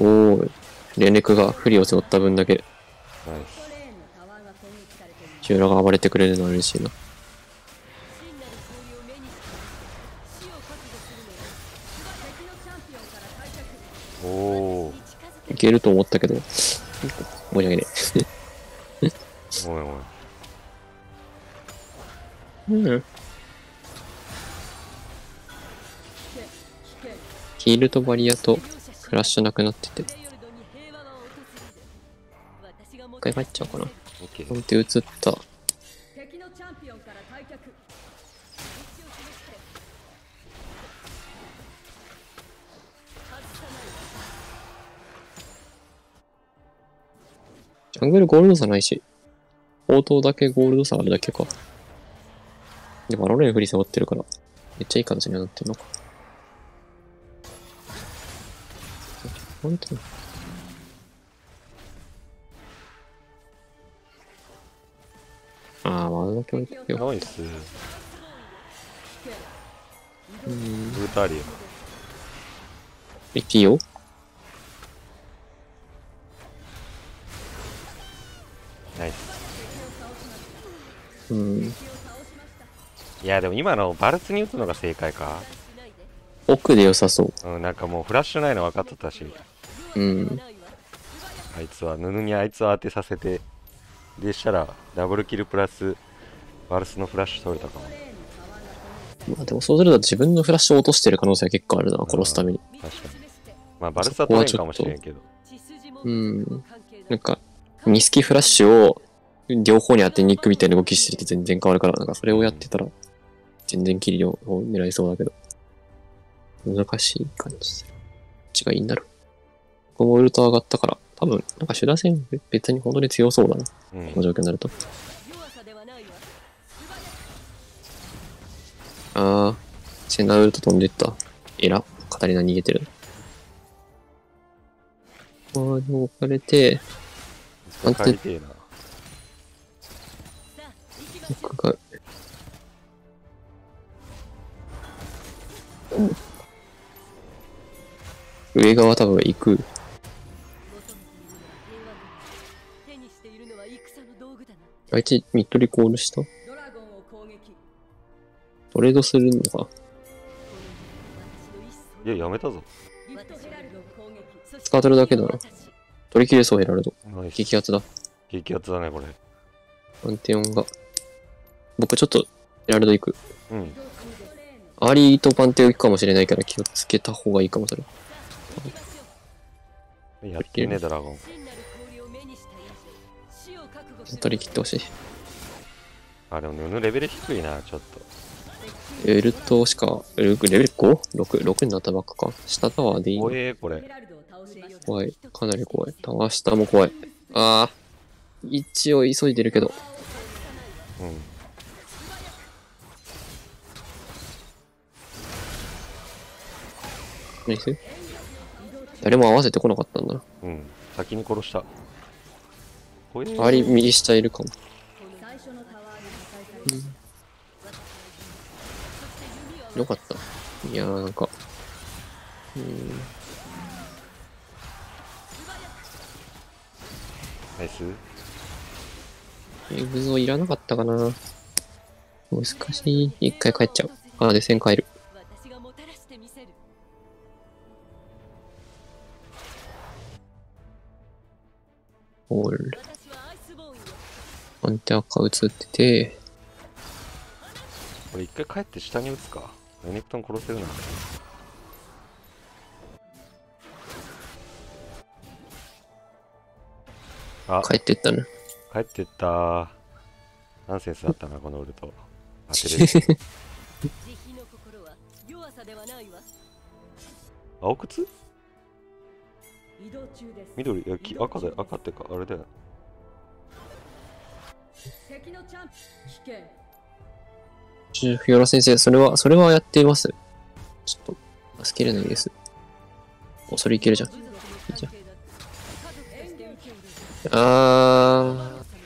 おー、レネクが不利を背負った分だけ。キューラが暴れてくれるのは嬉しいな。おいけると思ったけど申し訳ないおいおい、うん、ヒールとバリアとフラッシュなくなってて一回入っちゃおうかな。これで映ったジャングルゴールド差ないし、砲塔だけゴールド差あるだけか。でもバロレン振り下がってるからめっちゃいい感じになってるのか。本当にあの距離だよ。ナイス。ブータリア。いいよ。ナイス。いやでも今のバルツに打つのが正解か。奥で良さそう。なんかもうフラッシュないの分かってたし。あいつは布にあいつを当てさせて。でしたらダブルキルプラスバルスのフラッシュ取れたかも。まあでもそうすると自分のフラッシュを落としてる可能性は結構あるな、殺すために。確かに。まあバルスは取れるかもしれんけど。なんか、ミスキフラッシュを両方に当てに行くみたいな動きしてると全然変わるから、なんかそれをやってたら全然キリを狙いそうだけど。難しい感じする。こっちがいいんだろう。ここもウルト上がったから。多分、なんかシュラ戦別に本当に強そうだな、この状況になると。ああ、セナウルト飛んでいった。えら、カタリナ逃げてる。ああ、でも置かれて、なんて、僕が、上側多分行く。あいつ、ミッドリコールした？トレードするのか？いや、やめたぞ。使ってるだけだな。取り切れそう、ヘラルド。激アツだ。激アツだね、これ。パンテオンが。僕、ちょっと、ヘラルド行く。アリーとパンテオン行くかもしれないから、気をつけた方がいいかも、それ。やってるね、ドラゴン。取り切ってほしい。あ、でも布レベル低いな、ちょっと。ウルトしか、レベル 5?6 になったばっかか。下タワーでいい。怖え、これ。怖い。かなり怖い。タワー下も怖い。ああ。一応急いでるけど。ナイス。誰も合わせてこなかったんだな。先に殺した。あり右下いるかも。よかった。いやーなんか。ナイス。エグゾいらなかったかな。難しい。一回帰っちゃう。ああ、で線変える。オール。アンテアカ映ってて。これ一回帰って下に打つか。レネクトン殺せるな。あ、帰ってったね。帰ってった。ナンセンスだったな、このウルト。当てれる。青靴？緑、赤だよ、赤ってか、あれだよ。フィオラ先生、それはやっています。ちょっと助けれないです。お、それいけるじゃん。いいじゃん。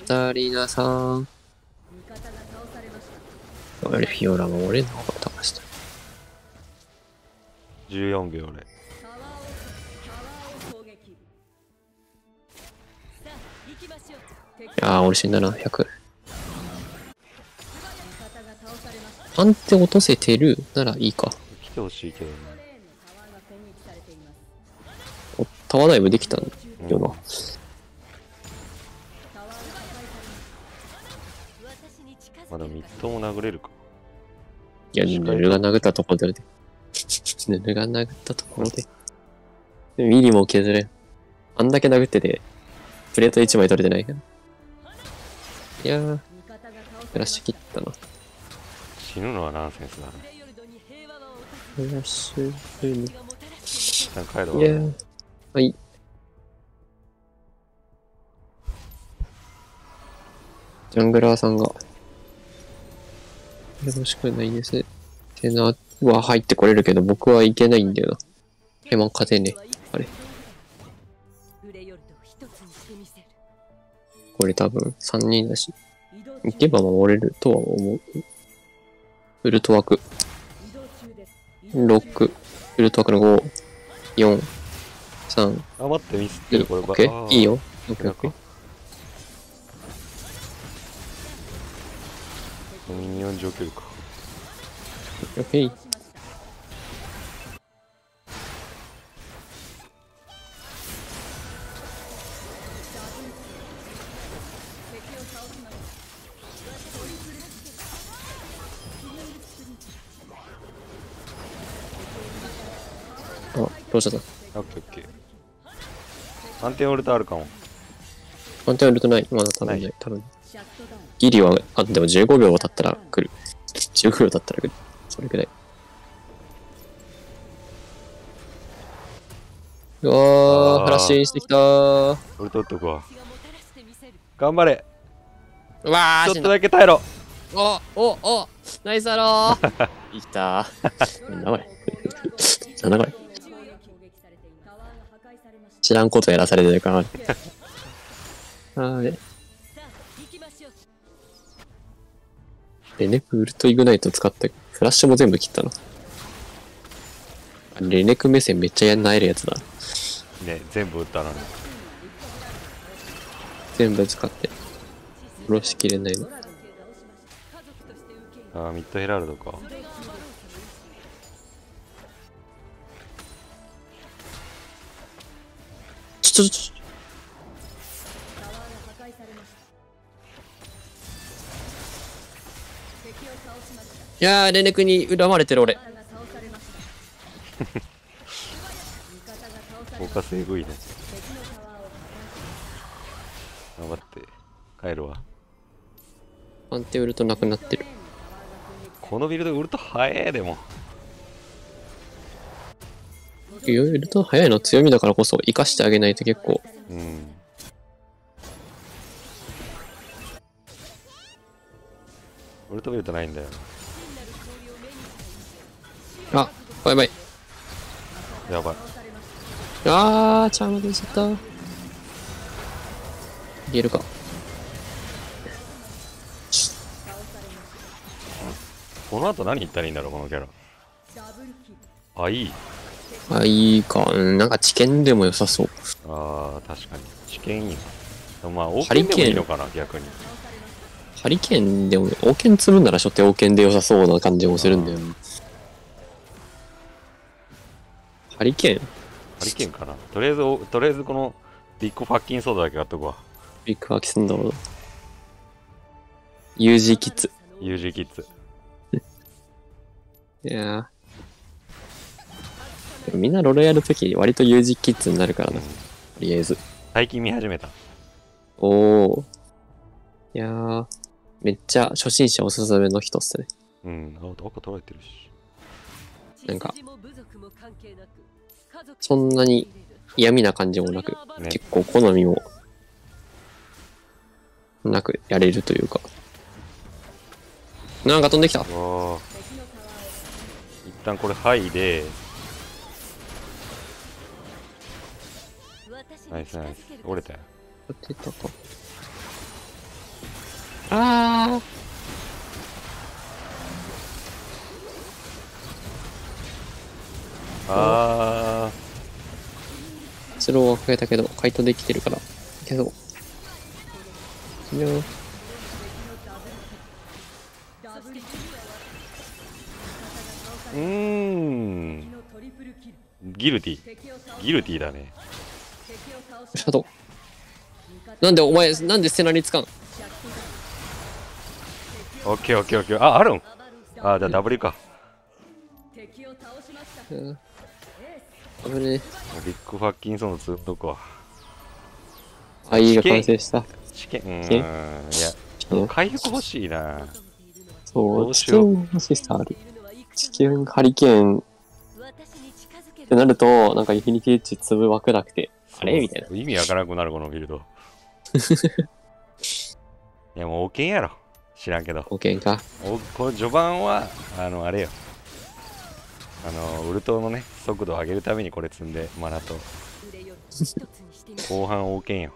ダリーナさん。あれ、フィオラが俺の方が倒した。14秒俺。俺死んだな、100。判定落とせてるならいいか。来てほしいけどね。タワーダイブできたよな。まだ3つも殴れるか。いや、ヌルが殴ったところで。ヌルが殴ったところで。ミリも削れ。あんだけ殴ってて、プレート1枚取れてないから。いやー、フラッシュ切ったな。死ぬのはナンセンスだね。フラッシュするの。一旦帰ろう。いやー、はい。ジャングラーさんが、よろしくないです。ってなは入ってこれるけど、僕はいけないんだよな。ヘマン勝てね。あれ。これ多分3人だし、行けば守れるとは思う。ウルトワーク6、ウルトワークの5、4、3、待ってミスってるこればっかり。いいよ、600。ミニオン上級か。オッケー。どうしたの？オッケーオッケー。安定オルトあるかも。安定オルトない。まだ頼んない。頼んない。ギリは、でも15秒経ったら来る。15秒経ったら来る。それくらい。うわー、話してきたー。オルト打っとくわ。頑張れ。うわー、ちょっとだけ耐えろ。おナイスだろー。いったー。なんだこれ。なんだこれ。知らんことやらされてるからはいレネクウルトイグナイト使ってフラッシュも全部切ったの。レネク目線めっちゃやんなえるやつだね。全部打ったな。全部使って殺しきれないの。ミッドヘラルドか。いやーレネクに恨まれてる俺。フォーカスエグいね。頑張って帰るわ。安定ウルトなくなってる。このビルドウルト早い。でもいろいろと早いの強みだからこそ生かしてあげないと結構。うん。俺とビルトないんだよ。あ、バイバイ。やばい。チャーム出ちゃった。いけるか。この後何言ったらいいんだろうこのキャラ。いい。いいか、なんか知見でも良さそう。確かに。知見いいな。まあ、王権でもいいのかな、逆に。ハリケーンでも、王権積るんなら初手王権で良さそうな感じもするんだよね。ハリケーンかな。とりあえずこの、ビッグファッキンソードだけ買っとくわ。ビッグファッキンソード。UG キッズ。UG キッズ。いやー。みんなロロやるとき割と UG キッズになるからな、とりあえず。最近見始めた。いやー、めっちゃ初心者おすすめの人っすね。赤取られてるし。なんか、そんなに嫌味な感じもなく、ね、結構好みもなくやれるというか。なんか飛んできた。一旦これ、はいで、ナイスナイス。折れたよ。ああ。ああ。スローはかけたけど、回答できてるから。けど。いや。ギルティ。ギルティだね。シャドウ。なんでお前、なんでセナにつかん。オッケーオッケーオッケー。あ、あるん。あ、じゃあダブルか。うん。あぶね。ビッグファッキンソンのツーとこは。あ、いいが完成した。試験。いや、回復欲しいな。そう、地球欲しさある。地球ハリケーン。ってなると、なんかインフィニティエッジ粒枠なくて、あれみたいな。意味わからなくなる、このフィールド。いや、もうオケンやろ。知らんけど。オケンか。この序盤は、あれよ。ウルトのね、速度を上げるためにこれ積んで、マナと。後半オケンよ。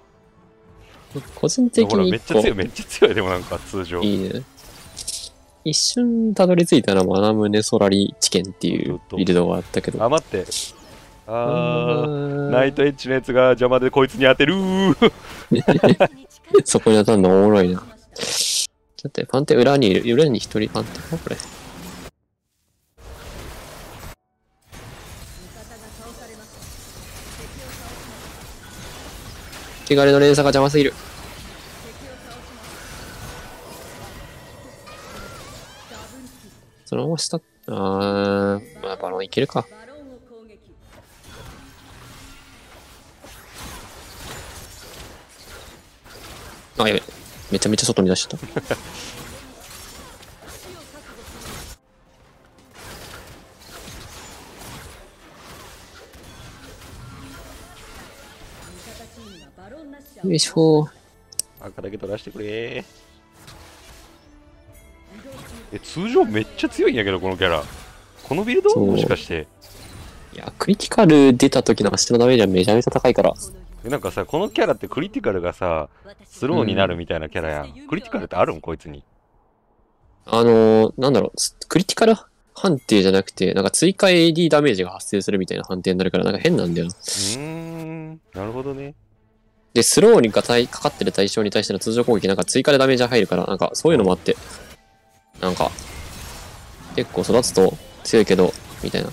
個人的に。めっちゃ強い、めっちゃ強い。でもなんか通常。いいね。一瞬たどり着いたらマナムネソラリ知見っていうビルドがあったけど、あ、待って、ナイトエッジのやつが邪魔でこいつに当てるー。そこに当たるのおもろいな。ちょっとパンテ裏にいる、裏に一人パンテかこれ。汚れの連鎖が邪魔すぎる。そのまま下、あー、まあ、バロンいけるか。あ、やべ、めちゃめちゃ外に出しちゃった。よいしょ。赤だけ取らしてくれー。通常めっちゃ強いんやけど、このキャラ。このビルドもしかして。いや、クリティカル出た時の足のダメージはめちゃめちゃ高いから。なんかさ、このキャラってクリティカルがさスローになるみたいなキャラやん、うん、クリティカルってあるんこいつに。なんだろう、クリティカル判定じゃなくて、なんか追加 AD ダメージが発生するみたいな判定になるから、なんか変なんだよ。なるほどね。でスローにかかってる対象に対しての通常攻撃、なんか追加でダメージが入るから、なんかそういうのもあって、なんか結構育つと強いけどみたいな。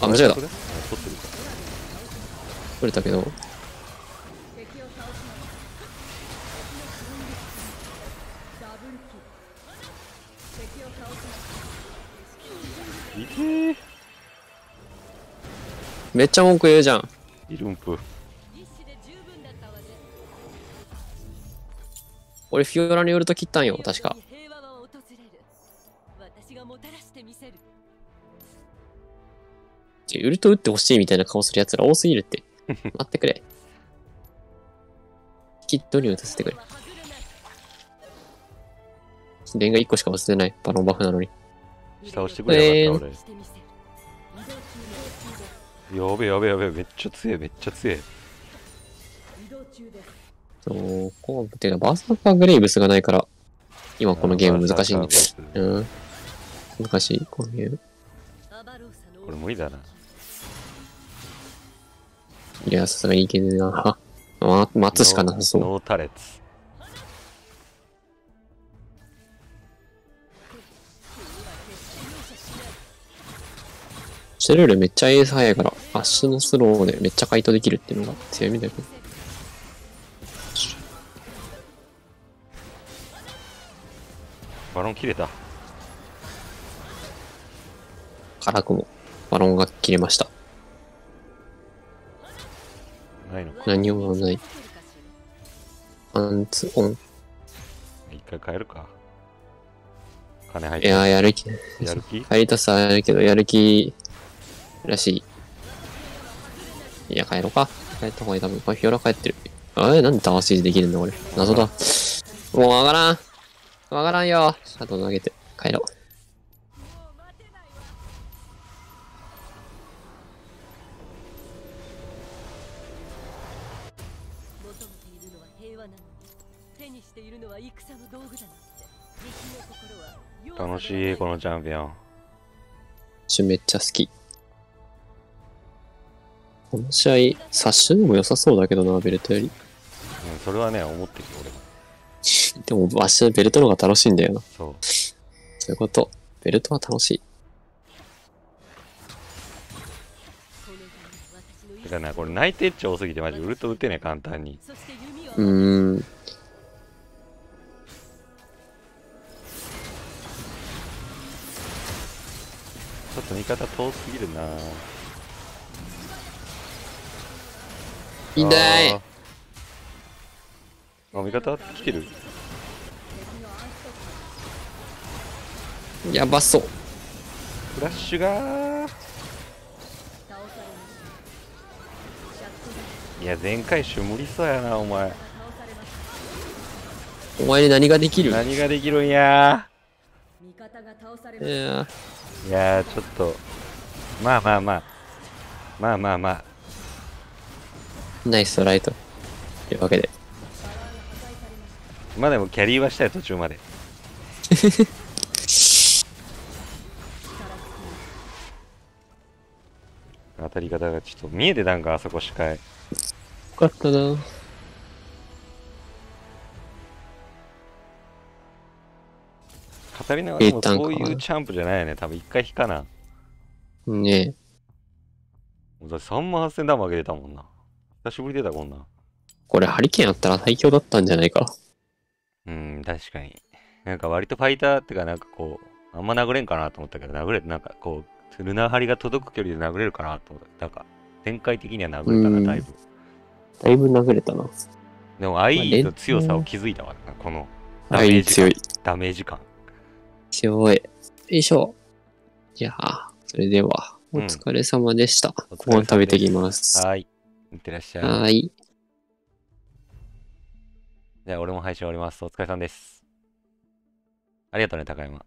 あ、間違えた。取れたけど、めっちゃ文句言うじゃん。イルンプ。俺フィオラによると切ったんよ、確か。ウルト打ってほしいみたいな顔するやつら多すぎるって。待ってくれ。キッドに打たせてくれ。レンガ1個しか忘れない、バロンバフなのに。下押してくれなかった、俺。やべやべやべ、めっちゃ強い、めっちゃ強い。そうこうてか、バーサーカーグレイブスがないから今このゲーム難しいんです。うん、難しいこのゲーム。これ無理だな。いや、さすがにいけねえな。待つしかなさそう。ノータレツ。シェルールめっちゃエース速いから、足のスローでめっちゃ回答できるっていうのが強みだよね。バロン切れた。辛くも。バロンが切れました。ないのか。何もない。パンツオン。一回変えるか。金入って。いや、やる気。やる気入りたさはあるけど、やる気らしい。いや、帰ろうか。帰った方がいい、多分。フィオラ帰ってる。あれなんでタワーシーズできるんだ、俺。謎だ。もうわからん。わからんよ。シャドウ投げて。帰ろう。話なのに手にしているのは戦の道具だなって。楽しいこのチャンピオン。めっちゃ好き。この試合殺傷も良さそうだけどな、ベルトより。うん、それはね思ってきて俺も。でもわしはベルトの方が楽しいんだよな。そう。そういうこと。ベルトは楽しい。だからな、これ内定値多すぎてマジウルト打てね、簡単に。ちょっと味方遠すぎるな。いない。あ、味方来てる。やばそう。フラッシュがー。いや前回しゅむりそうやな。お前に何ができる？何ができるんやー。いやーちょっとまあナイストライというわけで、まあでもキャリーはしたい途中まで。当たり方がちょっと見えてたんか、あそこ視界。よかったな。カタリナはでもそういうジャンプじゃないよね。多分一回引かな。ねえ。だって38000弾負けてたもんな。久しぶり出たこんな。これハリケーンあったら最強だったんじゃないか。確かに。なんか割とファイターってかなんかこう、あんま殴れんかなと思ったけど、なんかこう、ルナーハリが届く距離で殴れるかなと思った。なんか展開的には殴れたな、だいぶ。だいぶ殴れたな。でも IE の強さを気づいたわ、このダメージ感。ダメージ感。強い。よいしょ。いやー、それでは、お疲れ様でした。ご飯食べてきます。はい。いってらっしゃい。はい。じゃあ、俺も配信終わります。お疲れさんです。ありがとうね、高山。